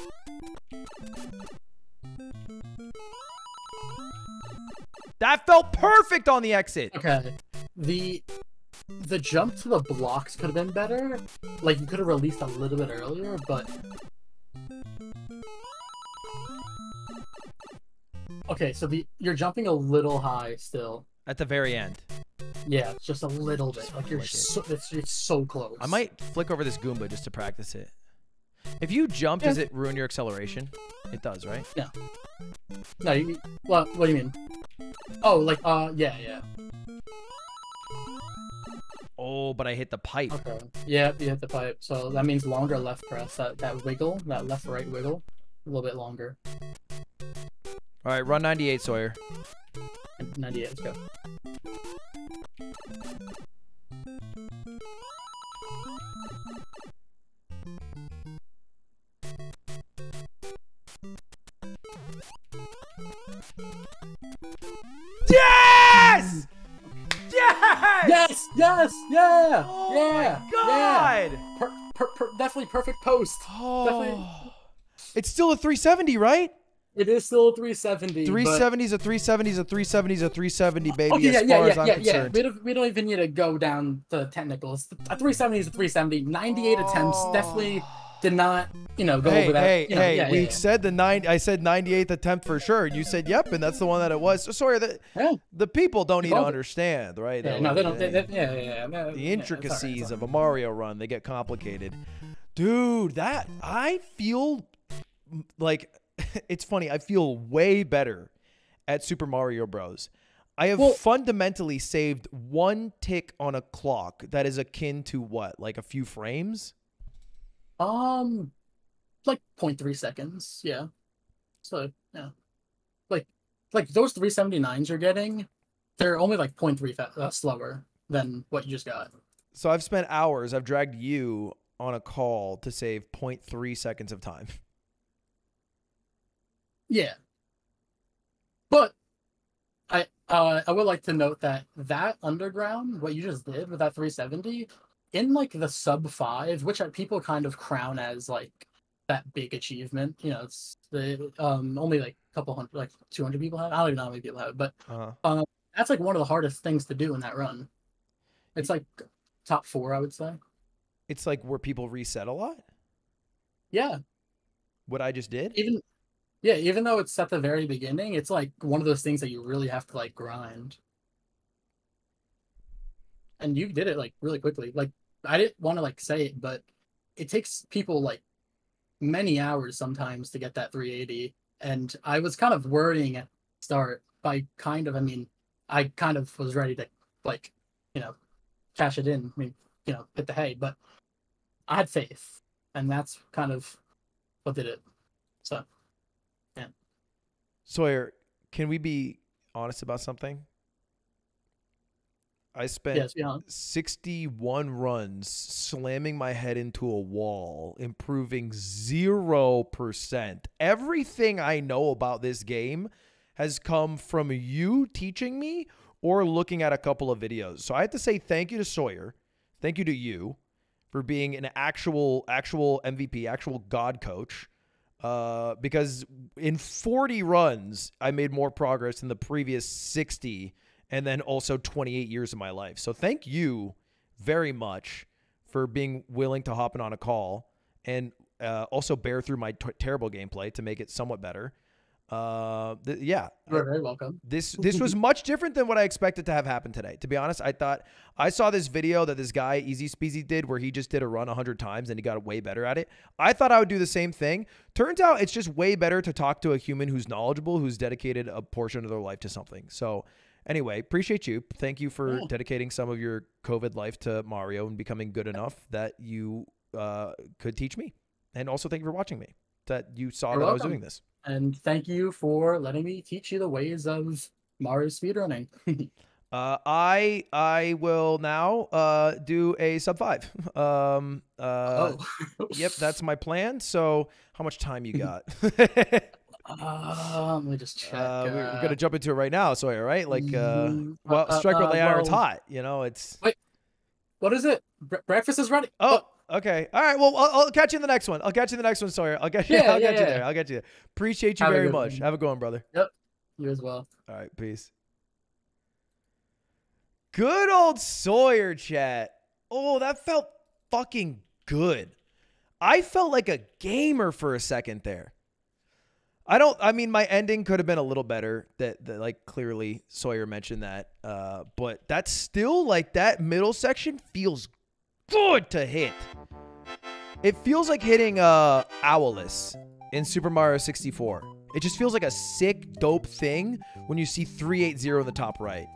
That felt perfect on the exit. Okay. The jump to the blocks could have been better. Like, you could have released a little bit earlier, but... Okay, so you're jumping a little high still. At the very end. Yeah, just a little bit. Like, it's so close. I might flick over this Goomba just to practice it. If you jump, does it ruin your acceleration? It does, right? No. No, what do you mean? Oh, like, yeah, yeah. Oh, but I hit the pipe. Okay. Yeah, you hit the pipe. So that means longer left press. That wiggle, that left-right wiggle, a little bit longer. All right, run 98, Sawyer. 98, let's go. Yes! Yes! Yes! Yeah! Oh yeah! My God! Yeah. Definitely perfect post. Oh. Definitely. It's still a 370, right? It is still a 370. 370's but... a 370's a 370's a 370, baby. Okay, as far as I'm concerned. We don't even need to go down to technicals. A 370 is a 370. 98 attempts definitely did not, you know, go over that. Said the I said 98th attempt for sure. And you said yep, and that's the one that it was. So sorry, the people don't need to understand, right? Yeah, no, they don't. The intricacies of a Mario run, they get complicated. Dude, that I feel like it's funny. I feel way better at Super Mario Bros. I have fundamentally saved one tick on a clock that is akin to what, like a few frames. Like 0.3 seconds, yeah. So, yeah. Like those 379s you're getting, they're only like 0.3 slower than what you just got. So I've spent hours, I've dragged you on a call to save 0.3 seconds of time. Yeah. But, I would like to note that underground, what you just did with that 370, in like the sub 5, which people kind of crown as like that big achievement, you know, it's the only like a couple hundred, like 200 people have. I don't even know how many people have, but that's like one of the hardest things to do in that run. It's like top 4, I would say. It's like where people reset a lot. Yeah. What I just did. Even though it's at the very beginning, it's like one of those things that you really have to like grind. And you did it like really quickly. Like, I didn't want to like say it, but it takes people like many hours sometimes to get that 380. And I was kind of worrying at the start by I kind of was ready to like, you know, cash it in. I mean, you know, hit the hay, but I had faith, and that's kind of what did it. So, yeah. Sawyer, can we be honest about something? I spent 61 runs slamming my head into a wall, improving 0%. Everything I know about this game has come from you teaching me or looking at a couple of videos. So I have to say thank you to Sawyer. Thank you to you for being an actual MVP, actual God coach. Because in 40 runs, I made more progress than the previous 60 and then also 28 years of my life. So thank you very much for being willing to hop in on a call and also bear through my terrible gameplay to make it somewhat better. Yeah. You're very welcome. This was much different than what I expected to have happen today. To be honest, I thought I saw this video that this guy Easy Speezy did where he just did a run 100 times and he got way better at it. I thought I would do the same thing. Turns out it's just way better to talk to a human who's knowledgeable, who's dedicated a portion of their life to something. So anyway, appreciate you. Thank you for dedicating some of your COVID life to Mario and becoming good enough that you could teach me. And also thank you for watching me, that you saw that I was doing this. And thank you for letting me teach you the ways of Mario speedrunning. I will now do a sub 5. Yep, that's my plan. So how much time you got? Let me just check. We're gonna jump into it right now, Sawyer, right? Like, well, Striker Iron's hot. You know, it's. Wait, what is it? Breakfast is ready. Oh. Okay. All right. Well, I'll catch you in the next one. I'll catch you in the next one, Sawyer. I'll get you there. I'll get you there. Appreciate you very much. Have a good one, brother. Yep. You as well. All right. Peace. Good old Sawyer chat. Oh, that felt fucking good. I felt like a gamer for a second there. I mean, my ending could have been a little better. That like clearly Sawyer mentioned that. But that's still like that middle section feels good. Good to hit. It feels like hitting Owlus in Super Mario 64. It just feels like a sick, dope thing when you see 380 in the top right.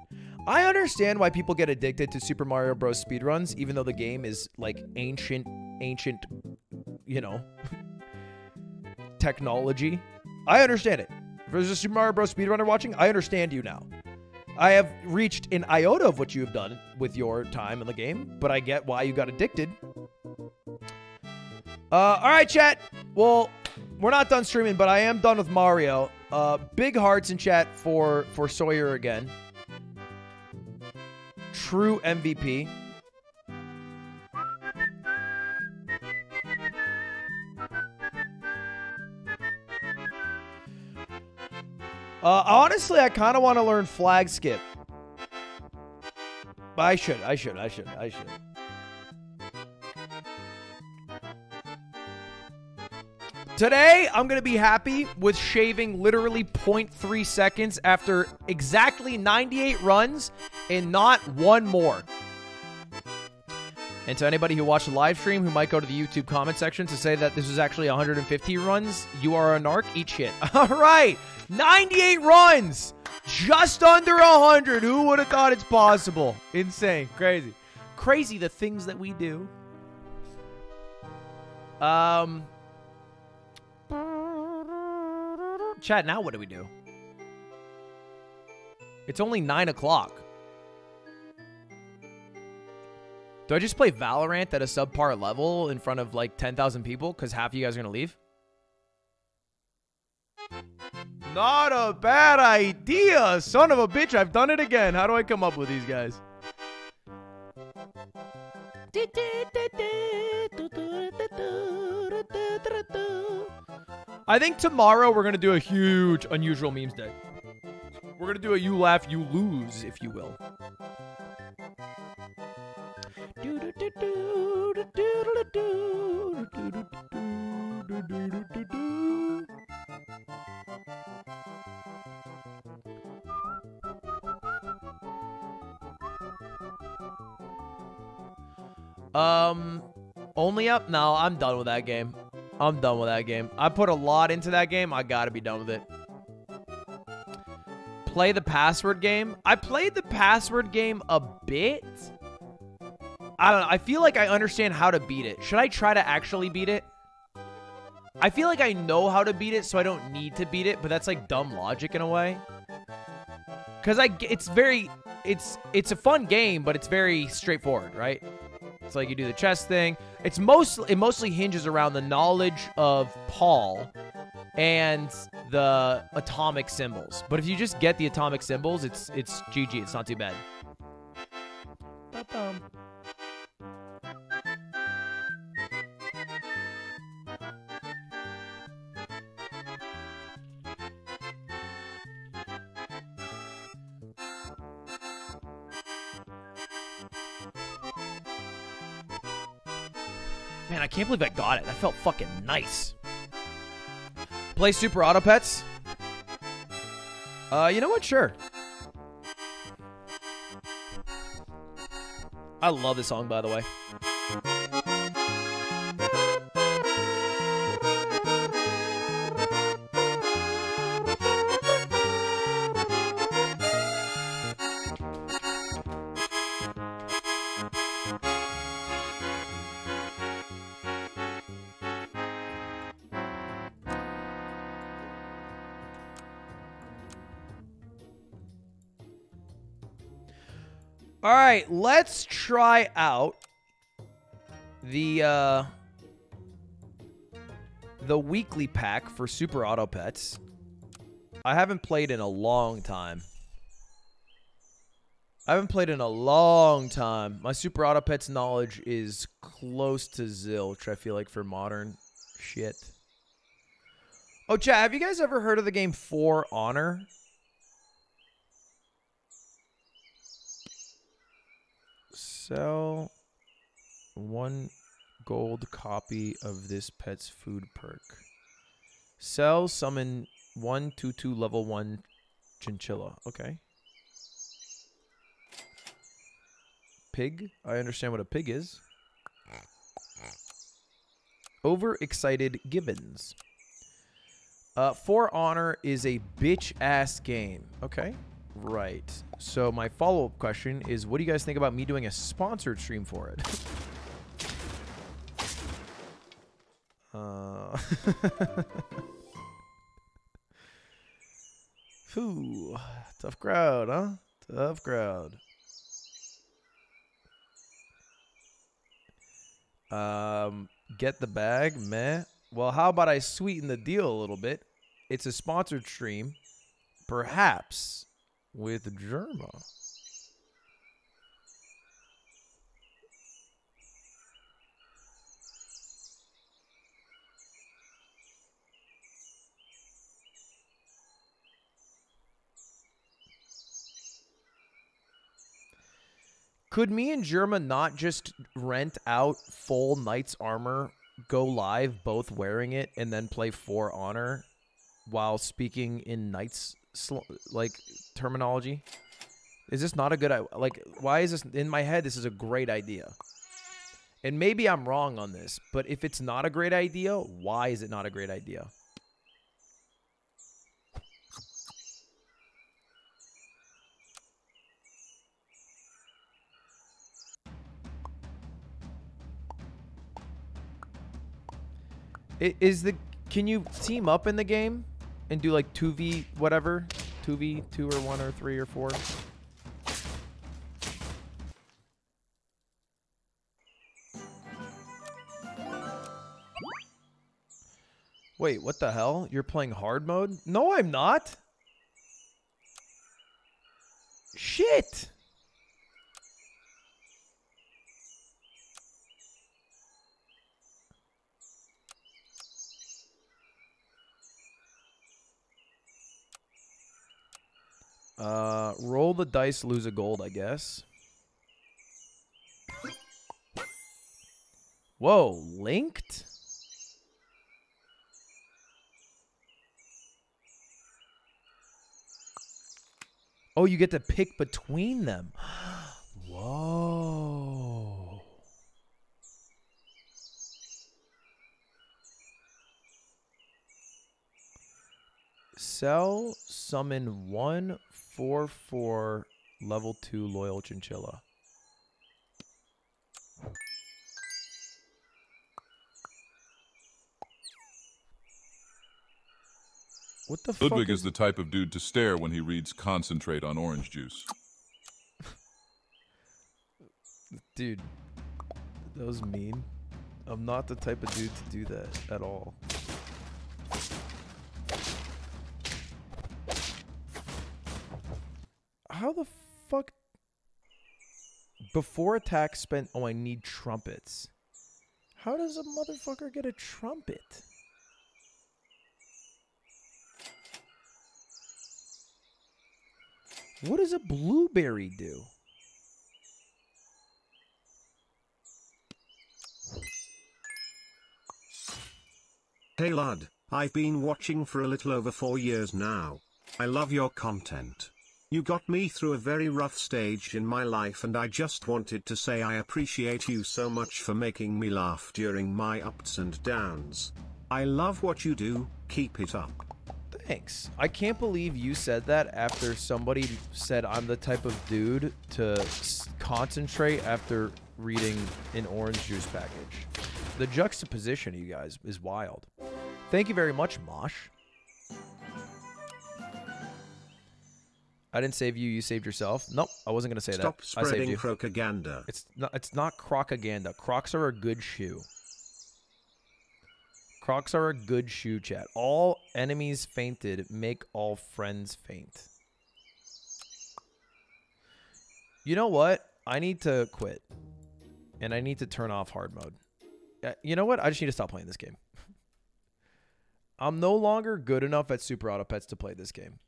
I understand why people get addicted to Super Mario Bros. Speedruns, even though the game is like ancient, you know, technology. I understand it. If there's a Super Mario Bros. Speedrunner watching, I understand you now. I have reached an iota of what you have done with your time in the game, but I get why you got addicted. All right, chat. Well, we're not done streaming, but I am done with Mario. Big hearts in chat for Sawyer again. True MVP. Honestly, I kind of want to learn flag skip. I should. Today, I'm going to be happy with shaving literally 0.3 seconds after exactly 98 runs and not one more. And to anybody who watched the live stream who might go to the YouTube comment section to say that this was actually 150 runs, you are a narc, eat shit. All right. 98 runs, just under 100. Who would have thought it's possible? Insane, crazy the things that we do. Chat, now what do we do? It's only 9 o'clock. Do I just play Valorant at a subpar level in front of like 10,000 people because half of you guys are gonna leave? Not a bad idea, son of a bitch. I've done it again. How do I come up with these guys? I think tomorrow we're going to do a huge unusual memes day. We're going to do a you laugh, you lose, if you will. Only up? No, I'm done with that game. I'm done with that game. I put a lot into that game. I gotta be done with it. Play the password game. I played the password game a bit. I don't know. I feel like I understand how to beat it. Should I try to actually beat it? I feel like I know how to beat it, so I don't need to beat it, but that's like dumb logic in a way. Because it's very it's a fun game, but it's very straightforward, right? It's like you do the chess thing. It's mostly hinges around the knowledge of Paul and the atomic symbols. But if you just get the atomic symbols, it's GG. It's not too bad. Ba-bum. Man, I can't believe I got it. That felt fucking nice. Play Super Auto Pets? You know what? Sure. I love this song, by the way. All right, let's try out the weekly pack for Super Auto Pets. I haven't played in a long time. My Super Auto Pets knowledge is close to zil, which I feel like for modern shit. Oh, chat, have you guys ever heard of the game For Honor? Sell one gold copy of this pet's food perk. Sell summon 122 level 1 chinchilla. Okay. Pig? I understand what a pig is. Overexcited Gibbons. For Honor is a bitch-ass game. Okay. Right. So my follow-up question is, what do you guys think about me doing a sponsored stream for it? Phew. Tough crowd, huh? Tough crowd. Get the bag, meh. Well, how about I sweeten the deal a little bit? It's a sponsored stream. Perhaps... with Germa. Could me and Germa not just rent out full Knight's Armor, go live, both wearing it, and then play For Honor while speaking in Knight's like terminology? Is this not a good idea? Like, why is this in my head? This is a great idea, and maybe I'm wrong on this, but if it's not a great idea, why is it not a great idea? Can you team up in the game and do like 2v whatever, 2v 2 or 1 or 3 or 4? Wait, what the hell? You're playing hard mode? No, I'm not. Shit. Roll the dice, lose a gold, I guess. Whoa, linked? Oh, you get to pick between them. Whoa. Sell, summon 1/4/4 level 2 loyal chinchilla. What the fuck? Ludwig is the type of dude to stare when he reads concentrate on orange juice. Dude, that was mean. I'm not the type of dude to do that at all. How the fuck? Before attack spent, oh, I need trumpets. How does a motherfucker get a trumpet? What does a blueberry do? Hey lad, I've been watching for a little over 4 years now. I love your content. You got me through a very rough stage in my life, and I just wanted to say I appreciate you so much for making me laugh during my ups and downs. I love what you do, keep it up. Thanks. I can't believe you said that after somebody said I'm the type of dude to concentrate after reading an orange juice package. The juxtaposition, you guys, is wild. Thank you very much, Mosh. I didn't save you. You saved yourself. Nope, I wasn't gonna say that. Stop spreading crocaganda. It's not crocaganda. Crocs are a good shoe. Crocs are a good shoe, chat. All enemies fainted. Make all friends faint. You know what? I need to quit, and I need to turn off hard mode. You know what? I just need to stop playing this game. I'm no longer good enough at Super Auto Pets to play this game.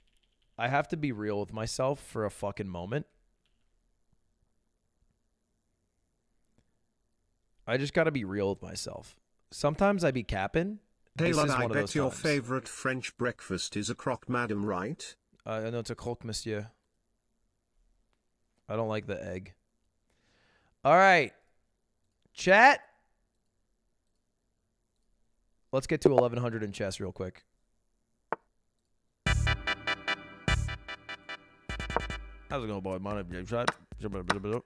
I have to be real with myself for a fucking moment. I just got to be real with myself. Sometimes I be capping. Hey, lad, I bet your favorite French breakfast is a croque, madam, right? No, it's a croque, monsieur. I don't like the egg. All right. Chat. Let's get to 1100 in chess real quick. How's it going, boy? My name is James Dean.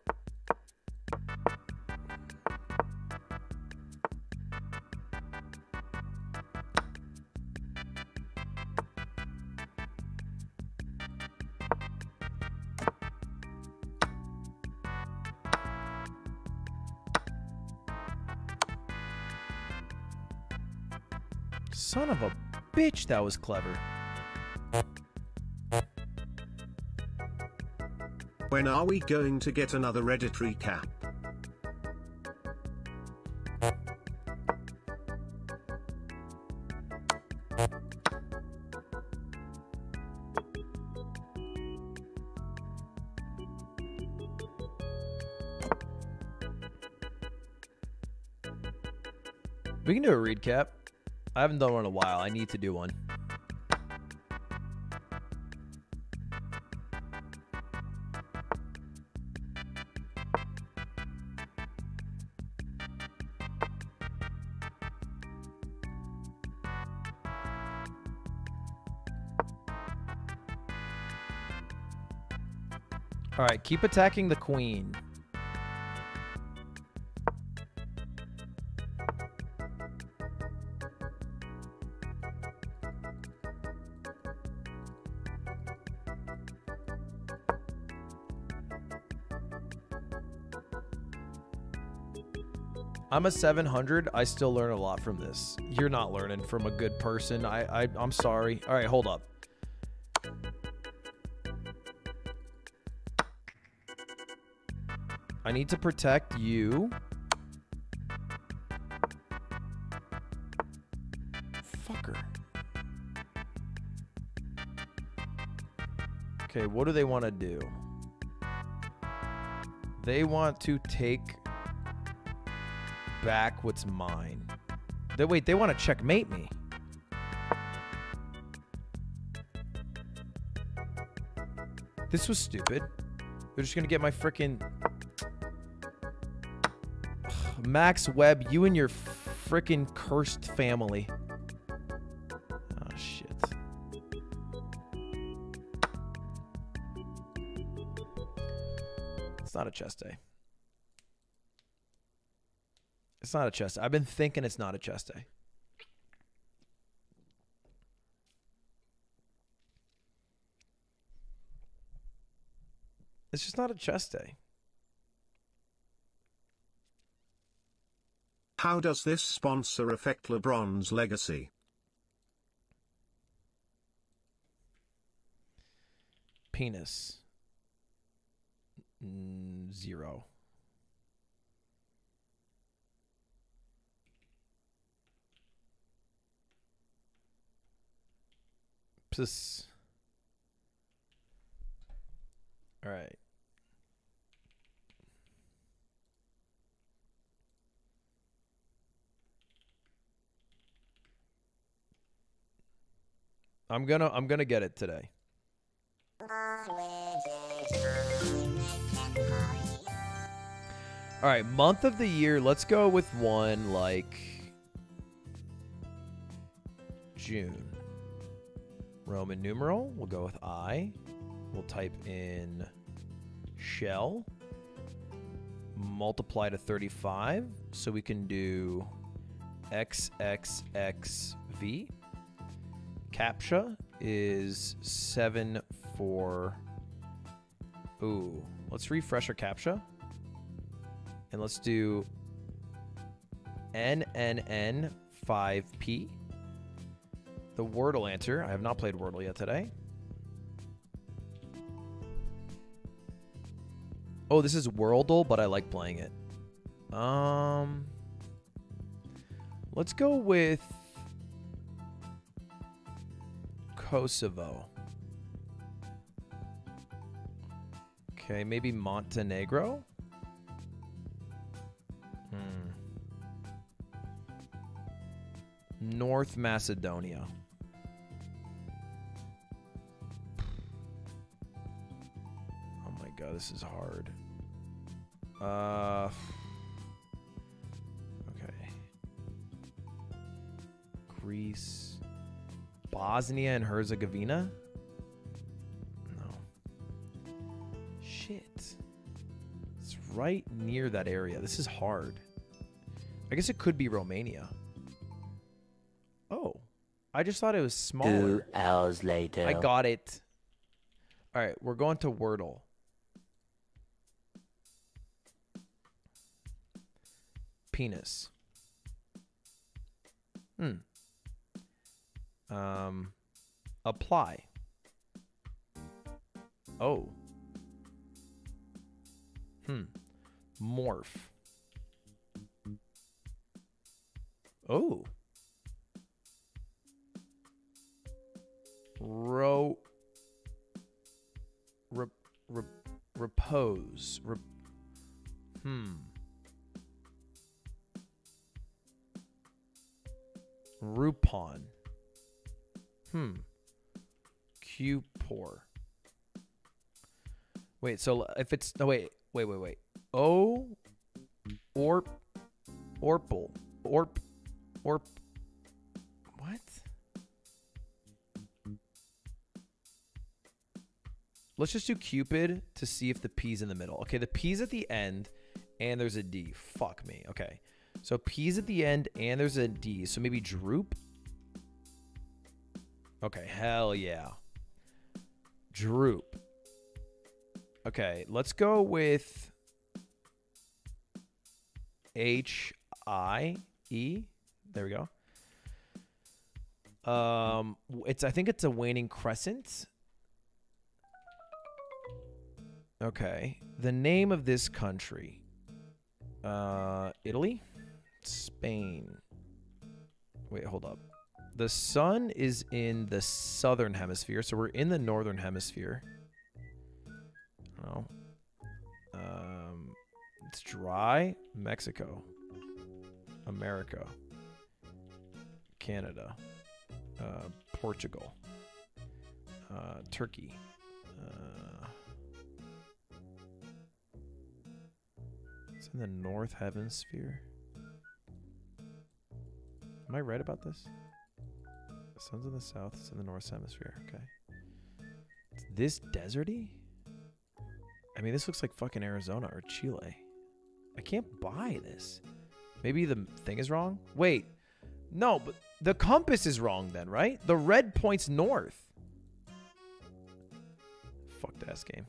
Son of a bitch, that was clever. When are we going to get another Reddit recap? We can do a recap. I haven't done one in a while. I need to do one. All right, keep attacking the queen. I'm a 700. I still learn a lot from this. You're not learning from a good person. I'm sorry. All right, hold up. I need to protect you. Fucker. Okay, what do they want to do? They want to take back what's mine. Wait, they want to checkmate me. This was stupid. They're just going to get my freaking... Max Webb, you and your frickin' cursed family. Oh, shit. It's not a chess day. It's not a chess day. I've been thinking it's not a chess day. It's just not a chess day. How does this sponsor affect LeBron's legacy? Penis. Zero. Pss. All right. I'm gonna get it today. All right, month of the year. Let's go with one like June. Roman numeral. We'll go with I. We'll type in shell. Multiply to 35, so we can do XXXV. CAPTCHA is 74. Ooh, let's refresh our CAPTCHA. And let's do NNN5P. The Wordle answer. I have not played Wordle yet today. Oh, this is Wordle, but I like playing it. Let's go with Kosovo. Okay, maybe Montenegro. North Macedonia. Oh my god, this is hard. Okay. Greece. Bosnia and Herzegovina? No. Shit. It's right near that area. This is hard. I guess it could be Romania. Oh. I just thought it was smaller. 2 hours later. I got it. All right. We're going to Wordle. Penis. Apply. Oh. Morph. Oh. Repose. Rupon. Q-por. Wait, so if it's... No, wait. O... Orple. What? Let's just do Cupid to see if the P's in the middle. Okay, the P's at the end, and there's a D. Fuck me. Okay. So P's at the end, and there's a D. So maybe Droop? Okay, hell yeah. Droop. Okay, let's go with H-I-E. There we go. I think it's a waning crescent. Okay, the name of this country. Italy? Spain. Wait, hold up. The sun is in the southern hemisphere, so we're in the northern hemisphere. Oh. It's dry. Mexico. America. Canada. Portugal. Turkey. It's in the north hemisphere. Am I right about this? Sun's in the south, it's in the north hemisphere. Okay. It's this deserty? I mean, this looks like fucking Arizona or Chile. I can't buy this. Maybe the thing is wrong? Wait. No, but the compass is wrong then, right? The red points north. Fucked ass game.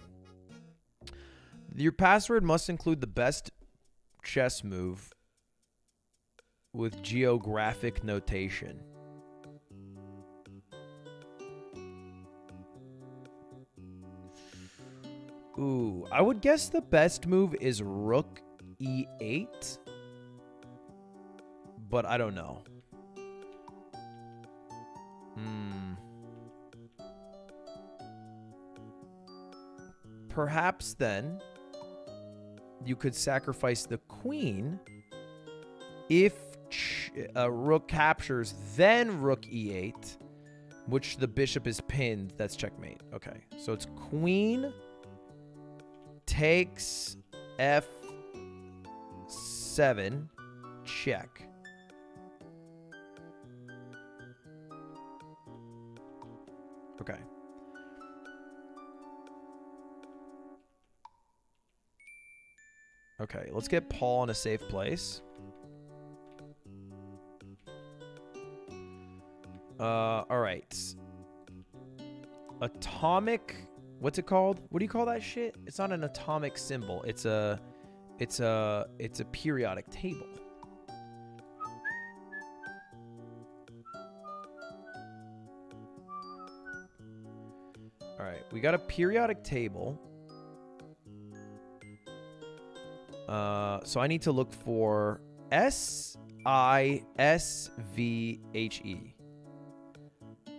Your password must include the best chess move with geographic notation. Ooh, I would guess the best move is rook e8, but I don't know. Perhaps then you could sacrifice the queen if rook captures, then rook e8, which the bishop is pinned. That's checkmate. Okay, so it's queen takes f7, check. Okay. Okay, let's get Paul in a safe place. All right. Atomic, what's it called? What do you call that shit? It's not an atomic symbol. It's a periodic table. All right, we got a periodic table. So I need to look for S-I-S-V-H-E.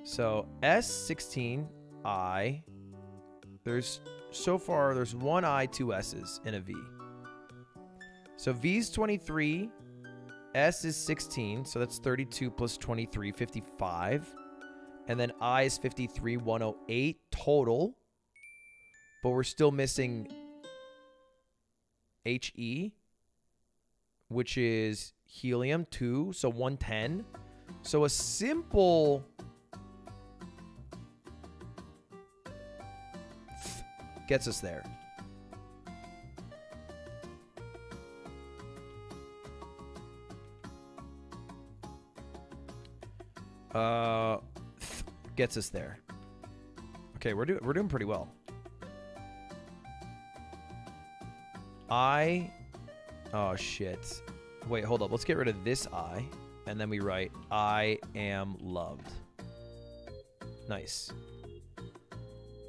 So S16, I. There's, so far, there's one I, two S's, and a V. So V's 23, S is 16, so that's 32 plus 23, 55. And then I is 53, 108 total. But we're still missing HE, which is helium 2, so 110. So a simple gets us there. Gets us there. Okay, we're doing pretty well. I, oh shit. Wait, hold up. Let's get rid of this I, and then we write, I am loved. Nice.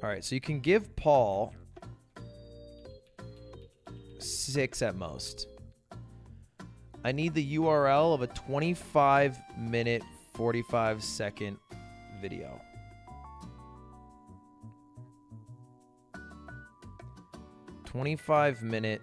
All right, so you can give Paul 6 at most. I need the URL of a 25-minute, 45-second video. Twenty-five, 30. Twenty-five,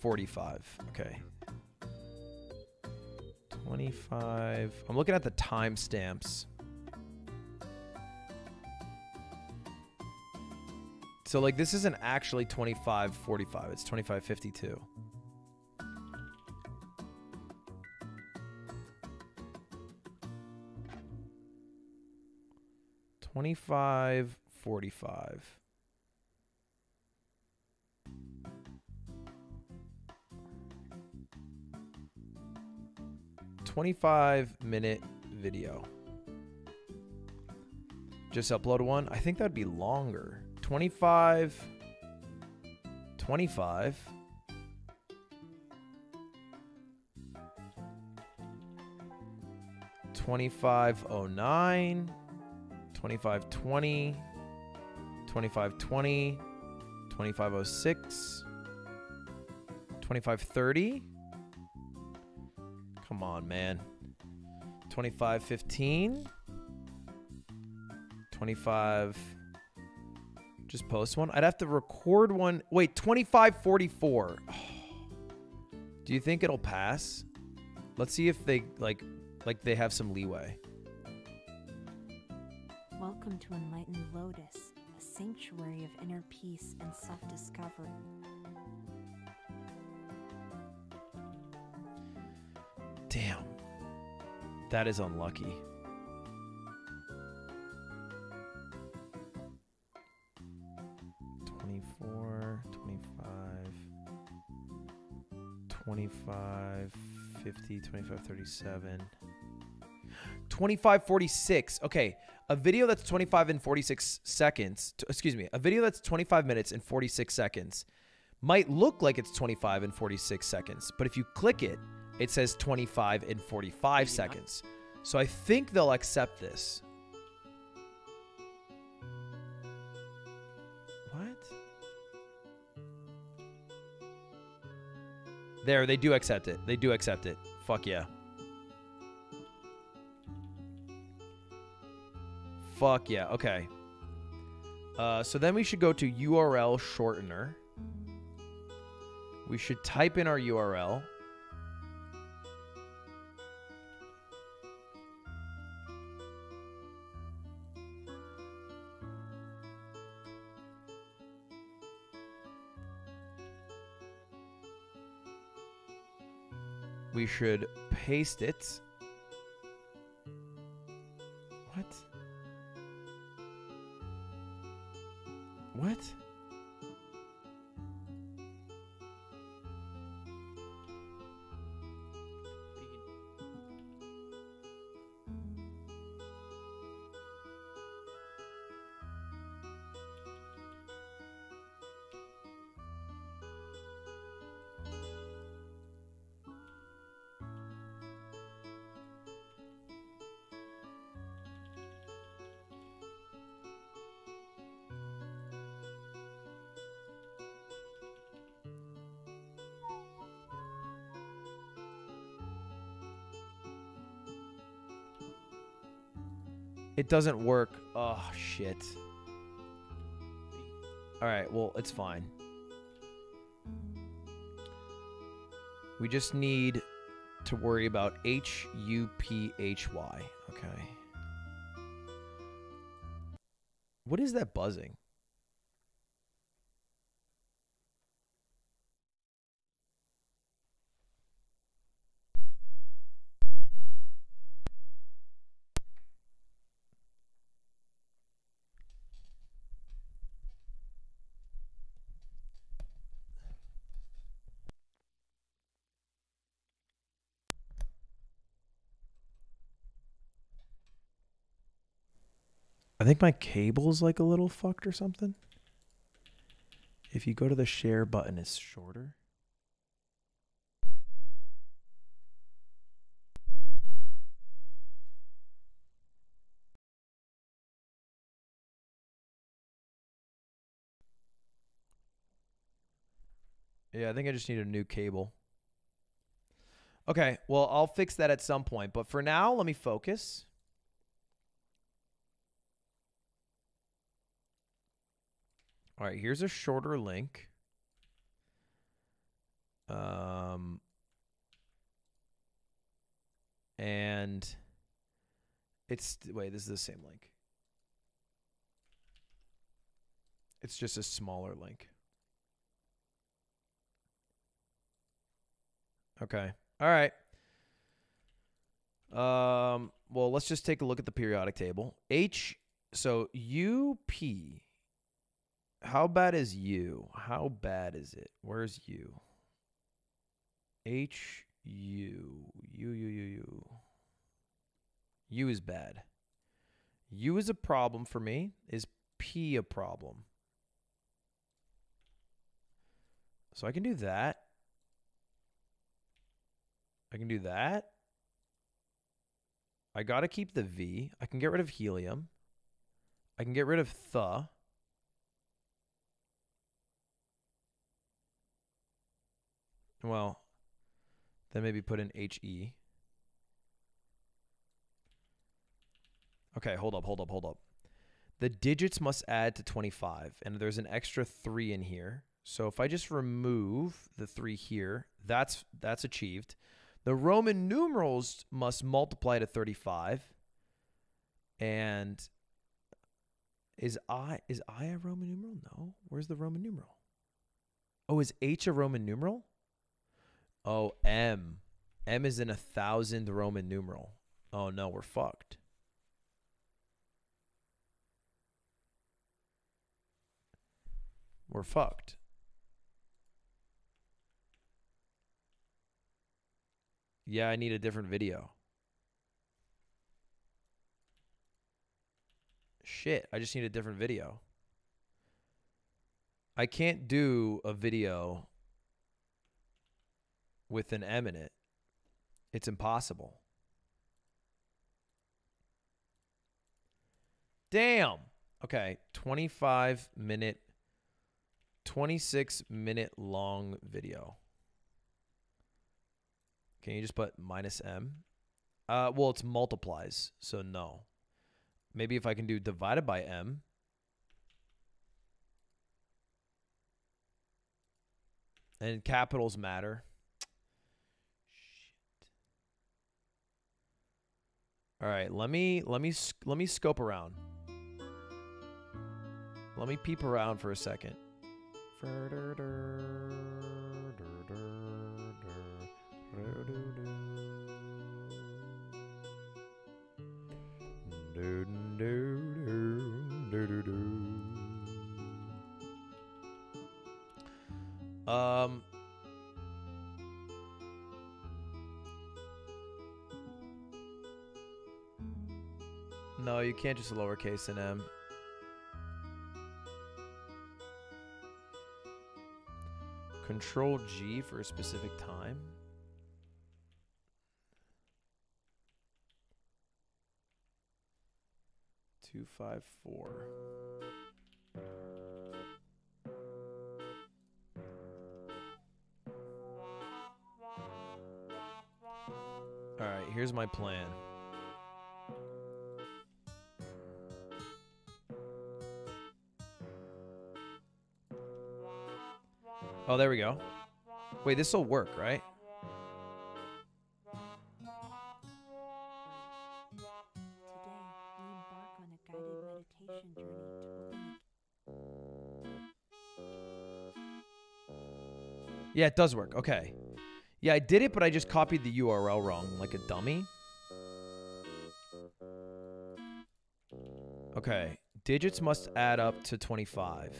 45. Okay. 25. I'm looking at the timestamps. So like this isn't actually 25:45. It's 25:52. Twenty-five minute video. Just upload one. I think that'd be longer. 25. $25.09. 2520, 2520, 2506, 2530. Come on, man. 2515, 25. Just post one. I'd have to record one. Wait, 2544. Oh. Do you think it'll pass? Let's see if they like they have some leeway. Welcome to Enlightened Lotus, a sanctuary of inner peace and self-discovery. Damn. That is unlucky. $25.50, $25.37. 25.46. Okay, a video that's 25 and 46 seconds. Excuse me, a video that's 25 minutes and 46 seconds might look like it's 25 and 46 seconds, but if you click it, it says 25 and 45 seconds. So I think they'll accept this. There, they do accept it. They do accept it. Fuck yeah. Fuck yeah. Okay. So then we should go to URL shortener. We should type in our URL. We should paste it. What? What? It doesn't work. Oh, shit. All right, well, it's fine. We just need to worry about H-U-P-H-Y. Okay. What is that buzzing? I think my cable's like a little fucked or something. If you go to the share button, it's shorter. Yeah, I think I just need a new cable. Okay, well, I'll fix that at some point. But for now, let me focus. All right, here's a shorter link. And it's, wait, this is the same link. It's just a smaller link. Okay, all right. Well, let's just take a look at the periodic table. H, so UP. How bad is U? How bad is it? Where's U? H U. U. U is bad. U is a problem for me. Is P a problem? So I can do that. I can do that. I gotta keep the V. I can get rid of helium. I can get rid of the. Well, then maybe put in HE. Okay, hold up. The digits must add to 25, and there's an extra 3 in here. So if I just remove the 3 here, that's achieved. The Roman numerals must multiply to 35, and Is I a Roman numeral? No. Where's the Roman numeral? Oh, is H a Roman numeral? Oh, M. M is in 1000 Roman numeral. Oh, no, we're fucked. We're fucked. Yeah, I need a different video. Shit, I just need a different video. I can't do a video with an M in it. It's impossible. Damn. Okay, 25-minute, 26-minute long video. Can you just put minus M? Well, it's multiplies, so no. Maybe if I can do divided by M. And capitals matter. Shit. All right, let me scope around. Let me peep around for a second. No, you can't just lowercase an M. Control G for a specific time. Two, five, four. All right, here's my plan. Oh, there we go. Wait, this will work, right? Yeah, it does work. Okay. Yeah, I did it, but I just copied the URL wrong, like a dummy. Okay. Digits must add up to 25.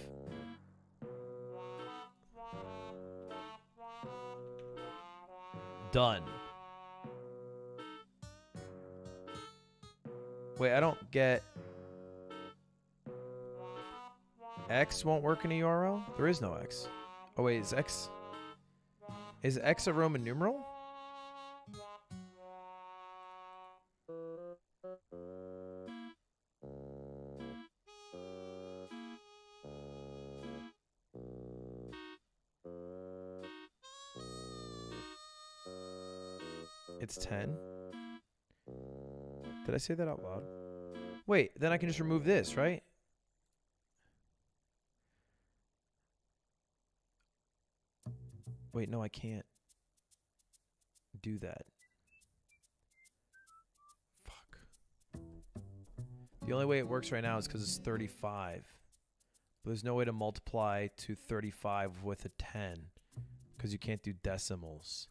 Done. Wait, I don't get... X won't work in a URL? There is no X. Oh, wait, is X... Is X a Roman numeral? It's 10. Did I say that out loud? Wait, then I can just remove this, right? Wait, no, I can't do that. Fuck. The only way it works right now is because it's 35. But there's no way to multiply to 35 with a 10 because you can't do decimals.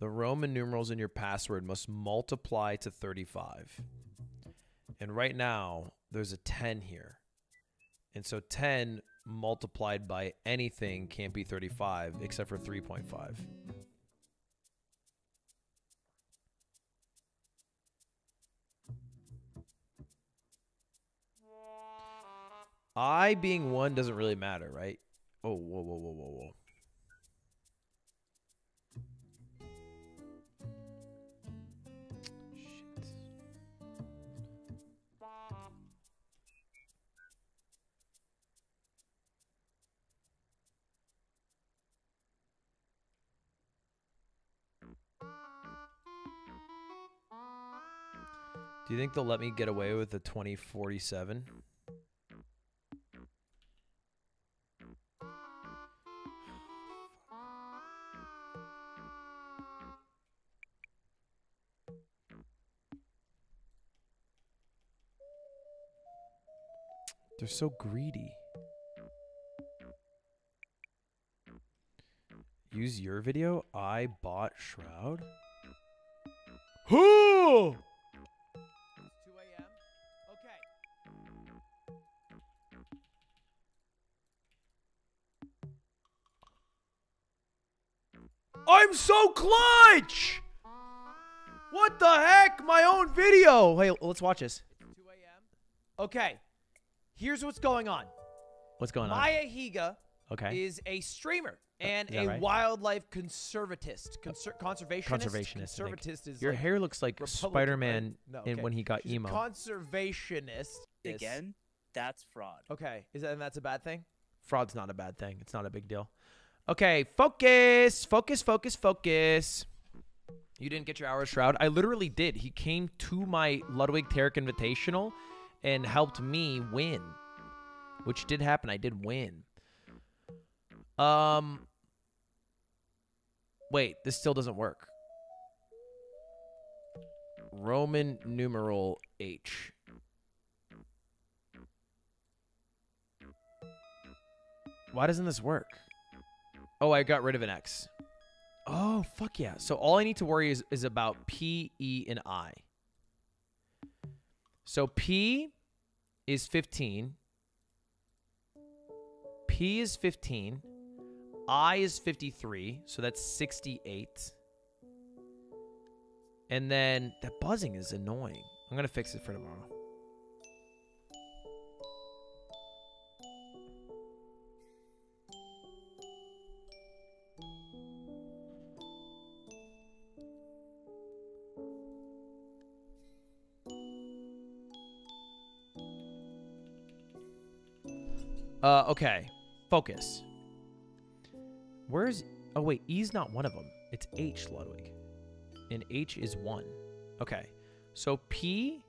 The Roman numerals in your password must multiply to 35. And right now, there's a 10 here. And so 10 multiplied by anything can't be 35 except for 3.5. I being 1 doesn't really matter, right? Oh, whoa, whoa, whoa, whoa, whoa. Do you think they'll let me get away with the 2047? They're so greedy. Use your video? I bought Shroud? Who? It's 2 a.m. Okay. I'm so clutch! What the heck? My own video! Hey, let's watch this. It's 2 a.m. Okay. Here's what's going on. What's going on? Maya Higa is a streamer and a wildlife conservatist. Conservationist. Your like hair looks like Spider-Man when he got emo. Conservationist. Again, that's fraud. Okay. Is that, and that's a bad thing? Fraud's not a bad thing. It's not a big deal. Okay. Focus. Focus, focus, focus. You didn't get your hour, Shroud. I literally did. He came to my Ludwig Tarek Invitational and helped me win, which did happen. I did win. Wait, this still doesn't work. Roman numeral H. Why doesn't this work? Oh, I got rid of an X. Oh, fuck yeah. So all I need to worry is about P, E, and I. So P is 15. P is 15. I is 53. So that's 68. And then that buzzing is annoying. I'm going to fix it for tomorrow. Okay. Focus. Where's... Oh, wait. E's not one of them. It's H, Ludwig. And H is 1. Okay. So P,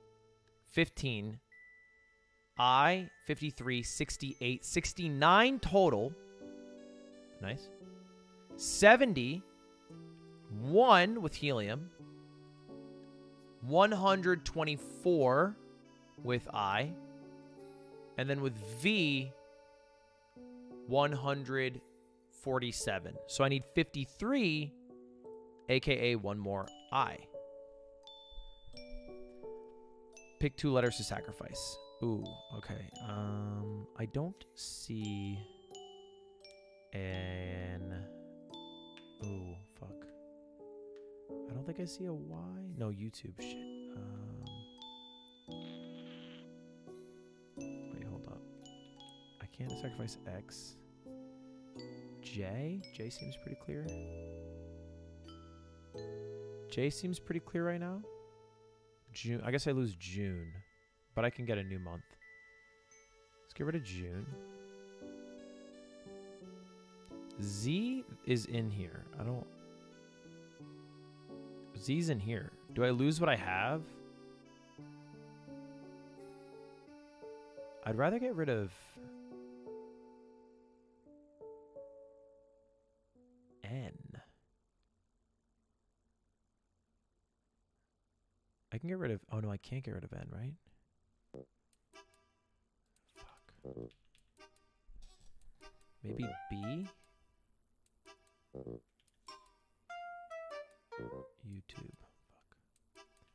15. I, 53, 68, 69 total. Nice. 70. 1 with helium. 124 with I. And then with V... 147. So I need 53, aka one more I. Pick 2 letters to sacrifice. Ooh, okay. I don't see an... Ooh, fuck. I don't think I see a Y. No, YouTube shit. Can't sacrifice X. J? J seems pretty clear. J seems pretty clear right now. June. I guess I lose June. But I can get a new month. Let's get rid of June. Z is in here. I don't... Z's in here. Do I lose what I have? I'd rather get rid of... N. I can get rid of... Oh, no, I can't get rid of N, right? Fuck. Maybe B? YouTube.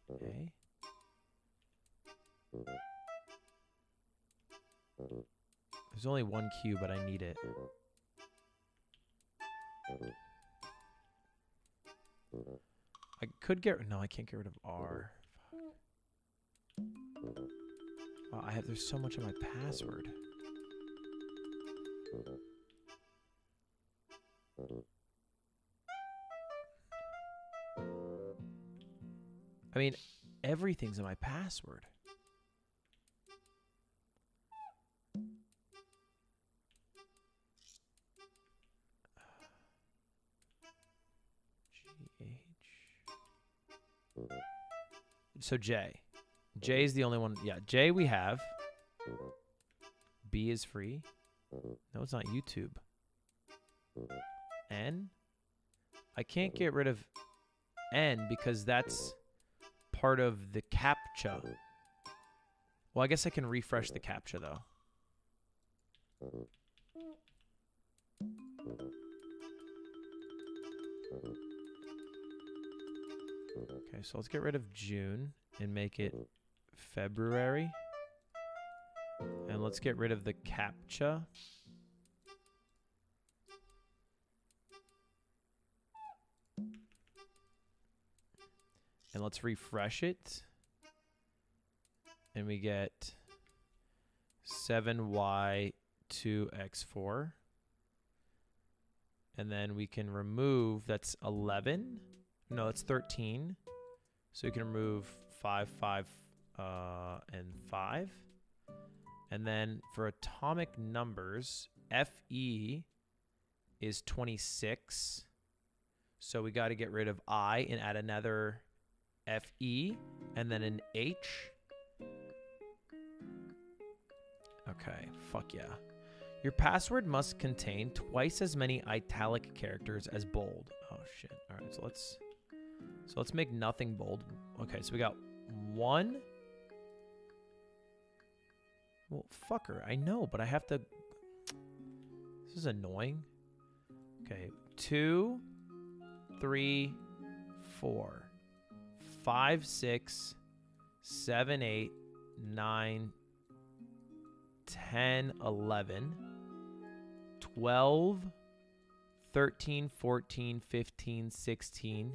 Fuck. A? There's only 1 Q, but I need it. I could get... No, I can't get rid of R. Fuck. Oh, I have... There's so much of my password. I mean, everything's in my password. So J. J's the only one. Yeah, J we have. B is free. No, it's not YouTube. N? I can't get rid of N because that's part of the CAPTCHA. Well, I guess I can refresh the CAPTCHA, though. Okay, so let's get rid of June and make it February. And let's get rid of the CAPTCHA. And let's refresh it. And we get 7Y2X4. And then we can remove, that's 11. No, that's 13. So you can remove 5, 5, and 5. And then for atomic numbers, FE is 26. So we got to get rid of I and add another FE and then an H. Okay, fuck yeah. Your password must contain twice as many italic characters as bold. Oh shit. All right, so let's make nothing bold. Okay, so we got 1. Well, fucker, I know, but I have to. This is annoying. Okay, 2, 3, 4, 5, 6, 7, 8, 9, 10, 11, 12, 13, 14, 15, 16,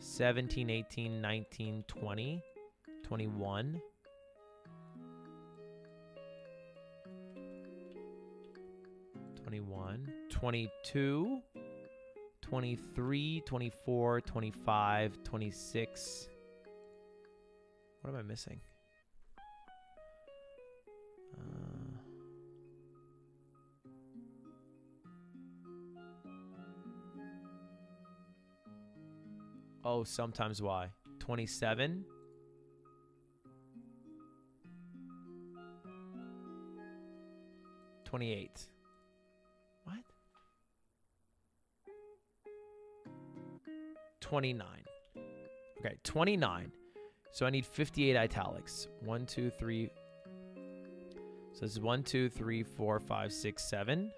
17, 18, 19, 20, 21. One, 22, 23, 24, 25, 26. What am I missing? Oh, sometimes why? 27. Twenty-eight. What? 29. Okay, 29. So I need 58 italics. 1, 2, 3. So this is 1, 2, 3, 4, 5, 6, 7.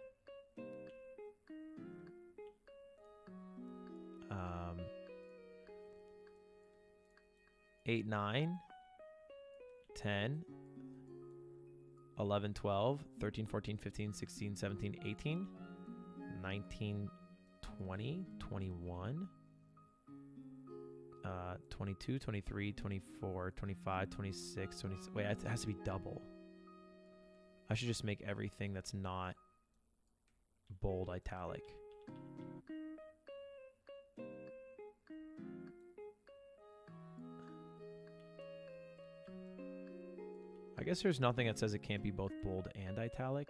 8, 9, 10, 11, 12, 13, 14, 15, 16, 17, 18, 19, 20, 21, 22, 23, 24, 25, 26, 27. Wait, it has to be double. I should just make everything that's not bold italic. I guess there's nothing that says it can't be both bold and italic.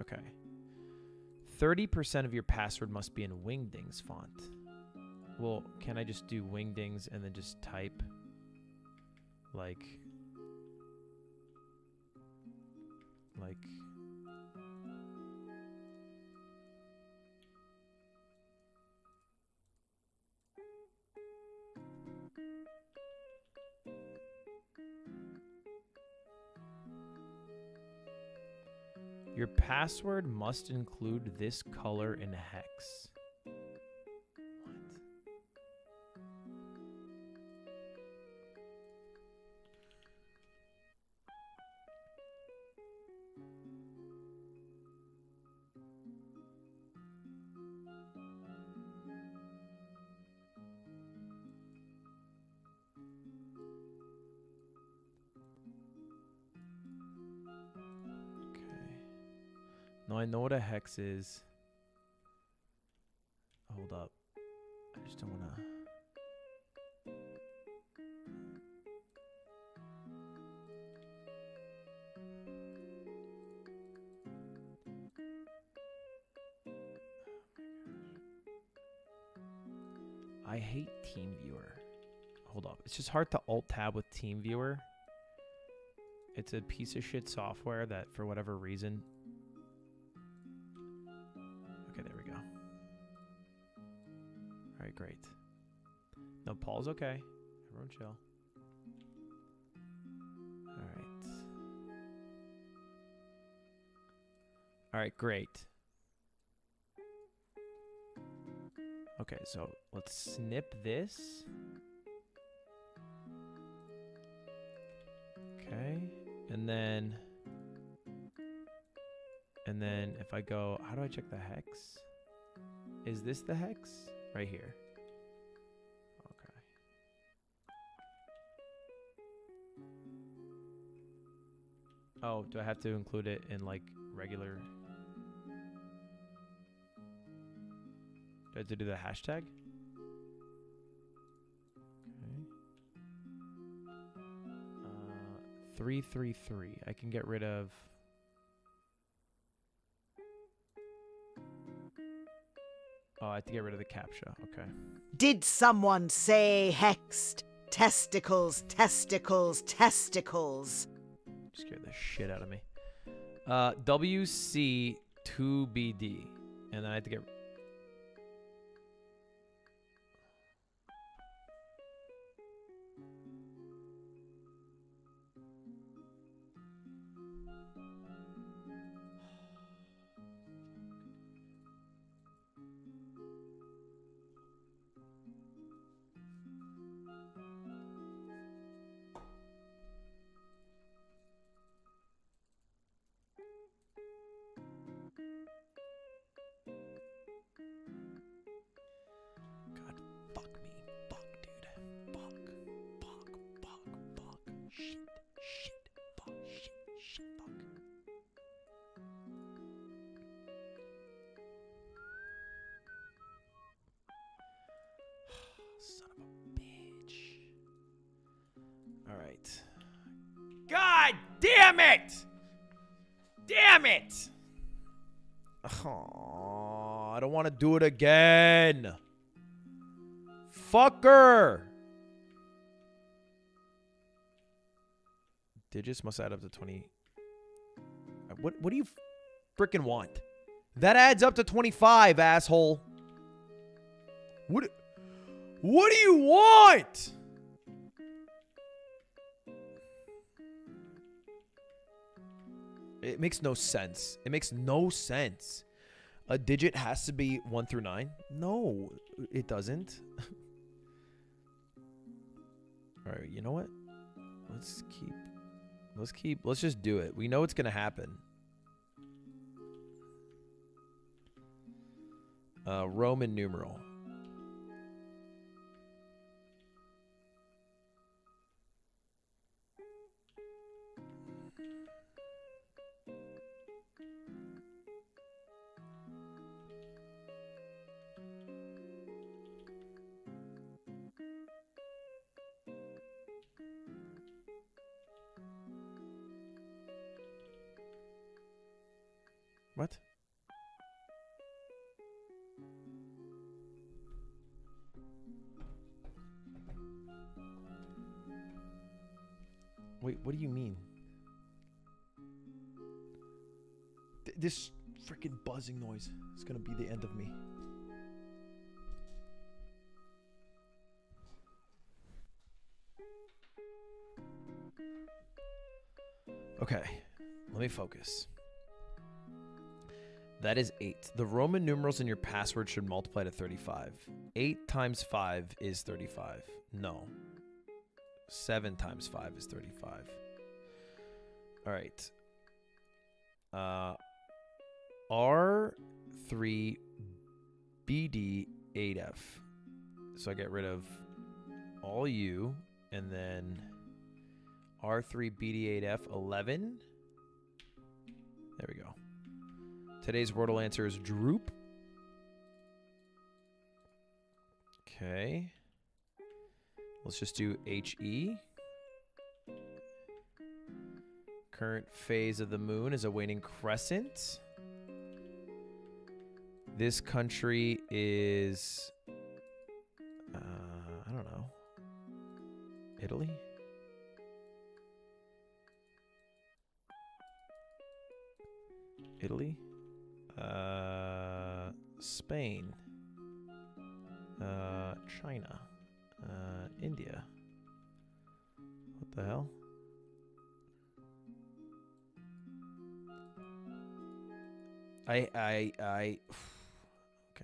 Okay. 30% of your password must be in Wingdings font. Well, can I just do Wingdings and then just type like your password must include this color in a hex. What? I know what a hex is. Hold up. I just don't want to. I hate TeamViewer. Hold on. It's just hard to alt-tab with TeamViewer. It's a piece of shit software that, for whatever reason... Okay, there we go. All right, great. No, Paul's okay. Everyone chill. All right. All right, great. Okay, so let's snip this. Okay, and then if I go, how do I check the hex? Is this the hex? Right here. Okay. Oh, do I have to include it in like regular? Do I have to do the hashtag? Okay. 333. I can get rid of. Oh, I have to get rid of the CAPTCHA. Okay. Did someone say hexed? Testicles, testicles, testicles. Scared the shit out of me. WC2BD. And then I have to get. To do it again, fucker. Digits must add up to 20. What do you freaking want? That adds up to 25, asshole. What do you want? It makes no sense. It makes no sense. A digit has to be 1 through 9? No, it doesn't. All right, you know what? Let's just do it. We know it's gonna happen. Roman numeral. What? Wait, what do you mean? This freaking buzzing noise is gonna be the end of me. Okay, let me focus. That is 8. The Roman numerals in your password should multiply to 35. 8 times 5 is 35. No. 7 times 5 is 35. All right. R3BD8F. So I get rid of all U and then R3BD8F11. There we go. Today's Wordle answer is droop. Okay. Let's just do HE. Current phase of the moon is a waning crescent. This country is I don't know. Italy? Italy? Spain. China. India. What the hell? I okay,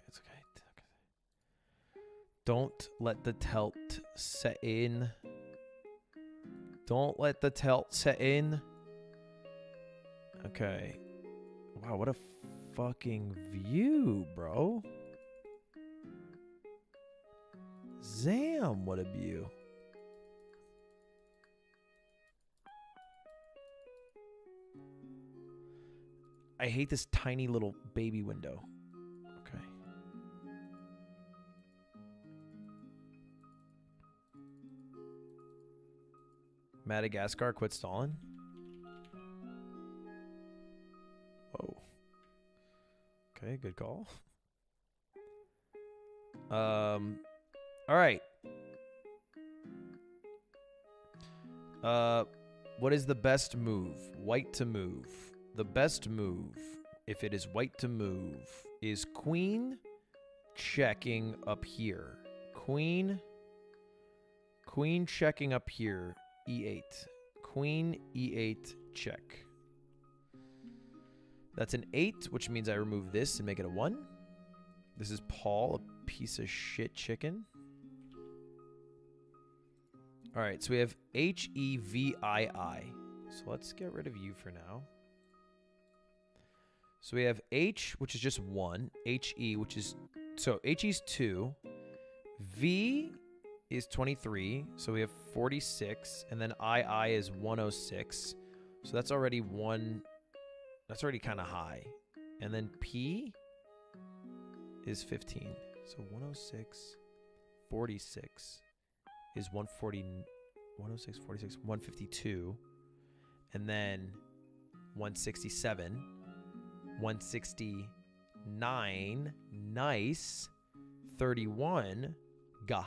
it's okay. It's okay. Don't let the tilt set in. Don't let the tilt set in. Okay. Wow, what a fucking view, bro. Zam, what a view. I hate this tiny little baby window. Okay. Madagascar, quit stalling. Whoa. Okay, good call. All right. What is the best move? White to move. The best move, if it is white to move, is queen checking up here. Queen checking up here, e8. Queen, e8, check. That's an 8, which means I remove this and make it a 1. This is Paul, a piece of shit chicken. All right, so we have H-E-V-I-I. So let's get rid of you for now. So we have H, which is just 1. H-E, which is... So H-E is 2. V is 23. So we have 46. And then I is 106. So that's already 1... That's already kind of high. And then P is 15. So 106, 46 is 140... 106, 46, 152. And then 167... 169, nice, 31, ga.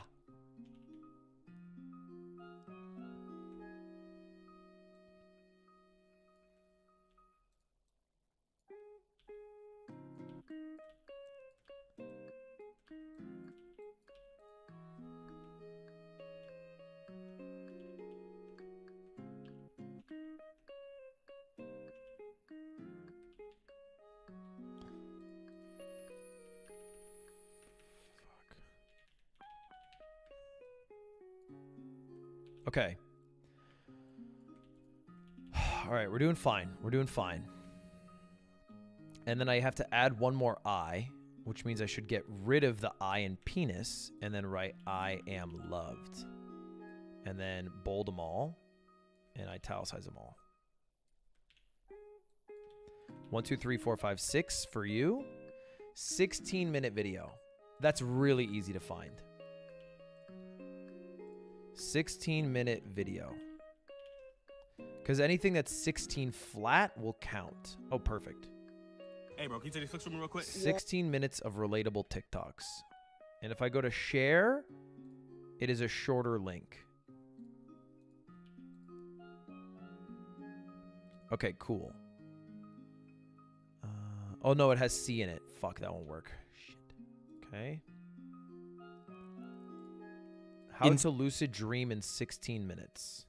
Okay. All right, we're doing fine. We're doing fine. And then I have to add one more I, which means I should get rid of the I in penis, and then write I am loved. And then bold them all, and italicize them all. 1, 2, 3, 4, 5, 6 for you. 16-minute video. That's really easy to find. 16-minute video. Because anything that's 16 flat will count. Oh, perfect. Hey, bro, can you take these flicks from me real quick? 16 minutes of relatable TikToks. And if I go to share, it is a shorter link. Okay, cool. Oh, no, it has C in it. Fuck, that won't work. Shit. Okay. How to lucid dream in 16 minutes.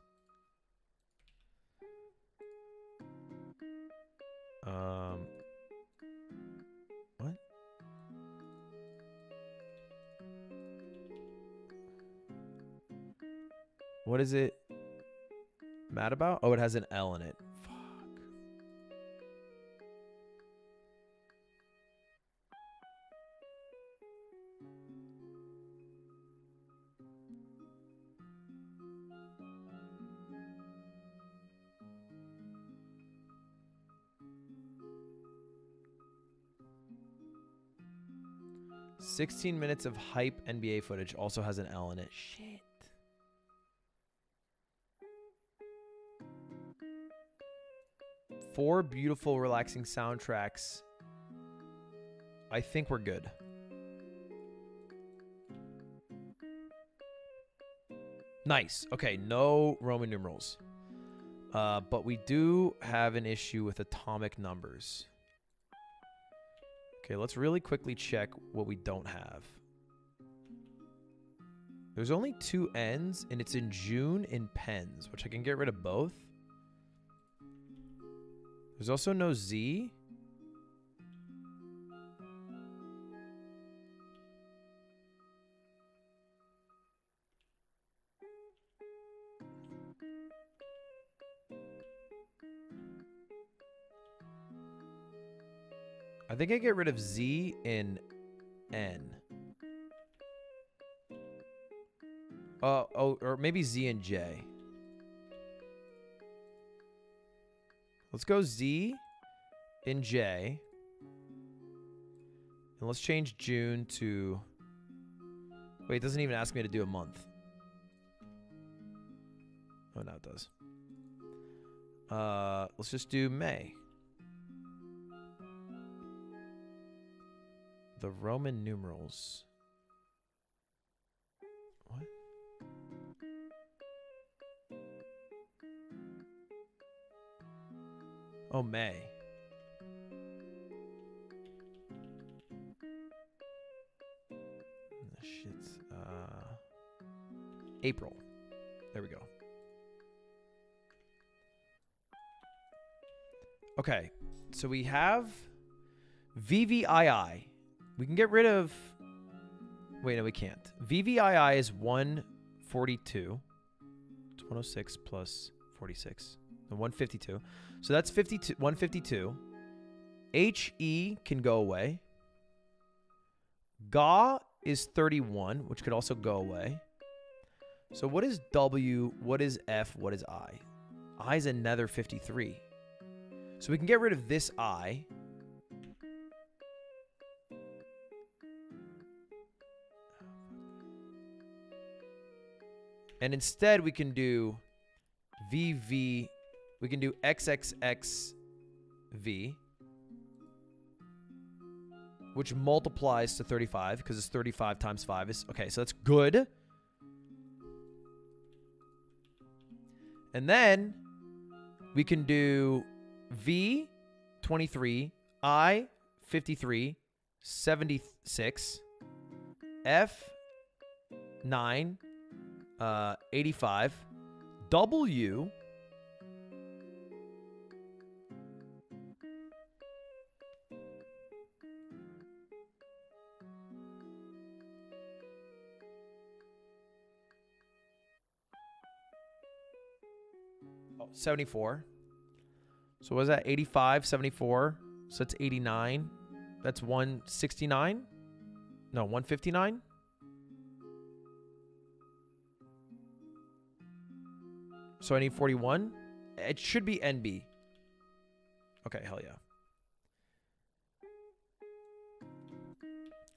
What? What is it mad about? Oh, it has an L in it. "16 minutes of hype NBA footage" also has an L in it. Shit. Four beautiful, relaxing soundtracks. I think we're good. Nice. Okay, no Roman numerals. But we do have an issue with atomic numbers. Okay, let's really quickly check what we don't have. There's only 2 N's, and it's in June in pens, which I can get rid of both. There's also no Z. I think I get rid of Z in N. Oh, or maybe Z and J. Let's go Z and J. And let's change June to... Wait, it doesn't even ask me to do a month. Oh, no, it does. Let's just do May. The Roman numerals. What? Oh, May. Shit's, April. There we go. Okay. So we have VVII. We can get rid of... Wait, no, we can't. VVII is 142. It's 106 plus 46. And 152. So that's 52, 152. HE can go away. GA is 31, which could also go away. So what is W? What is F? What is I? I is another 53. So we can get rid of this I. And instead, we can do VV. We can do XXXV, which multiplies to 35 because it's 35 times 5 is okay. So that's good. And then we can do V 23, I 53, 76, F 9. 85, W, 74. So what is that? 85, 74. So that's 89. That's 169. No, 159. So I need 41. It should be NB. Okay, hell yeah.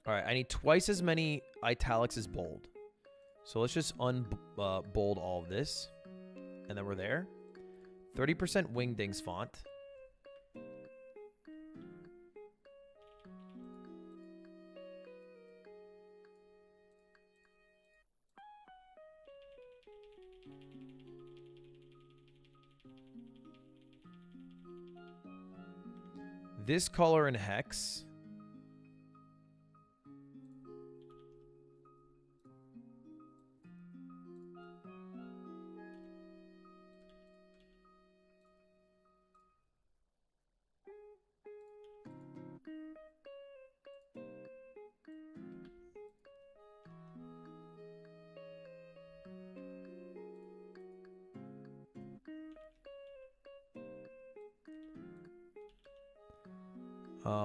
All right, I need twice as many italics as bold. So let's just unbold all of this. And then we're there. 30% Wingdings font. This color in hex.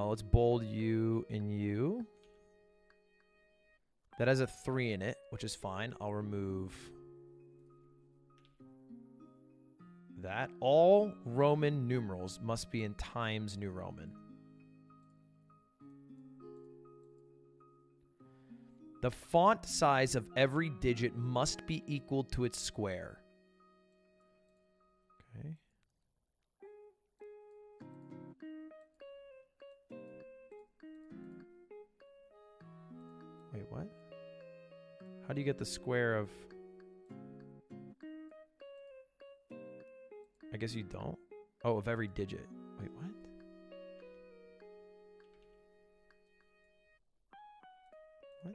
Let's bold U and U. That has a 3 in it, which is fine. I'll remove that. All Roman numerals must be in Times New Roman. The font size of every digit must be equal to its square. Okay. Wait, what? How do you get the square of I guess you don't. Oh, of every digit. Wait, what? What?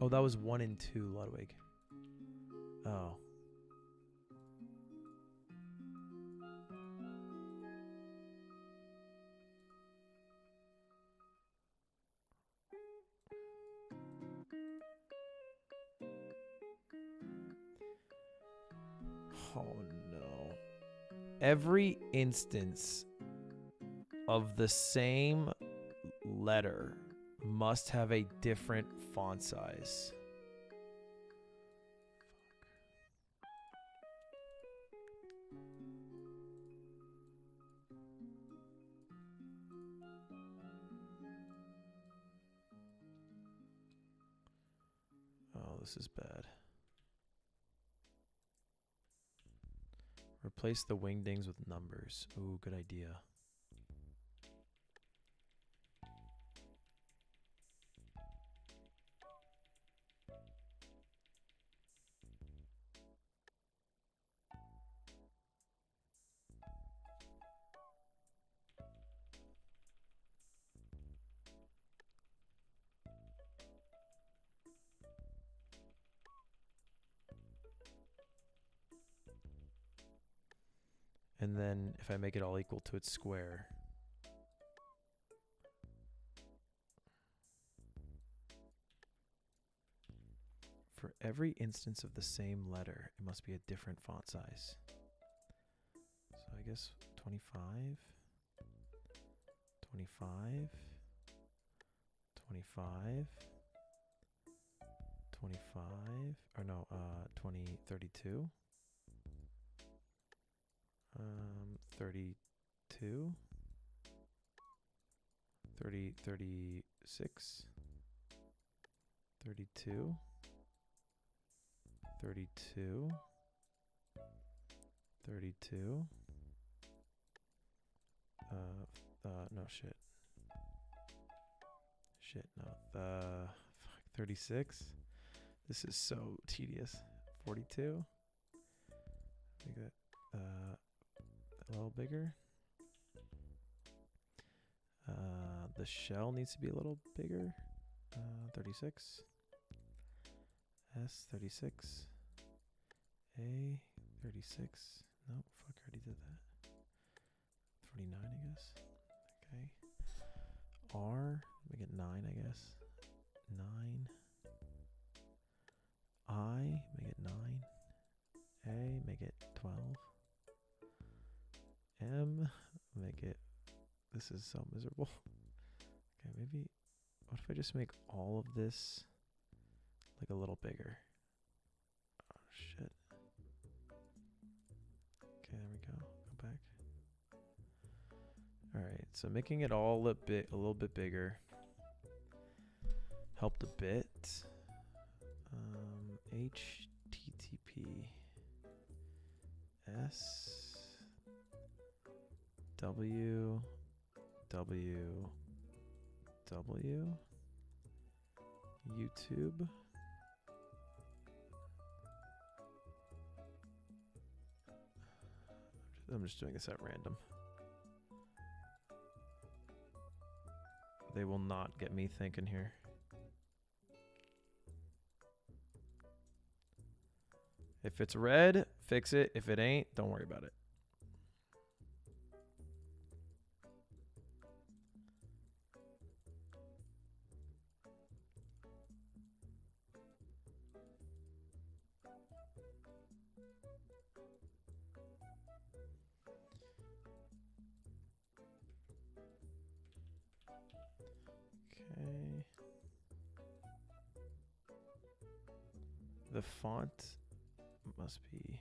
Oh, that was 1 and 2, Ludwig. Oh. Every instance of the same letter must have a different font size. Oh, this is bad. Replace the Wingdings with numbers. Ooh, good idea. And then if I make it all equal to its square. For every instance of the same letter, it must be a different font size. So I guess 25, 25, 25, 25, or no, 20, 32. 32, 30, 36, 32, 32, 32, no shit, no, 36, this is so tedious, 42, make that, a little bigger. The shell needs to be a little bigger. 36. S 36. A 36. No, fuck, I already did that. 49, I guess. Okay. R. We get 9, I guess. 9. I. Make it 9. A. Make it 12. M, make it, this is so miserable. Okay, maybe, what if I just make all of this like a little bigger? Oh shit. Okay, there we go, go back. All right, so making it all a little bit bigger helped a bit. HTTPS. W, W, W, YouTube, I'm just doing this at random. They will not get me thinking here. If it's red, fix it. If it ain't, don't worry about it. The font must be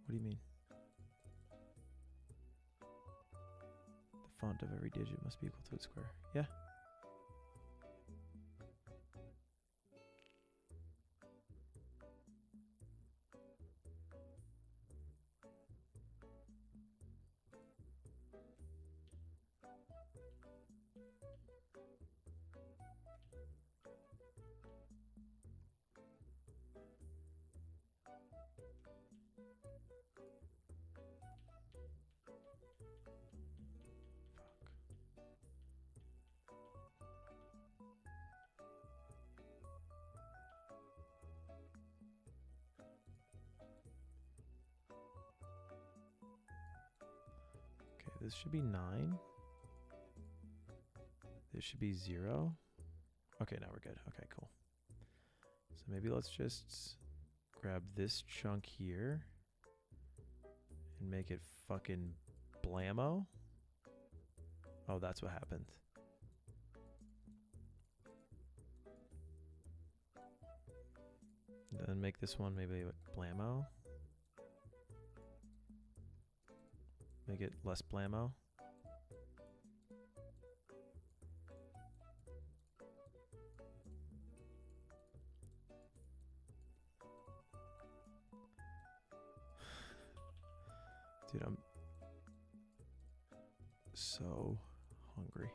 what do you mean? The font of every digit must be equal to its square. Yeah. This should be 9. This should be 0. Okay, now we're good. Okay, cool. So maybe let's just grab this chunk here and make it fucking blammo. Oh, that's what happened. Then make this one maybe blammo. Make it less blammo. Dude, I'm so hungry.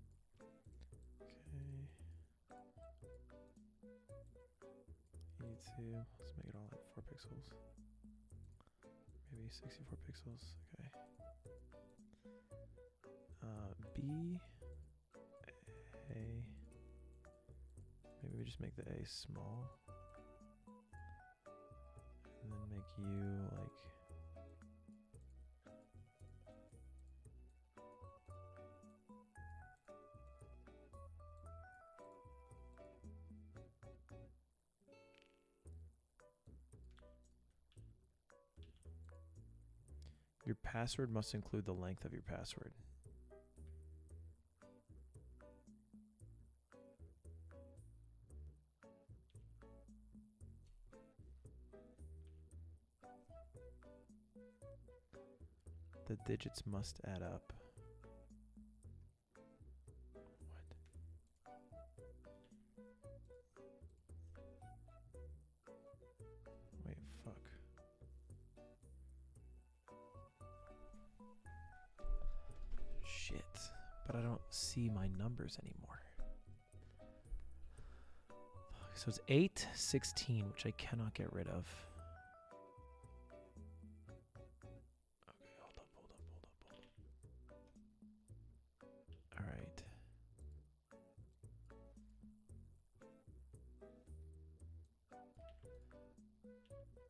Okay. Son of a bitch. Okay. E2. Let's make it all like 4 pixels. Maybe 64 pixels. Okay. B, A, maybe we just make the A small, and then make U like, your password must include the length of your password. The digits must add up. What? Wait, fuck. Shit. But I don't see my numbers anymore. So it's 8, 16, which I cannot get rid of.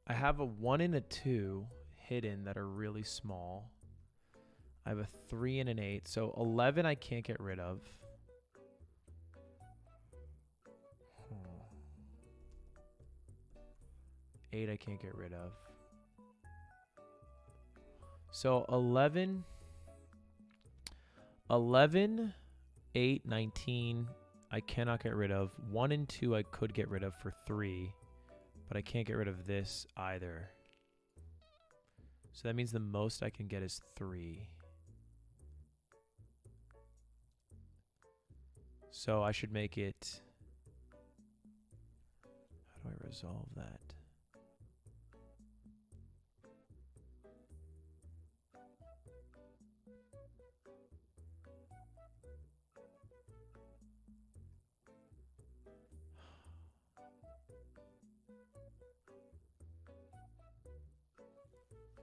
I have a 1 and a 2 hidden that are really small. I have a 3 and an 8, so 11 I can't get rid of. Hmm. 8 I can't get rid of. So 11, 8, 19 I cannot get rid of. 1 and 2 I could get rid of for 3. But I can't get rid of this either. So that means the most I can get is 3. So I should make it... How do I resolve that?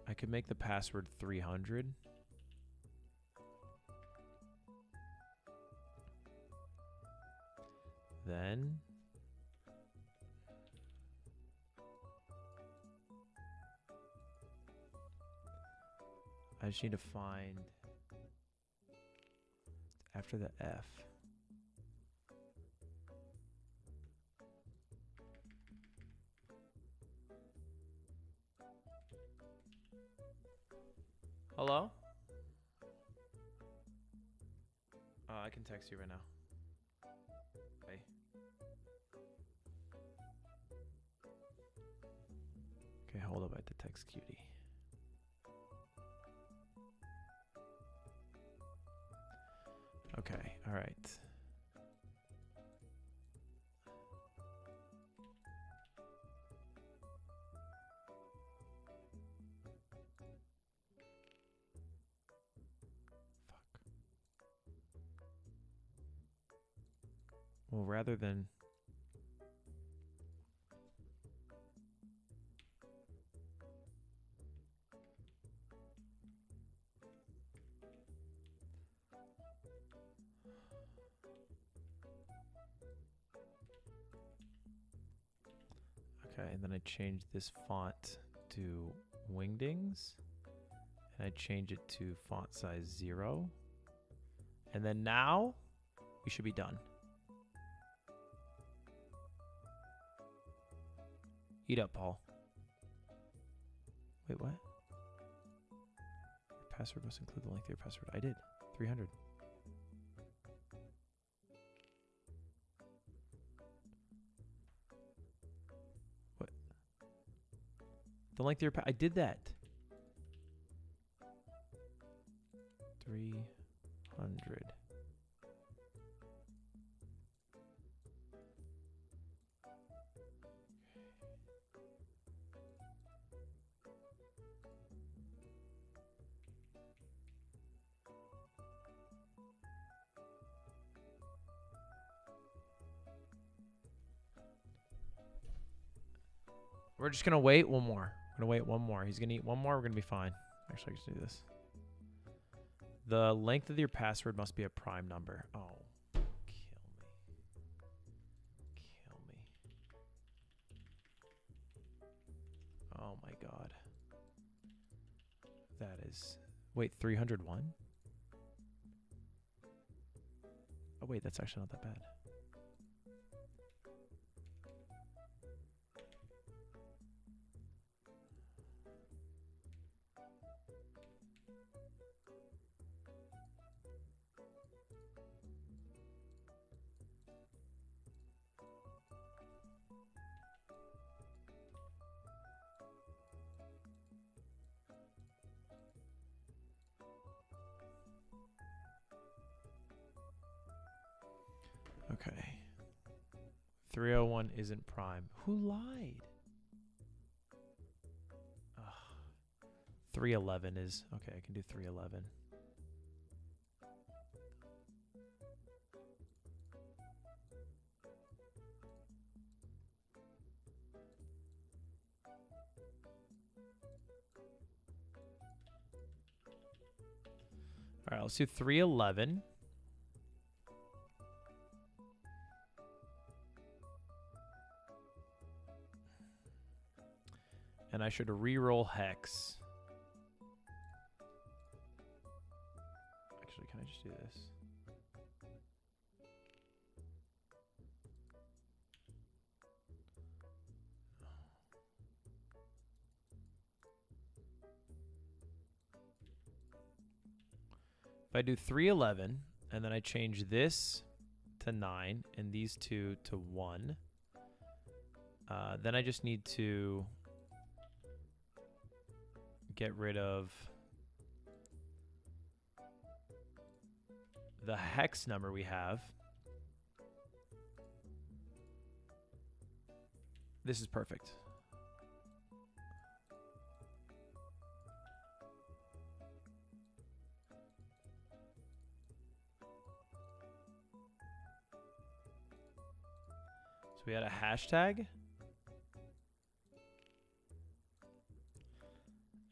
I could make the password 300. Then I just need to find after the F. Hello? I can text you right now. Hey. Okay, hold up. I have to text Cutie. Okay, all right. Well, rather than Okay, and then I change this font to Wingdings. And I change it to font size 0. And then now we should be done. Eat up, Paul. Wait, what? Your password must include the link to your password. I did. 300. What? The link to your I did that. 300. We're just gonna wait one more. We're gonna wait one more. He's gonna eat one more. We're gonna be fine. Actually, I just do this. The length of your password must be a prime number. Oh, kill me. Kill me. Oh my God. That is, wait, 301? Oh wait, that's actually not that bad. Okay. 301 isn't prime. Who lied? 311 is... Okay, I can do 311. All right, let's do 311. And I should reroll Hex. Actually, can I just do this? If I do 311, and then I change this to 9 and these two to 1, then I just need to get rid of the hex number we have. This is perfect. So we had a hashtag.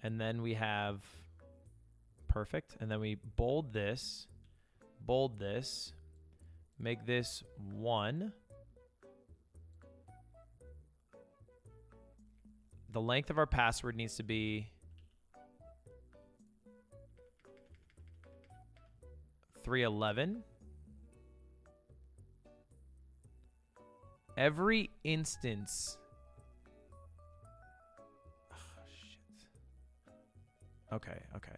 And then we have perfect. And then we bold this, make this 1. The length of our password needs to be 311. Every instance. Okay, okay.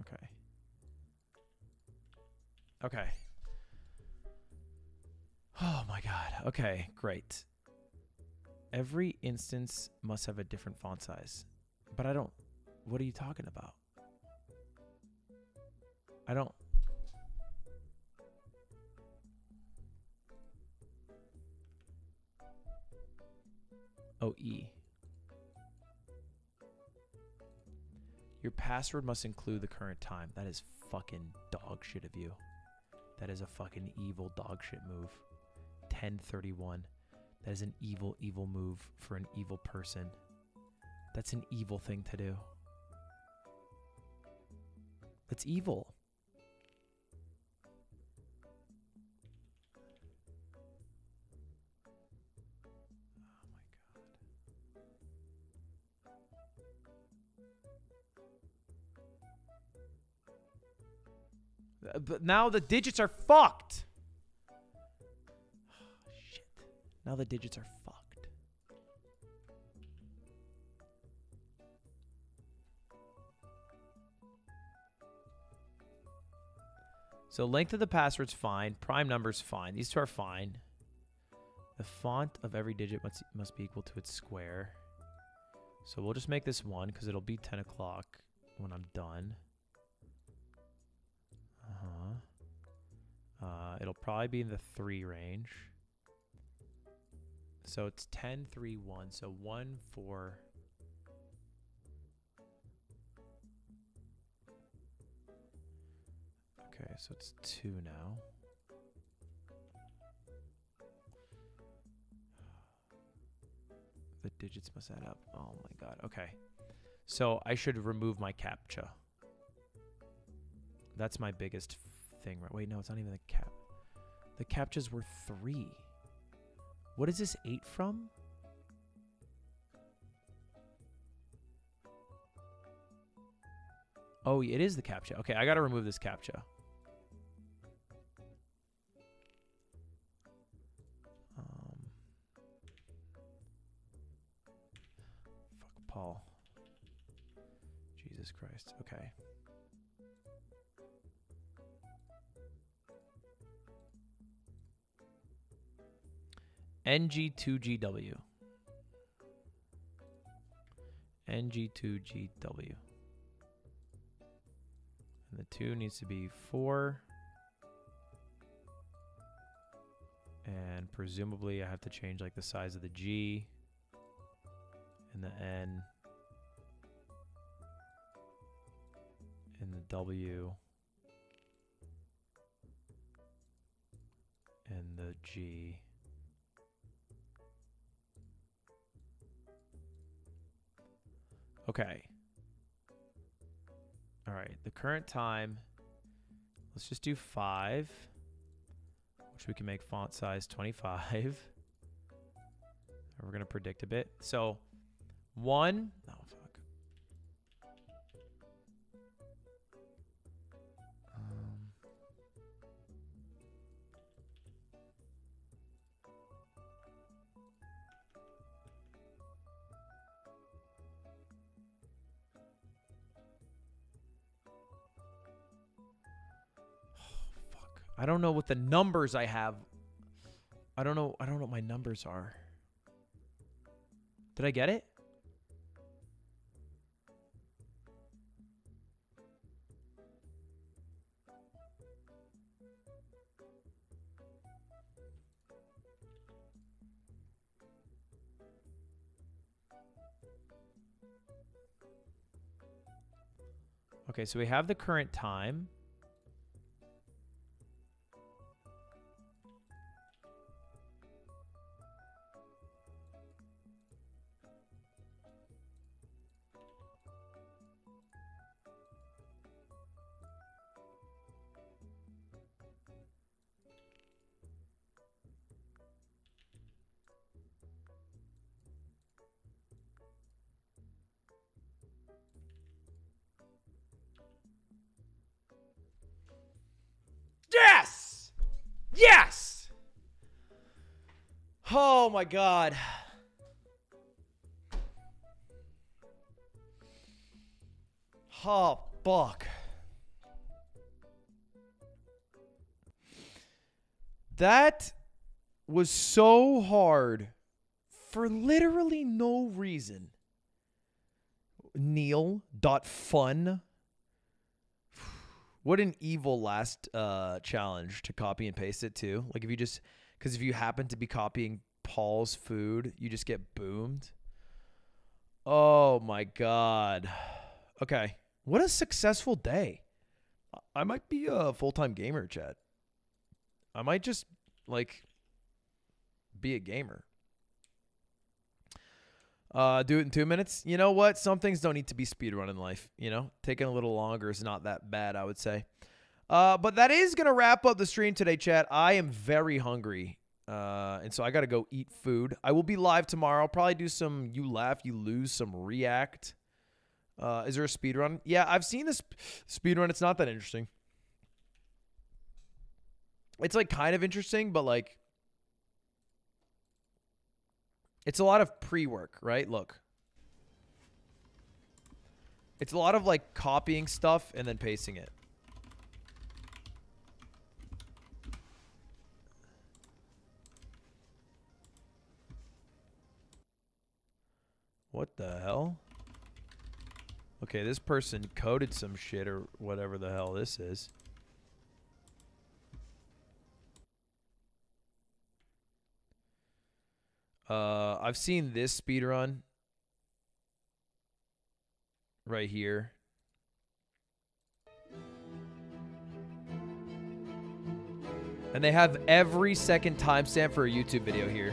Okay. Okay. Oh my God. Okay, great. Every instance must have a different font size. But I don't... What are you talking about? I don't... Oh, E. Your password must include the current time. That is fucking dog shit of you. That is a fucking evil dog shit move. 10:31. That is an evil, evil move for an evil person. That's an evil thing to do. It's evil. But now the digits are fucked. Oh, shit. Now the digits are fucked. So length of the password's fine. Prime number's fine. These two are fine. The font of every digit must be equal to its square. So we'll just make this one because it'll be 10 o'clock when I'm done. It'll probably be in the 3 range. So it's 10, 3, 1. So 1, 4. Okay, so it's 2 now. The digits must add up. Oh my god. Okay. So I should remove my CAPTCHA. That's my biggest thing, right? Wait, no, it's not even the cap. The captchas were 3. What is this 8 from? Oh, it is the captcha. Okay, I gotta remove this captcha. Fuck Paul. Jesus Christ. Okay. NG2GW. NG2GW. And the 2 needs to be 4. And presumably I have to change like the size of the G and the N and the W and the G. Okay. All right. The current time. Let's just do 5, which we can make font size 25. And we're gonna predict a bit. So, 1. Oh fuck. I don't know what the numbers I have. I don't know what my numbers are. Did I get it? Okay, so we have the current time. Oh my god. Oh, fuck. That was so hard for literally no reason. Neil.fun. What an evil last challenge to copy and paste it to. Like if you just, because if you happen to be copying Paul's food, you just get boomed. Oh my god. Okay, what a successful day. I might be a full-time gamer, chat. I might just like be a gamer. Do it in 2 minutes. You know what? Some things don't need to be speedrun in life. You know, taking a little longer is not that bad, I would say. But that is going to wrap up the stream today, chat. I am very hungry. And so I got to go eat food. I will be live tomorrow. I'll probably do some You Laugh, You Lose, some React. Is there a speedrun? Yeah, I've seen this speedrun. It's not that interesting. It's like kind of interesting, but like it's a lot of pre-work, right? Look. It's a lot of like copying stuff and then pasting it. What the hell? Okay, this person coded some shit or whatever the hell this is. I've seen this speedrun right here. And they have every second timestamp for a YouTube video here.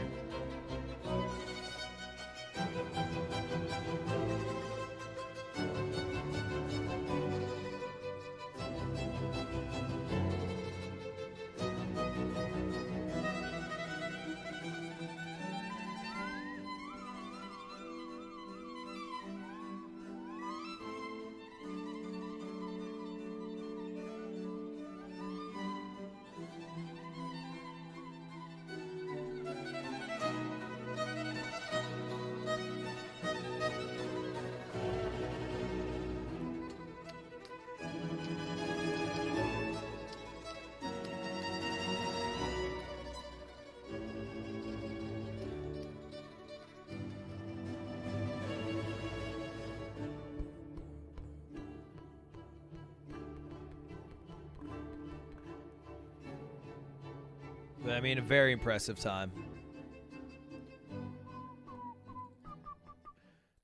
I mean, a very impressive time.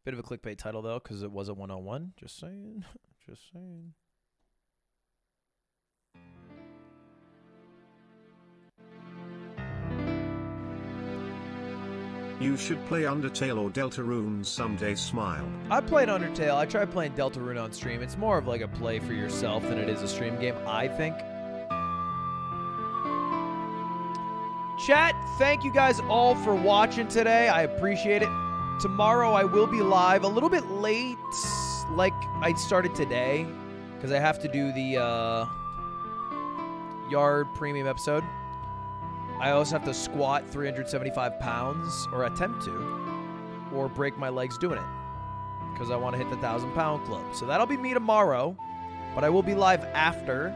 Bit of a clickbait title, though, because it was a 101. Just saying. Just saying. You should play Undertale or Deltarune someday, smile. I played Undertale. I tried playing Deltarune on stream. It's more of like a play for yourself than it is a stream game, I think. Chat, thank you guys all for watching today. I appreciate it. Tomorrow I will be live a little bit late, like I started today, because I have to do the yard premium episode. I also have to squat 375 pounds, or attempt to, or break my legs doing it, because I want to hit the 1,000-pound club. So that'll be me tomorrow, but I will be live after.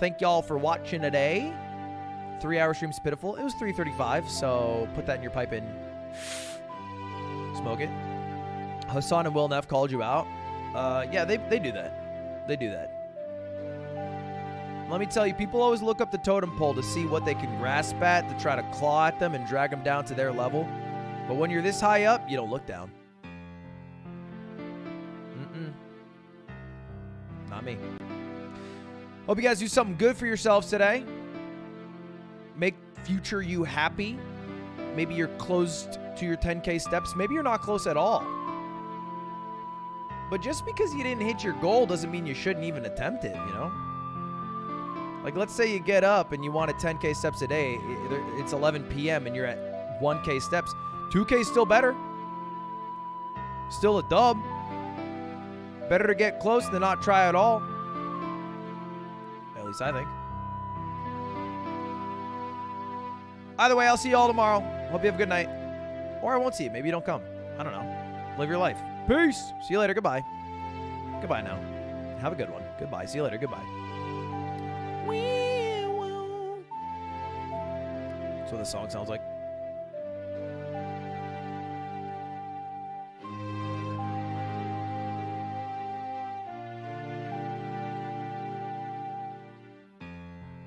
Thank y'all for watching today. 3-hour stream's pitiful. It was 3:35, so put that in your pipe and smoke it. Hassan and Will Neff called you out. Yeah, they do that. They do that. Let me tell you, people always look up the totem pole to see what they can grasp at, to try to claw at them and drag them down to their level. But when you're this high up, you don't look down. Mm-mm. Not me. Hope you guys do something good for yourselves today. Make future you happy. Maybe you're close to your 10K steps. Maybe you're not close at all. But just because you didn't hit your goal doesn't mean you shouldn't even attempt it, you know? Like, let's say you get up and you want 10K steps a day. It's 11 p.m. and you're at 1K steps. 2K is still better. Still a dub. Better to get close than not try at all. At least I think. Either way, I'll see you all tomorrow. Hope you have a good night. Or I won't see you. Maybe you don't come. I don't know. Live your life. Peace. See you later. Goodbye. Goodbye now. Have a good one. Goodbye. See you later. Goodbye. That's what the song sounds like.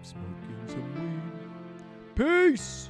Smoking some weed. Peace.